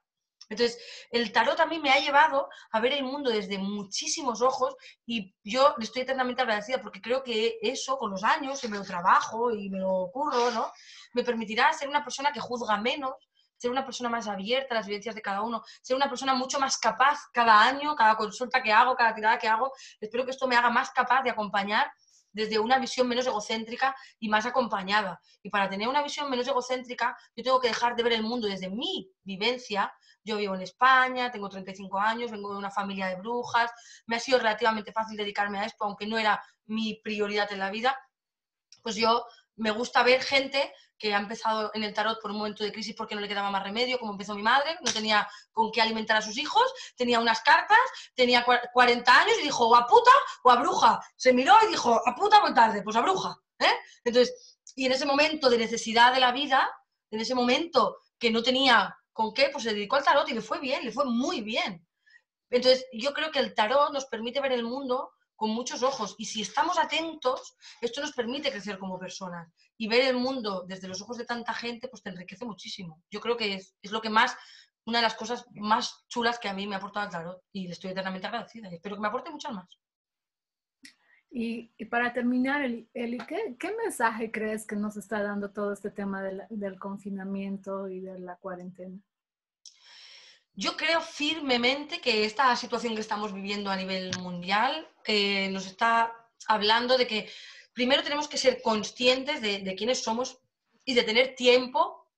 Entonces, el tarot a mí me ha llevado a ver el mundo desde muchísimos ojos y yo le estoy eternamente agradecida porque creo que eso, con los años, que me lo trabajo y me lo curro, ¿no? Me permitirá ser una persona que juzga menos, ser una persona más abierta a las vivencias de cada uno, ser una persona mucho más capaz cada año, cada consulta que hago, cada tirada que hago. Espero que esto me haga más capaz de acompañar desde una visión menos egocéntrica y más acompañada. Y para tener una visión menos egocéntrica, yo tengo que dejar de ver el mundo desde mi vivencia. Yo vivo en España, tengo treinta y cinco años, vengo de una familia de brujas, me ha sido relativamente fácil dedicarme a esto, aunque no era mi prioridad en la vida. Pues yo me gusta ver gente que ha empezado en el tarot por un momento de crisis porque no le quedaba más remedio, como empezó mi madre, no tenía con qué alimentar a sus hijos, tenía unas cartas, tenía cuarenta años y dijo o a puta o a bruja. Se miró y dijo, a puta muy tarde, pues a bruja, ¿eh? Entonces, y en ese momento de necesidad de la vida, en ese momento que no tenía con qué, pues se dedicó al tarot y le fue bien, le fue muy bien. Entonces, yo creo que el tarot nos permite ver el mundo con muchos ojos, y si estamos atentos, esto nos permite crecer como personas, y ver el mundo desde los ojos de tanta gente, pues te enriquece muchísimo. Yo creo que es, es lo que más, una de las cosas más chulas que a mí me ha aportado el tarot, y le estoy eternamente agradecida, y espero que me aporte muchas más. Y, y para terminar, Eli, Eli ¿qué, ¿qué mensaje crees que nos está dando todo este tema del, del confinamiento y de la cuarentena? Yo creo firmemente que esta situación que estamos viviendo a nivel mundial eh, nos está hablando de que primero tenemos que ser conscientes de, de quiénes somos y de tener tiempo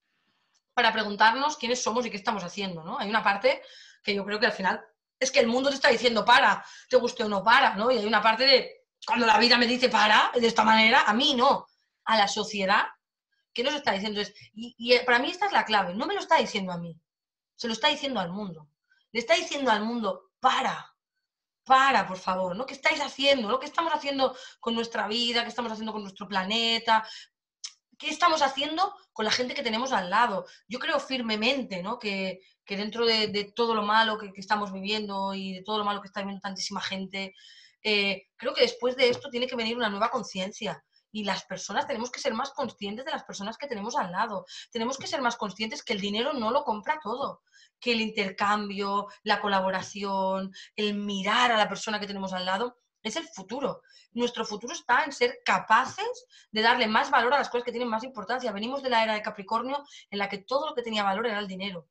para preguntarnos quiénes somos y qué estamos haciendo, ¿no? Hay una parte que yo creo que al final es que el mundo te está diciendo para, te guste o no para, ¿no? Y hay una parte de cuando la vida me dice para, de esta manera, a mí no, a la sociedad, ¿qué nos está diciendo? Es, y, y para mí esta es la clave, no me lo está diciendo a mí. Se lo está diciendo al mundo. Le está diciendo al mundo, para, para, por favor, ¿no? ¿Qué estáis haciendo? ¿No? ¿Qué estamos haciendo con nuestra vida? ¿Qué estamos haciendo con nuestro planeta? ¿Qué estamos haciendo con la gente que tenemos al lado? Yo creo firmemente, ¿no? que, que dentro de, de todo lo malo que, que estamos viviendo y de todo lo malo que está viviendo tantísima gente, eh, creo que después de esto tiene que venir una nueva conciencia. Y las personas tenemos que ser más conscientes de las personas que tenemos al lado. Tenemos que ser más conscientes que el dinero no lo compra todo. Que el intercambio, la colaboración, el mirar a la persona que tenemos al lado es el futuro. Nuestro futuro está en ser capaces de darle más valor a las cosas que tienen más importancia. Venimos de la era de Capricornio en la que todo lo que tenía valor era el dinero.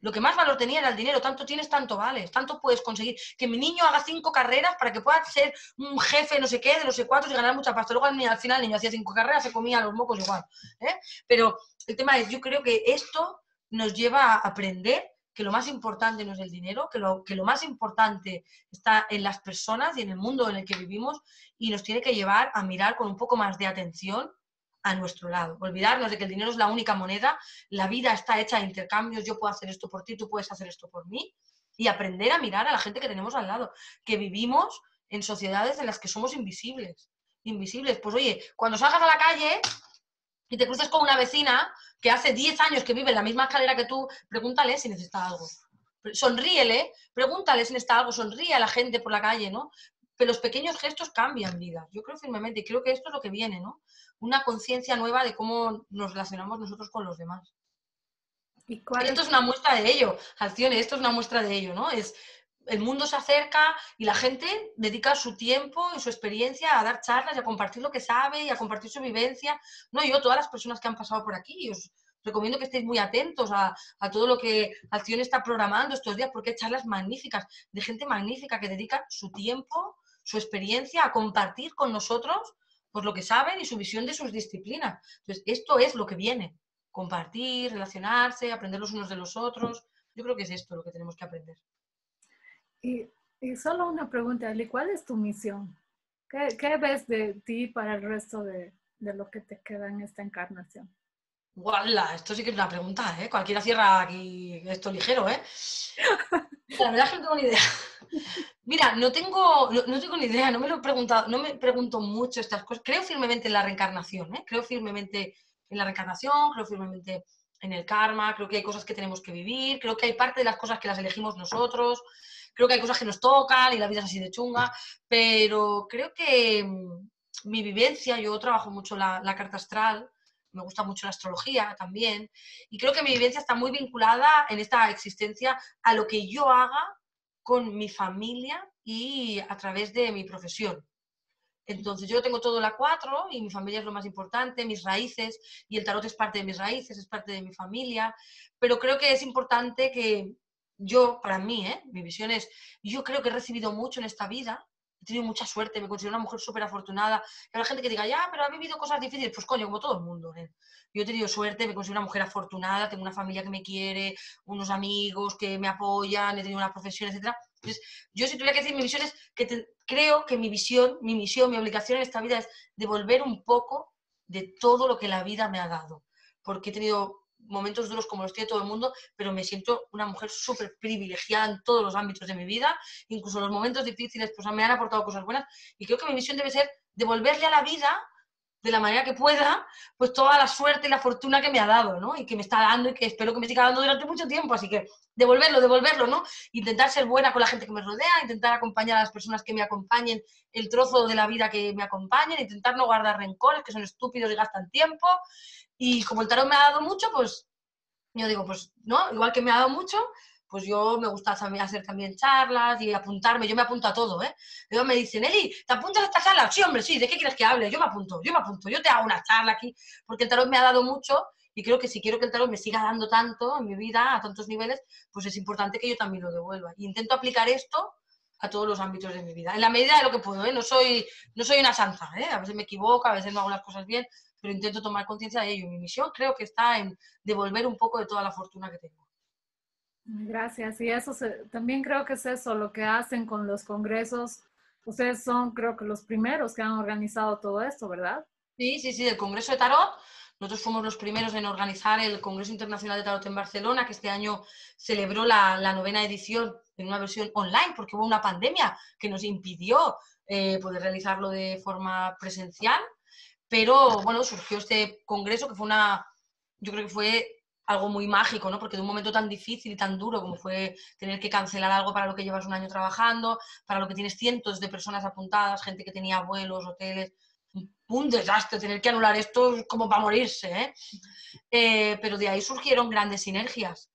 Lo que más valor tenía era el dinero. Tanto tienes, tanto vales. Tanto puedes conseguir. Que mi niño haga cinco carreras para que pueda ser un jefe no sé qué, de no sé cuántos y ganar mucha pasta. Luego al final el niño hacía cinco carreras, se comía los mocos igual, ¿eh? Pero el tema es, yo creo que esto nos lleva a aprender que lo más importante no es el dinero, que lo, que lo más importante está en las personas y en el mundo en el que vivimos, y nos tiene que llevar a mirar con un poco más de atención a nuestro lado. Olvidarnos de que el dinero es la única moneda, la vida está hecha de intercambios, yo puedo hacer esto por ti, tú puedes hacer esto por mí, y aprender a mirar a la gente que tenemos al lado, que vivimos en sociedades en las que somos invisibles. Invisibles. Pues oye, cuando salgas a la calle y te cruces con una vecina que hace diez años que vive en la misma escalera que tú, pregúntale si necesita algo. Sonríele, pregúntale si necesita algo, sonríe a la gente por la calle, ¿no? Pero los pequeños gestos cambian vidas. Yo creo firmemente, y creo que esto es lo que viene, ¿no? Una conciencia nueva de cómo nos relacionamos nosotros con los demás. ¿Y cuál es? Esto es una muestra de ello, Alcyone, esto es una muestra de ello, ¿no? Es... El mundo se acerca y la gente dedica su tiempo y su experiencia a dar charlas y a compartir lo que sabe y a compartir su vivencia. No, yo, todas las personas que han pasado por aquí, os recomiendo que estéis muy atentos a, a todo lo que Alcyone está programando estos días, porque hay charlas magníficas, de gente magnífica que dedica su tiempo, su experiencia a compartir con nosotros pues, lo que saben y su visión de sus disciplinas. Entonces, esto es lo que viene, compartir, relacionarse, aprender los unos de los otros. Yo creo que es esto lo que tenemos que aprender. Y, y solo una pregunta, Eli, ¿cuál es tu misión? ¿Qué, qué ves de ti para el resto de, de lo que te queda en esta encarnación? ¡Guala! Esto sí que es una pregunta, ¿eh? Cualquiera cierra aquí esto ligero, ¿eh? La verdad es que no tengo ni idea. Mira, no tengo, no, no tengo ni idea, no me lo he preguntado, no me pregunto mucho estas cosas. Creo firmemente en la reencarnación, ¿eh? Creo firmemente en la reencarnación, creo firmemente en el karma, creo que hay cosas que tenemos que vivir, creo que hay parte de las cosas que las elegimos nosotros. Creo que hay cosas que nos tocan y la vida es así de chunga, pero creo que mi vivencia, yo trabajo mucho la, la carta astral, me gusta mucho la astrología también, y creo que mi vivencia está muy vinculada en esta existencia a lo que yo haga con mi familia y a través de mi profesión. Entonces yo tengo todo la cuatro y mi familia es lo más importante, mis raíces, y el tarot es parte de mis raíces, es parte de mi familia, pero creo que es importante que... Yo, para mí, ¿eh? Mi visión es, yo creo que he recibido mucho en esta vida, he tenido mucha suerte, me considero una mujer súper afortunada. Habrá gente que diga, ya, pero ha vivido cosas difíciles. Pues coño, como todo el mundo, ¿eh? Yo he tenido suerte, me considero una mujer afortunada, tengo una familia que me quiere, unos amigos que me apoyan, he tenido una profesión, etcétera. Entonces, yo si tuviera que decir mi visión es que te, creo que mi visión, mi misión, mi obligación en esta vida es devolver un poco de todo lo que la vida me ha dado. Porque he tenido... momentos duros como los tiene todo el mundo, pero me siento una mujer súper privilegiada en todos los ámbitos de mi vida, incluso los momentos difíciles pues me han aportado cosas buenas, y creo que mi misión debe ser devolverle a la vida, de la manera que pueda, pues toda la suerte y la fortuna que me ha dado, ¿no? Y que me está dando y que espero que me siga dando durante mucho tiempo, así que devolverlo, devolverlo, ¿no? Intentar ser buena con la gente que me rodea, intentar acompañar a las personas que me acompañen, el trozo de la vida que me acompañen, intentar no guardar rencores, que son estúpidos y gastan tiempo, y como el tarot me ha dado mucho, pues yo digo, pues, ¿no? Igual que me ha dado mucho, pues yo me gusta hacer también charlas y apuntarme, yo me apunto a todo, ¿eh? Luego me dicen, Eli, ¿te apuntas a esta charla? Sí, hombre, sí, ¿de qué quieres que hable? Yo me apunto, yo me apunto, yo te hago una charla aquí, porque el tarot me ha dado mucho y creo que si quiero que el tarot me siga dando tanto en mi vida, a tantos niveles, pues es importante que yo también lo devuelva. Y intento aplicar esto a todos los ámbitos de mi vida, en la medida de lo que puedo, ¿eh? No soy, no soy una santa, ¿eh? A veces me equivoco, a veces no hago las cosas bien, pero intento tomar conciencia de ello. Mi misión creo que está en devolver un poco de toda la fortuna que tengo. Gracias, y eso se, también creo que es eso lo que hacen con los congresos. Ustedes son, creo que, los primeros que han organizado todo esto, ¿verdad? Sí, sí, sí, el Congreso de Tarot. Nosotros fuimos los primeros en organizar el Congreso Internacional de Tarot en Barcelona, que este año celebró la, la novena edición en una versión online, porque hubo una pandemia que nos impidió eh, poder realizarlo de forma presencial. Pero, bueno, surgió este congreso que fue una... Yo creo que fue... algo muy mágico, ¿no? Porque de un momento tan difícil y tan duro como fue tener que cancelar algo para lo que llevas un año trabajando, para lo que tienes cientos de personas apuntadas, gente que tenía vuelos, hoteles, un desastre tener que anular esto como para morirse, ¿eh? Eh, pero de ahí surgieron grandes sinergias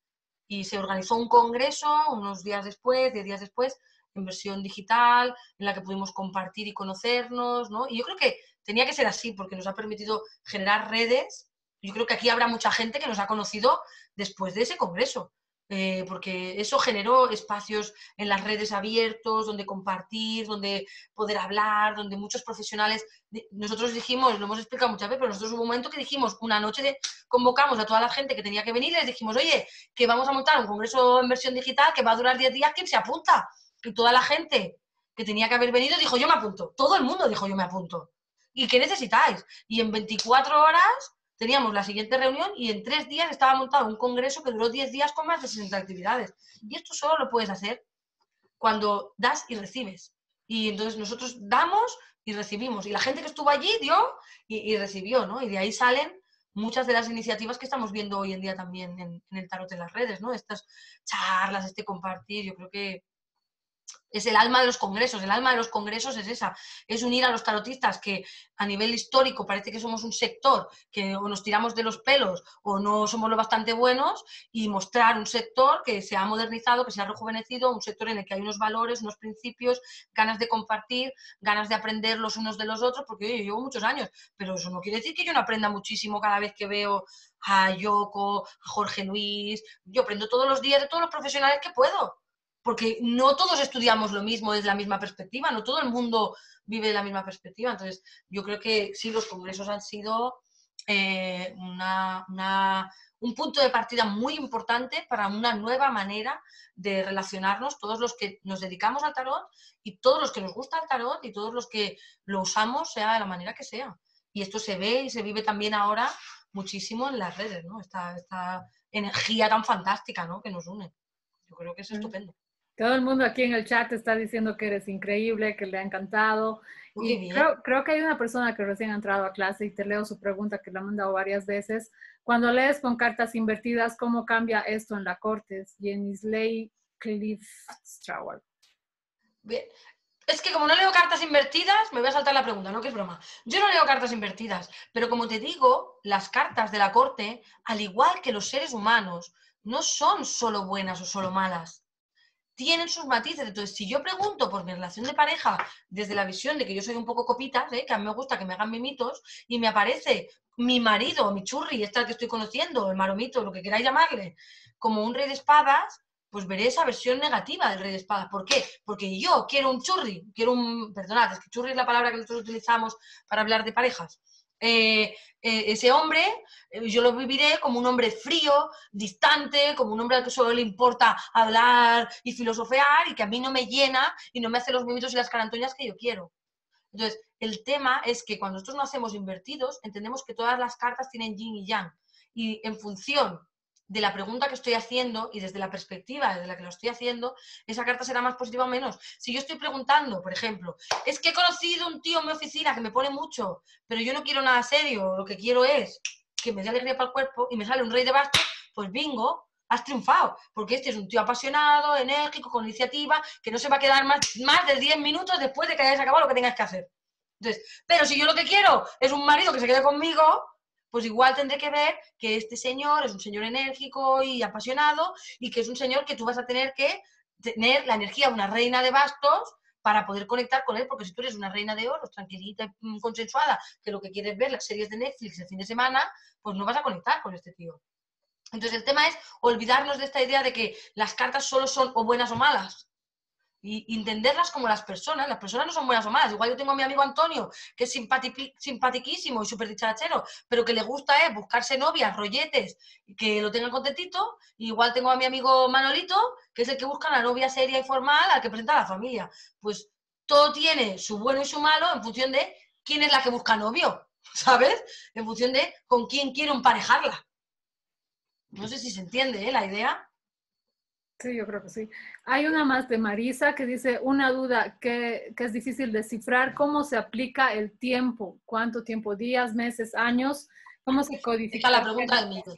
y se organizó un congreso unos días después, diez días después, en versión digital, en la que pudimos compartir y conocernos, ¿no? Y yo creo que tenía que ser así porque nos ha permitido generar redes. Yo creo que aquí habrá mucha gente que nos ha conocido después de ese congreso. eh, porque eso generó espacios en las redes abiertos, donde compartir, donde poder hablar, donde muchos profesionales... Nosotros dijimos, lo hemos explicado muchas veces, pero nosotros hubo un momento que dijimos, una noche de, convocamos a toda la gente que tenía que venir y les dijimos, oye, que vamos a montar un congreso en versión digital que va a durar diez días, ¿quién se apunta? Y toda la gente que tenía que haber venido dijo, yo me apunto. Todo el mundo dijo, yo me apunto. ¿Y qué necesitáis? Y en veinticuatro horas... teníamos la siguiente reunión y en tres días estaba montado un congreso que duró diez días con más de sesenta actividades. Y esto solo lo puedes hacer cuando das y recibes. Y entonces nosotros damos y recibimos. Y la gente que estuvo allí dio y, y recibió, ¿no? Y de ahí salen muchas de las iniciativas que estamos viendo hoy en día también en, en el tarot en las redes, ¿no? Estas charlas, este compartir, yo creo que es el alma de los congresos, el alma de los congresos es esa, es unir a los tarotistas que a nivel histórico parece que somos un sector, que o nos tiramos de los pelos o no somos lo bastante buenos, y mostrar un sector que se ha modernizado, que se ha rejuvenecido, un sector en el que hay unos valores, unos principios, ganas de compartir, ganas de aprender los unos de los otros, porque oye, yo llevo muchos años, pero eso no quiere decir que yo no aprenda muchísimo cada vez que veo a Yoko, a Jorge Luis, yo aprendo todos los días de todos los profesionales que puedo. Porque no todos estudiamos lo mismo desde la misma perspectiva, no todo el mundo vive de la misma perspectiva. Entonces, yo creo que sí, los congresos han sido eh, una, una, un punto de partida muy importante para una nueva manera de relacionarnos, todos los que nos dedicamos al tarot y todos los que nos gusta el tarot y todos los que lo usamos, sea de la manera que sea. Y esto se ve y se vive también ahora muchísimo en las redes, ¿no? Esta, esta energía tan fantástica, ¿no?, que nos une. Yo creo que es estupendo. Todo el mundo aquí en el chat está diciendo que eres increíble, que le ha encantado. Muy y creo, creo que hay una persona que recién ha entrado a clase y te leo su pregunta que le ha mandado varias veces. Cuando lees con cartas invertidas, ¿cómo cambia esto en la corte? Jenisley Cliffstrauer. Bien. Es que como no leo cartas invertidas, me voy a saltar la pregunta, ¿no? Que es broma. Yo no leo cartas invertidas, pero como te digo, las cartas de la corte, al igual que los seres humanos, no son solo buenas o solo malas. Tienen sus matices. Entonces, si yo pregunto por mi relación de pareja desde la visión de que yo soy un poco copita, ¿eh?, que a mí me gusta que me hagan mimitos, y me aparece mi marido, mi churri, esta que estoy conociendo, el maromito, lo que queráis llamarle, como un rey de espadas, pues veré esa versión negativa del rey de espadas. ¿Por qué? Porque yo quiero un churri, quiero un... Perdonad, es que churri es la palabra que nosotros utilizamos para hablar de parejas. Eh, eh, ese hombre eh, yo lo viviré como un hombre frío, distante, como un hombre al que solo le importa hablar y filosofear y que a mí no me llena y no me hace los movimientos y las carantoñas que yo quiero. Entonces, el tema es que cuando nosotros no hacemos invertidos, entendemos que todas las cartas tienen yin y yang, y en función de la pregunta que estoy haciendo y desde la perspectiva desde la que lo estoy haciendo, esa carta será más positiva o menos. Si yo estoy preguntando, por ejemplo, es que he conocido un tío en mi oficina que me pone mucho, pero yo no quiero nada serio, lo que quiero es que me dé alegría para el cuerpo, y me sale un rey de bastos, pues bingo, has triunfado, porque este es un tío apasionado, enérgico, con iniciativa, que no se va a quedar más, más de diez minutos después de que hayas acabado lo que tengas que hacer. Entonces, pero si yo lo que quiero es un marido que se quede conmigo, pues igual tendré que ver que este señor es un señor enérgico y apasionado y que es un señor que tú vas a tener que tener la energía de una reina de bastos para poder conectar con él, porque si tú eres una reina de oros, tranquilita y consensuada, que lo que quieres ver las series de Netflix el fin de semana, pues no vas a conectar con este tío. Entonces el tema es olvidarnos de esta idea de que las cartas solo son o buenas o malas. Y entenderlas como las personas, las personas no son buenas o malas. Igual yo tengo a mi amigo Antonio, que es simpatiquísimo y súper dicharachero, pero que le gusta eh, buscarse novias, rolletes, que lo tengan contentito. Igual tengo a mi amigo Manolito, que es el que busca una novia seria y formal, al que presenta a la familia. Pues todo tiene su bueno y su malo en función de quién es la que busca novio, ¿sabes? En función de con quién quiero emparejarla. No sé si se entiende eh, la idea. Sí, yo creo que sí. Hay una más de Marisa que dice, una duda que, que es difícil descifrar, ¿cómo se aplica el tiempo? ¿Cuánto tiempo? ¿Días, meses, años? ¿Cómo se codifica? Está la pregunta del mito.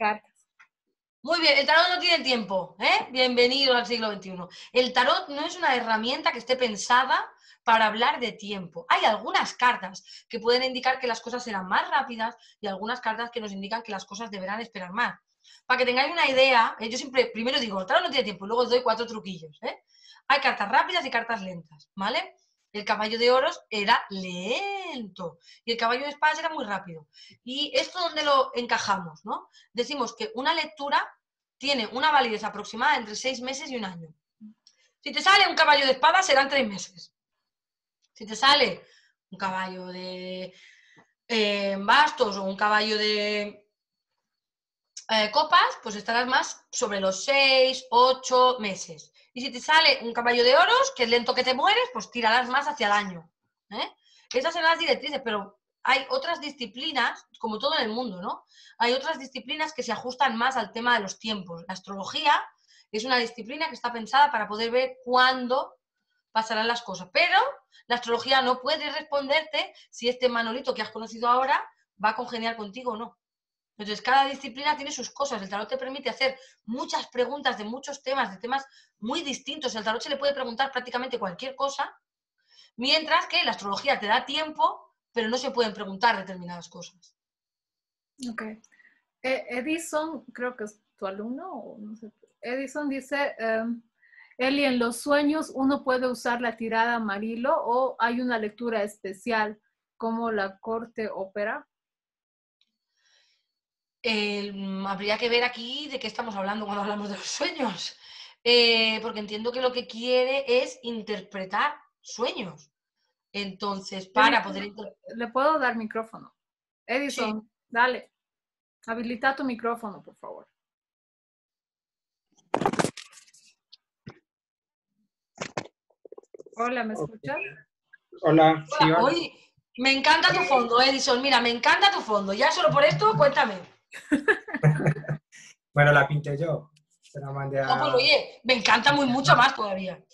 Muy bien, el tarot no tiene tiempo, ¿eh? Bienvenido al siglo veintiuno. El tarot no es una herramienta que esté pensada para hablar de tiempo. Hay algunas cartas que pueden indicar que las cosas serán más rápidas y algunas cartas que nos indican que las cosas deberán esperar más. Para que tengáis una idea, eh, yo siempre primero digo, el tarot no tiene tiempo, y luego os doy cuatro truquillos. ¿eh? Hay cartas rápidas y cartas lentas, ¿vale? El caballo de oros era lento y el caballo de espadas era muy rápido. Y esto donde lo encajamos, ¿no? Decimos que una lectura tiene una validez aproximada entre seis meses y un año. Si te sale un caballo de espada, serán tres meses. Si te sale un caballo de eh, bastos o un caballo de eh, copas, pues estarás más sobre los seis, ocho meses. Y si te sale un caballo de oros, que es lento que te mueres, pues tirarás más hacia el año. ¿Eh? Esas son las directrices, pero hay otras disciplinas, como todo en el mundo, ¿no? Hay otras disciplinas que se ajustan más al tema de los tiempos. La astrología es una disciplina que está pensada para poder ver cuándo pasarán las cosas, pero la astrología no puede responderte si este Manolito que has conocido ahora va a congeniar contigo o no. Entonces, cada disciplina tiene sus cosas. El tarot te permite hacer muchas preguntas de muchos temas, de temas muy distintos. El tarot se le puede preguntar prácticamente cualquier cosa, mientras que la astrología te da tiempo, pero no se pueden preguntar determinadas cosas. Ok. Eh, Edison, creo que es tu alumno, o no sé. Edison dice, um, Eli, en los sueños uno puede usar la tirada Mariló o hay una lectura especial como la corte ópera. Eh, habría que ver aquí de qué estamos hablando cuando hablamos de los sueños, eh, porque entiendo que lo que quiere es interpretar sueños. Entonces, para poder... Le puedo dar micrófono. Edison, sí. Dale. Habilita tu micrófono, por favor. Hola, ¿me escuchas? Hola. Sí, hola. Hoy, me encanta tu fondo, Edison. Mira, me encanta tu fondo. Ya solo por esto, cuéntame. Bueno, la pinté yo. Se la mandé a... No, pues oye, me encanta muy mucho más todavía.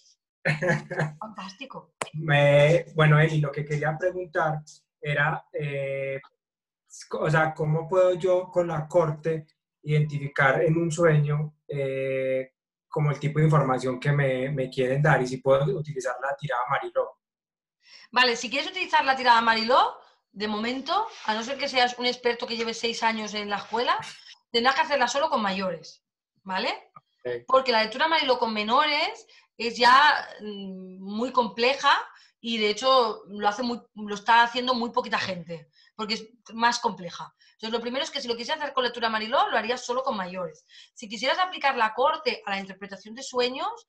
Fantástico. Me, bueno, Eli, lo que quería preguntar era, eh, o sea, ¿cómo puedo yo con la corte identificar en un sueño eh, como el tipo de información que me, me quieren dar y si puedo utilizar la tirada Mariló? Vale, si quieres utilizar la tirada Mariló, de momento, a no ser que seas un experto que lleve seis años en la escuela, tendrás que hacerla solo con mayores, ¿vale? Okay. Porque la lectura Mariló con menores... es ya muy compleja y de hecho lo, hace muy, lo está haciendo muy poquita gente, porque es más compleja. Entonces lo primero es que si lo quisieras hacer con lectura Mariló, lo harías solo con mayores. Si quisieras aplicar la corte a la interpretación de sueños,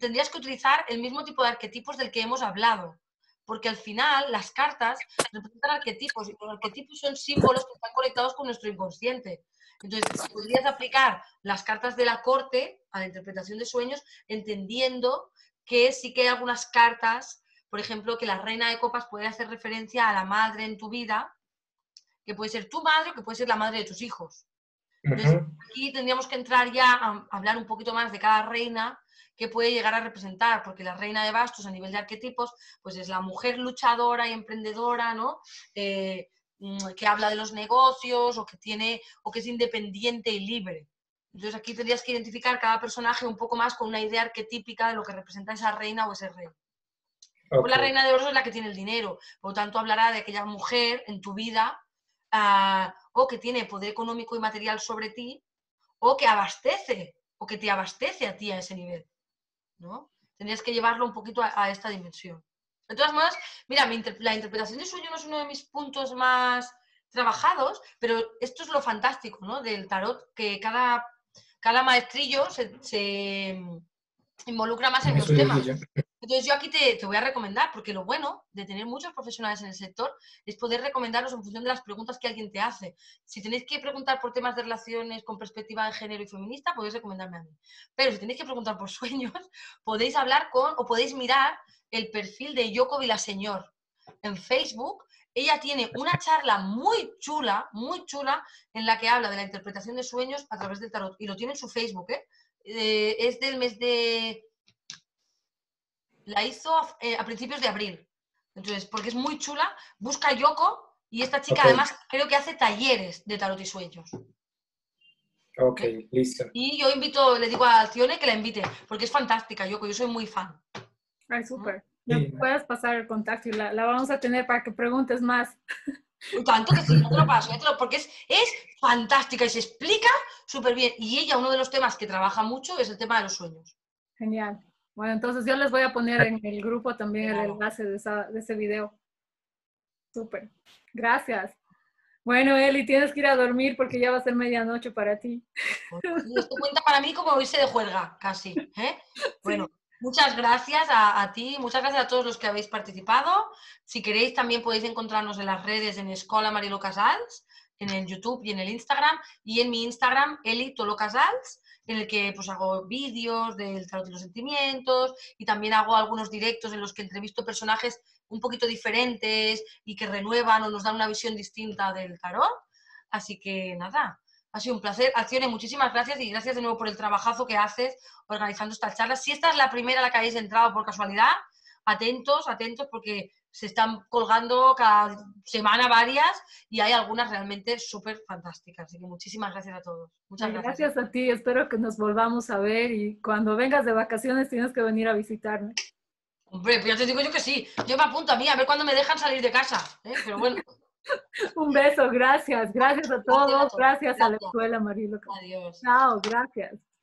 tendrías que utilizar el mismo tipo de arquetipos del que hemos hablado, porque al final las cartas representan arquetipos y los arquetipos son símbolos que están conectados con nuestro inconsciente. Entonces, si podrías aplicar las cartas de la corte a la interpretación de sueños, entendiendo que sí que hay algunas cartas, por ejemplo, que la reina de copas puede hacer referencia a la madre en tu vida, que puede ser tu madre o que puede ser la madre de tus hijos. Entonces, uh-huh. Aquí tendríamos que entrar ya a hablar un poquito más de cada reina que puede llegar a representar, porque la reina de bastos a nivel de arquetipos, pues es la mujer luchadora y emprendedora, ¿no? Eh, que habla de los negocios o que tiene o que es independiente y libre. Entonces aquí tendrías que identificar cada personaje un poco más con una idea arquetípica de lo que representa esa reina o ese rey. Okay. Pues la reina de oros es la que tiene el dinero, por lo tanto hablará de aquella mujer en tu vida uh, o que tiene poder económico y material sobre ti o que abastece o que te abastece a ti a ese nivel, ¿no? Tendrías que llevarlo un poquito a, a esta dimensión. De todas maneras, mira, mi inter la interpretación de sueño no es uno de mis puntos más trabajados, pero esto es lo fantástico, ¿no? Del tarot, que cada, cada maestrillo se, se involucra más en los temas. Entonces yo aquí te, te voy a recomendar, porque lo bueno de tener muchos profesionales en el sector es poder recomendarlos en función de las preguntas que alguien te hace. Si tenéis que preguntar por temas de relaciones con perspectiva de género y feminista, podéis recomendarme a mí. Pero si tenéis que preguntar por sueños, podéis hablar con o podéis mirar el perfil de Yoko Villaseñor en Facebook. Ella tiene una charla muy chula, muy chula, en la que habla de la interpretación de sueños a través del tarot. Y lo tiene en su Facebook, ¿eh? Eh, es del mes de... La hizo a, eh, a principios de abril. Entonces, porque es muy chula, busca Yoko y esta chica okay. Además creo que hace talleres de tarot y sueños. Ok, listo. Y yo invito, le digo a Alcyone que la invite, porque es fantástica Yoko, yo soy muy fan. Ay, súper. Ya sí. Puedes pasar el contacto y la, la vamos a tener para que preguntes más. Tanto que sí, no te lo paso, ya te lo, porque es, es fantástica y se explica súper bien. Y ella, uno de los temas que trabaja mucho es el tema de los sueños. Genial. Bueno, entonces yo les voy a poner en el grupo también claro. El enlace de, esa, de ese video. Súper. Gracias. Bueno, Eli, tienes que ir a dormir porque ya va a ser medianoche para ti. Esto cuenta para mí como irse de juerga, casi, ¿eh? Bueno, sí. Muchas gracias a, a ti, muchas gracias a todos los que habéis participado. Si queréis también podéis encontrarnos en las redes, en Escola Mariló Casals, en el YouTube y en el Instagram, y en mi Instagram, Eli Toló Casals, en el que pues hago vídeos del tarot de los sentimientos y también hago algunos directos en los que entrevisto personajes un poquito diferentes y que renuevan o nos dan una visión distinta del tarot. Así que nada, ha sido un placer. Alcyone, muchísimas gracias y gracias de nuevo por el trabajazo que haces organizando esta charla. Si esta es la primera a la que habéis entrado por casualidad, atentos, atentos, porque se están colgando cada semana varias y hay algunas realmente súper fantásticas. Así que muchísimas gracias a todos. Muchas gracias. Gracias a ti. Espero que nos volvamos a ver y cuando vengas de vacaciones tienes que venir a visitarme. Hombre, pues ya te digo yo que sí. Yo me apunto a mí a ver cuándo me dejan salir de casa. ¿eh? Pero bueno. Un beso. Gracias. Gracias a todos. Gracias a la Escola Mariló. Adiós. Chao. Gracias.